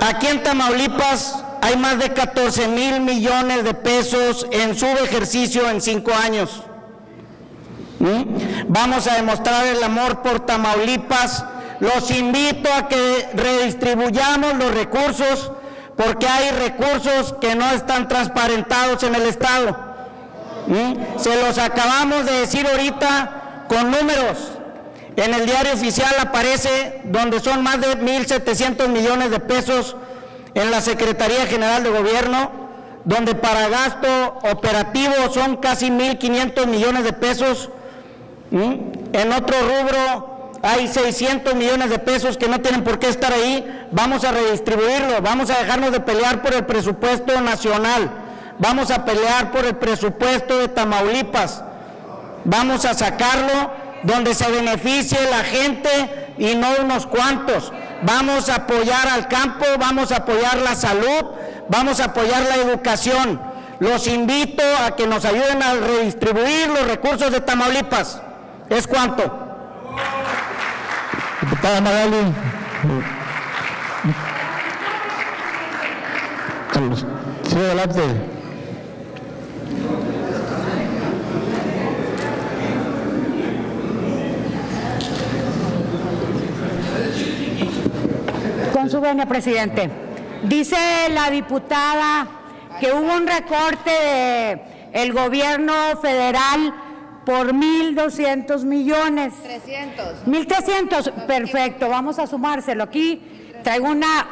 Aquí en Tamaulipas hay más de 14,000 millones de pesos en subejercicio en 5 años. Vamos a demostrar el amor por Tamaulipas. Los invito a que redistribuyamos los recursos, porque hay recursos que no están transparentados en el Estado. Se los acabamos de decir ahorita con números. En el diario oficial aparece donde son más de 1.700 millones de pesos en la Secretaría General de Gobierno, donde para gasto operativo son casi 1.500 millones de pesos. En otro rubro hay 600 millones de pesos que no tienen por qué estar ahí. Vamos a redistribuirlo, vamos a dejarnos de pelear por el presupuesto nacional, vamos a pelear por el presupuesto de Tamaulipas, vamos a sacarlo donde se beneficie la gente y no unos cuantos. Vamos a apoyar al campo, vamos a apoyar la salud, vamos a apoyar la educación. Los invito a que nos ayuden a redistribuir los recursos de Tamaulipas. ¿Es cuánto? Diputada Magali. Sí, adelante. Con su venia, presidente. Dice la diputada que hubo un recorte del gobierno federal por 1.200 millones. 1.300. 1.300, perfecto, vamos a sumárselo. Aquí traigo una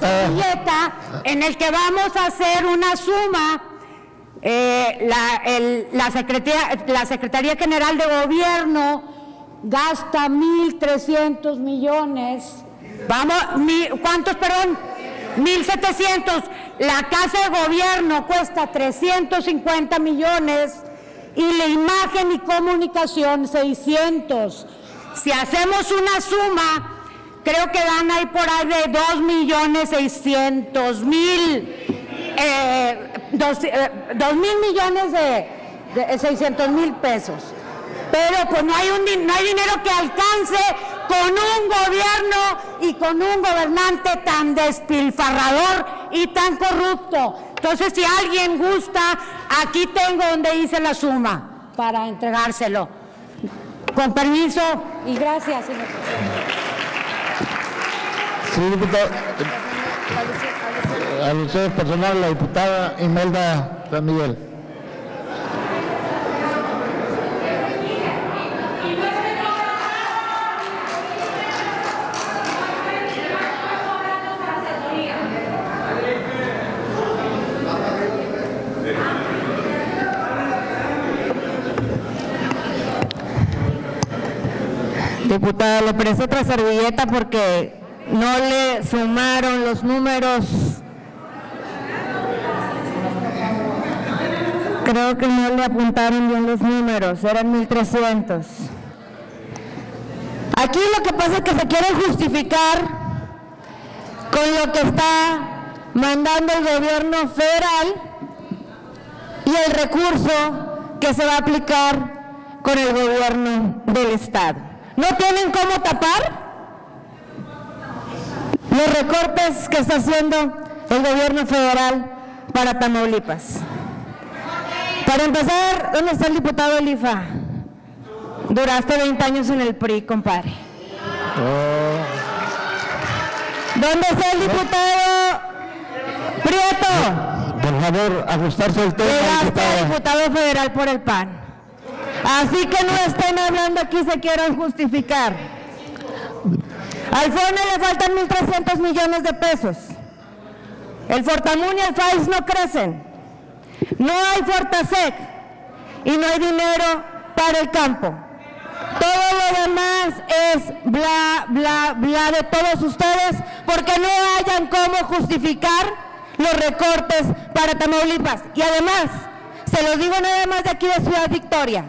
servilleta en el que vamos a hacer una suma. La Secretaría General de Gobierno gasta 1.300 millones. Vamos, ¿cuántos, perdón? 1.700. La Casa de Gobierno cuesta 350 millones y la Imagen y Comunicación 600. Si hacemos una suma, creo que dan ahí por ahí de 2.600.000. 2.600.000 pesos. Pero pues no hay dinero que alcance con un gobierno y con un gobernante tan despilfarrador y tan corrupto. Entonces, si alguien gusta, aquí tengo donde hice la suma para entregárselo. Con permiso y gracias, señor presidente. Sí, diputado. Alusiones personales, la diputada Imelda San Miguel. Diputada, le presto otra servilleta porque no le sumaron los números. Creo que no le apuntaron bien los números, eran 1.300. Aquí lo que pasa es que se quieren justificar con lo que está mandando el gobierno federal y el recurso que se va a aplicar con el gobierno del Estado. ¿No tienen cómo tapar los recortes que está haciendo el gobierno federal para Tamaulipas? Para empezar, ¿dónde está el diputado Elifa? Duraste 20 años en el PRI, compadre. ¿Dónde está el diputado Prieto? Por favor, ajustarse el tema. Duraste al diputado federal por el PAN. Así que no estén hablando aquí, se quieren justificar. Al FONE le faltan 1.300 millones de pesos. El Fortamun y el FAIS no crecen. No hay Fortasec y no hay dinero para el campo. Todo lo demás es bla, bla, bla de todos ustedes, porque no hayan cómo justificar los recortes para Tamaulipas. Y además, se los digo nada más de aquí de Ciudad Victoria,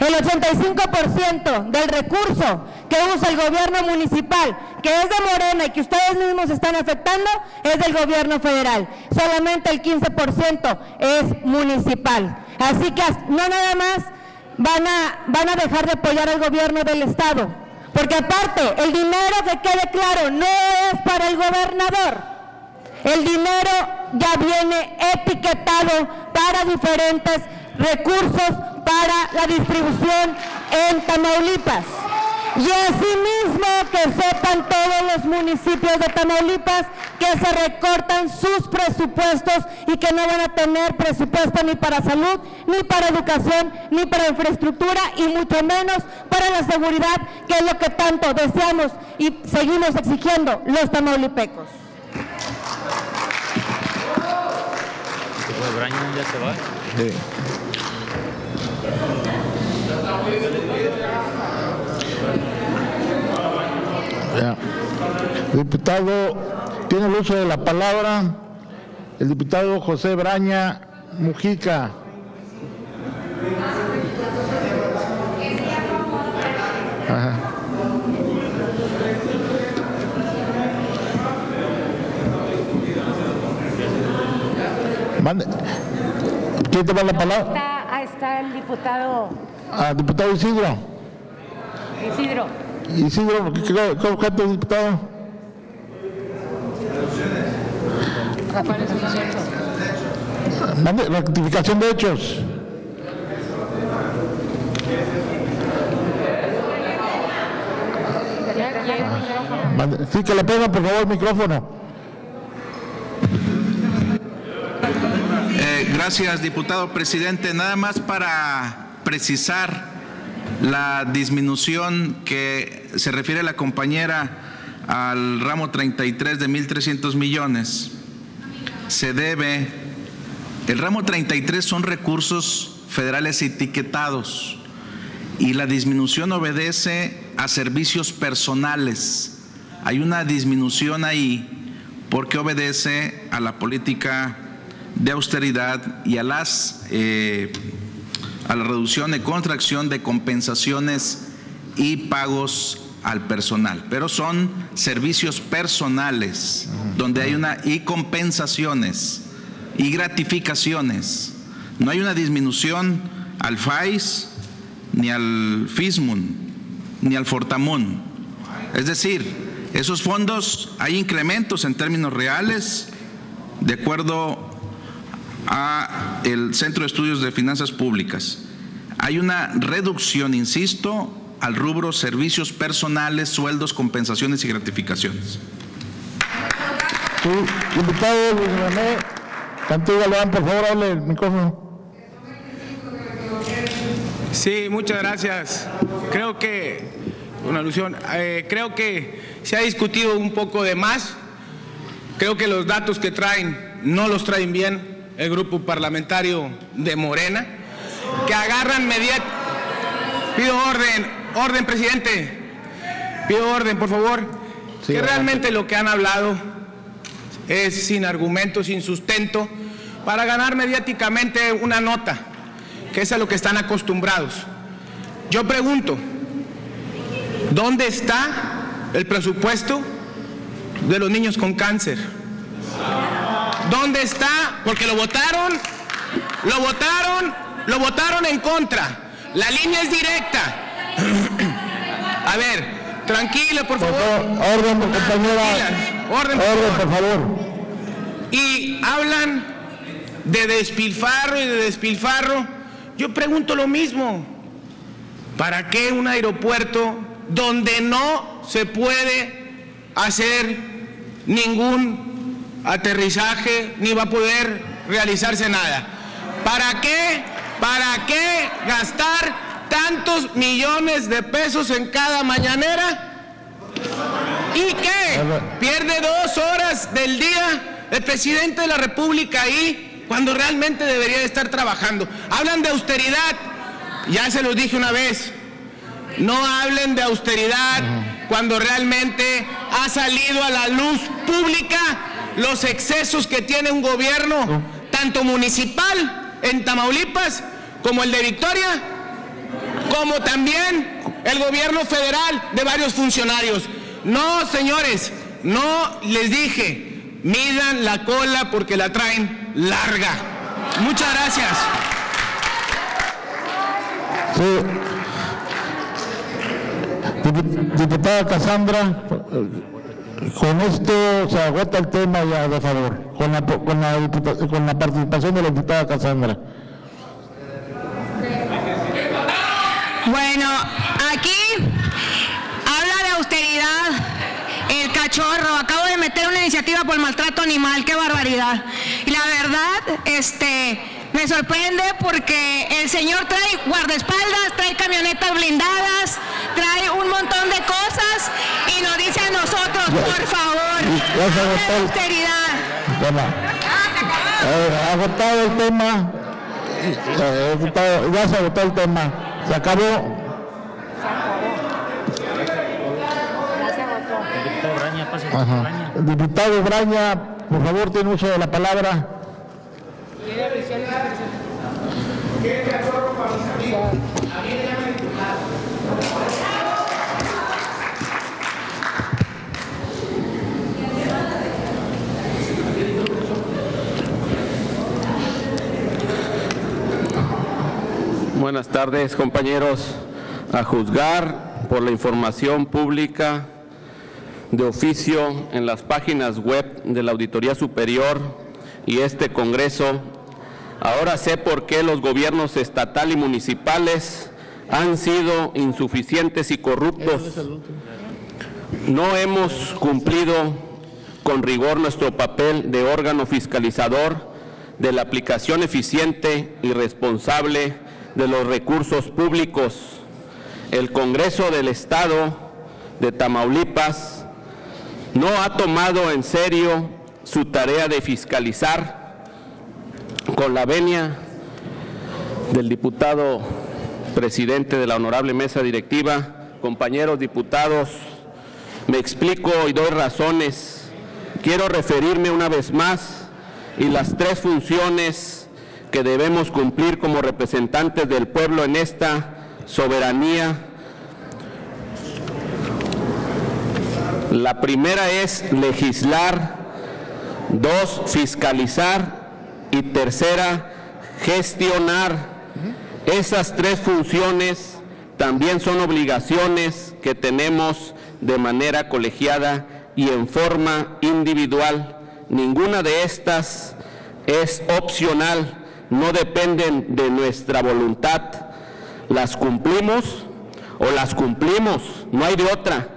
el 85% del recurso que usa el gobierno municipal, que es de Morena y que ustedes mismos están afectando, es del gobierno federal. Solamente el 15% es municipal. Así que no nada más van a dejar de apoyar al gobierno del Estado, porque aparte, el dinero, que quede claro, no es para el gobernador. El dinero ya viene etiquetado para diferentes recursos para la distribución en Tamaulipas. Y asimismo que sepan todos los municipios de Tamaulipas que se recortan sus presupuestos y que no van a tener presupuesto ni para salud, ni para educación, ni para infraestructura y mucho menos para la seguridad, que es lo que tanto deseamos y seguimos exigiendo los tamaulipecos. Ya se va. Sí. Ya. Diputado, tiene el uso de la palabra el diputado José Braña Mujica. Ajá. ¿Quién te va la palabra? Ahí está el diputado. Ah, diputado Isidro. Isidro, ¿qué objeto, diputado? Mande, rectificación de hechos. Sí, que le ponga por favor el micrófono. Gracias, diputado presidente. Nada más para precisar la disminución que se refiere la compañera al ramo 33 de 1.300 millones. Se debe, el ramo 33 son recursos federales etiquetados y la disminución obedece a servicios personales. Hay una disminución ahí porque obedece a la política de austeridad y a la reducción y contracción de compensaciones y pagos al personal, pero son servicios personales donde hay una y compensaciones y gratificaciones. No hay una disminución al FAIS, ni al FISMUN, ni al FORTAMUN. Es decir, esos fondos hay incrementos en términos reales de acuerdo a el Centro de Estudios de Finanzas Públicas. Hay una reducción, insisto, al rubro servicios personales, sueldos, compensaciones y gratificaciones. Sí, diputado Luis René Cantú Galván, por favor, hable el micrófono. Sí, muchas gracias. Creo que, una alusión, creo que se ha discutido un poco de más. Creo que los datos que traen no los traen bien el grupo parlamentario de Morena, que agarran mediante... Pido orden, presidente. Pido orden, por favor. Sí, que realmente lo que han hablado es sin argumento, sin sustento, para ganar mediáticamente una nota, que es a lo que están acostumbrados. Yo pregunto, ¿dónde está el presupuesto de los niños con cáncer? ¿Dónde está? Porque lo votaron en contra. La línea es directa. A ver, tranquila, por favor. Orden, compañera. Orden, por favor. Y hablan de despilfarro y de despilfarro. Yo pregunto lo mismo. ¿Para qué un aeropuerto donde no se puede hacer ningún aterrizaje, ni va a poder realizarse nada? ¿Para qué gastar tantos millones de pesos en cada mañanera? ¿Y qué? Pierde 2 horas del día el presidente de la República ahí, cuando realmente debería de estar trabajando. Hablan de austeridad, ya se los dije una vez, no hablen de austeridad cuando realmente ha salido a la luz pública los excesos que tiene un gobierno, tanto municipal en Tamaulipas, como el de Victoria, como también el gobierno federal de varios funcionarios. No, señores, no les dije, midan la cola porque la traen larga. Muchas gracias. Sí. Diputada Casandra, con esto se agota el tema ya, de favor, con la participación de la diputada Casandra. Bueno, aquí habla de austeridad el cachorro. Acabo de meter una iniciativa por maltrato animal, qué barbaridad. Y la verdad, me sorprende porque el señor trae guardaespaldas, trae camionetas blindadas, trae un montón de cosas y nos dice a nosotros, por favor, la austeridad. Agotado el tema, ya se agotó el tema, se acabó. Ajá. Diputado Braña, por favor, tiene uso de la palabra. Buenas tardes, compañeros. A juzgar por la información pública de oficio en las páginas web de la Auditoría Superior y este Congreso, ahora sé por qué los gobiernos estatal y municipales han sido insuficientes y corruptos. No hemos cumplido con rigor nuestro papel de órgano fiscalizador de la aplicación eficiente y responsable de los recursos públicos. El Congreso del Estado de Tamaulipas no ha tomado en serio su tarea de fiscalizar. Con la venia del diputado presidente de la honorable mesa directiva, compañeros diputados, me explico y doy razones. Quiero referirme una vez más y las tres funciones que debemos cumplir como representantes del pueblo en esta soberanía. La primera es legislar, dos, fiscalizar y tercera, gestionar. Esas tres funciones también son obligaciones que tenemos de manera colegiada y en forma individual. Ninguna de estas es opcional, no dependen de nuestra voluntad. ¿Las cumplimos o las cumplimos? No hay de otra.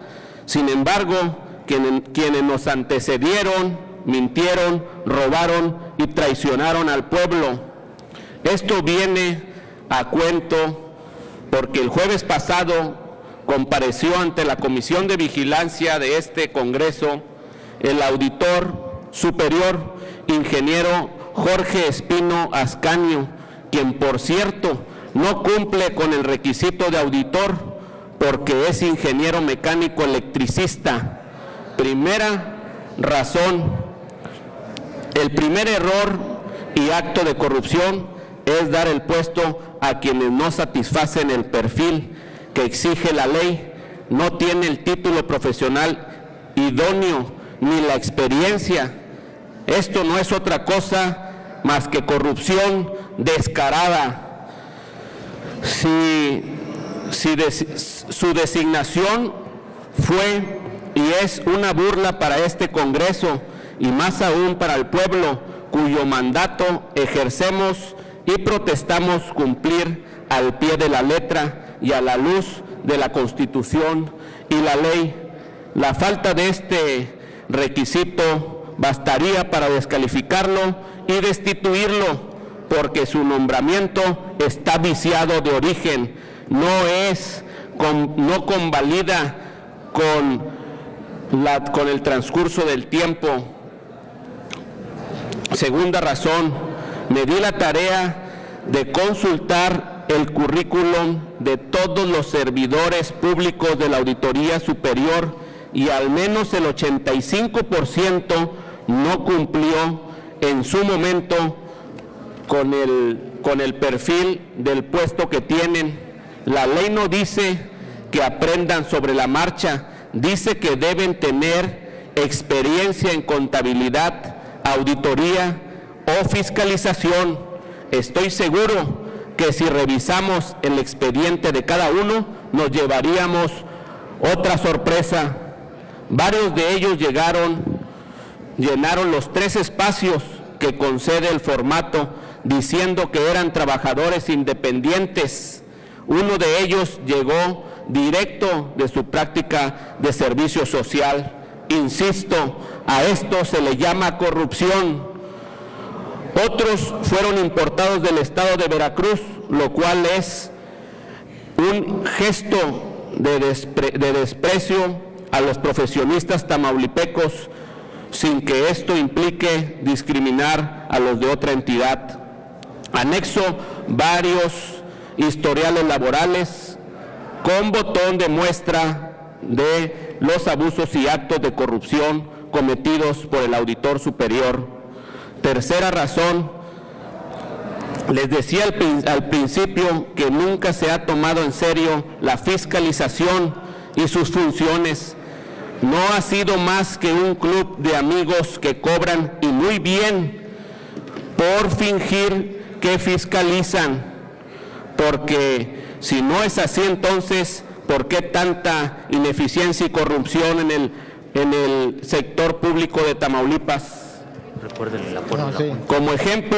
Sin embargo, quienes nos antecedieron, mintieron, robaron y traicionaron al pueblo. Esto viene a cuento porque el jueves pasado compareció ante la Comisión de Vigilancia de este Congreso el Auditor Superior, ingeniero Jorge Espino Ascanio, quien por cierto no cumple con el requisito de auditor, porque es ingeniero mecánico electricista. Primera razón, el primer error y acto de corrupción es dar el puesto a quienes no satisfacen el perfil que exige la ley, no tiene el título profesional idóneo ni la experiencia. Esto no es otra cosa más que corrupción descarada. Su designación fue y es una burla para este Congreso y más aún para el pueblo, cuyo mandato ejercemos y protestamos cumplir al pie de la letra y a la luz de la Constitución y la ley. La falta de este requisito bastaría para descalificarlo y destituirlo, porque su nombramiento está viciado de origen. No convalida con el transcurso del tiempo. Segunda razón, me di la tarea de consultar el currículum de todos los servidores públicos de la Auditoría Superior y al menos el 85% no cumplió en su momento con el perfil del puesto que tienen. La ley no dice que aprendan sobre la marcha, dice que deben tener experiencia en contabilidad, auditoría o fiscalización. Estoy seguro que si revisamos el expediente de cada uno, nos llevaríamos otra sorpresa. Varios de ellos llenaron los 3 espacios que concede el formato, diciendo que eran trabajadores independientes. Uno de ellos llegó directo de su práctica de servicio social. Insisto, a esto se le llama corrupción. Otros fueron importados del estado de Veracruz, lo cual es un gesto de desprecio a los profesionistas tamaulipecos, sin que esto implique discriminar a los de otra entidad. Anexo varios historiales laborales con botón de muestra de los abusos y actos de corrupción cometidos por el auditor superior. Tercera razón, les decía al principio que nunca se ha tomado en serio la fiscalización y sus funciones. No ha sido más que un club de amigos que cobran, y muy bien, por fingir que fiscalizan, porque si no es así, entonces, ¿por qué tanta ineficiencia y corrupción en el sector público de Tamaulipas? Como ejemplo,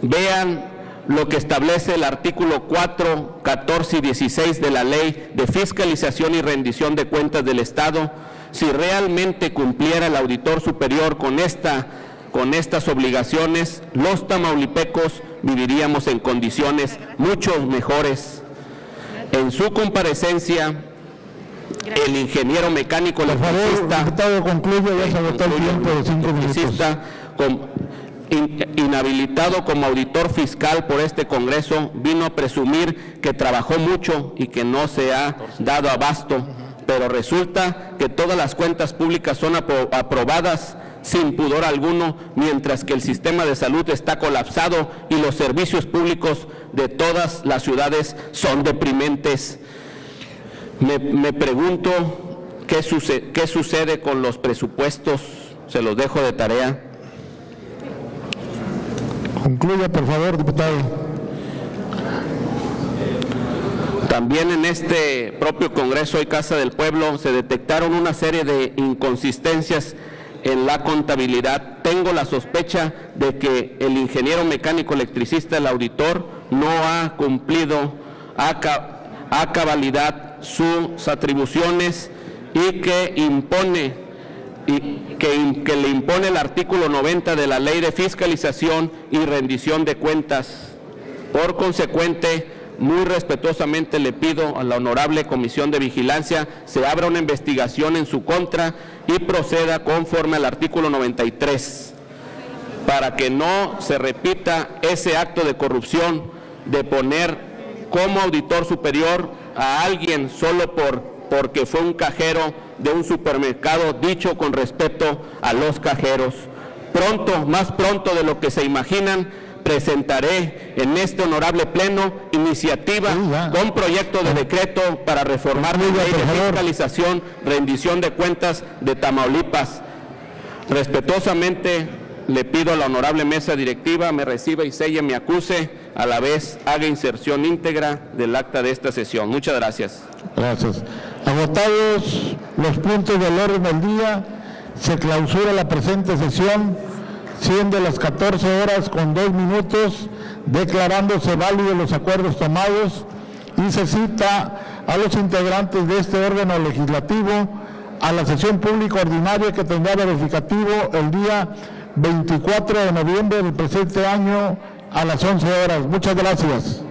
vean lo que establece el artículo 4, 14 y 16 de la Ley de Fiscalización y Rendición de Cuentas del Estado. Si realmente cumpliera el auditor superior con estas obligaciones, los tamaulipecos viviríamos en condiciones mucho mejores. En su comparecencia, el ingeniero mecánico electricista, inhabilitado como auditor fiscal por este Congreso, vino a presumir que trabajó mucho y que no se ha dado abasto, pero resulta que todas las cuentas públicas son aprobadas sin pudor alguno, mientras que el sistema de salud está colapsado y los servicios públicos de todas las ciudades son deprimentes. Me pregunto qué sucede con los presupuestos. Se los dejo de tarea. Concluya, por favor, diputado. También en este propio Congreso y Casa del Pueblo se detectaron una serie de inconsistencias en la contabilidad. Tengo la sospecha de que el ingeniero mecánico electricista, el auditor, no ha cumplido a cabalidad sus atribuciones y que le impone el artículo 90 de la Ley de Fiscalización y Rendición de Cuentas. Por consecuente, muy respetuosamente le pido a la honorable Comisión de Vigilancia se abra una investigación en su contra y proceda conforme al artículo 93, para que no se repita ese acto de corrupción de poner como auditor superior a alguien solo porque fue un cajero de un supermercado, dicho con respeto a los cajeros. Pronto, más pronto de lo que se imaginan, presentaré en este honorable pleno iniciativa con proyecto de decreto para reformar la Ley de Fiscalización, Rendición de Cuentas de Tamaulipas. Respetuosamente le pido a la honorable mesa directiva me reciba y selle mi acuse, a la vez haga inserción íntegra del acta de esta sesión. Muchas gracias. Gracias. Agotados los puntos del orden del día, se clausura la presente sesión, siendo las 14:02, declarándose válidos los acuerdos tomados, y se cita a los integrantes de este órgano legislativo a la sesión pública ordinaria que tendrá verificativo el día 24 de noviembre del presente año a las 11:00. Muchas gracias.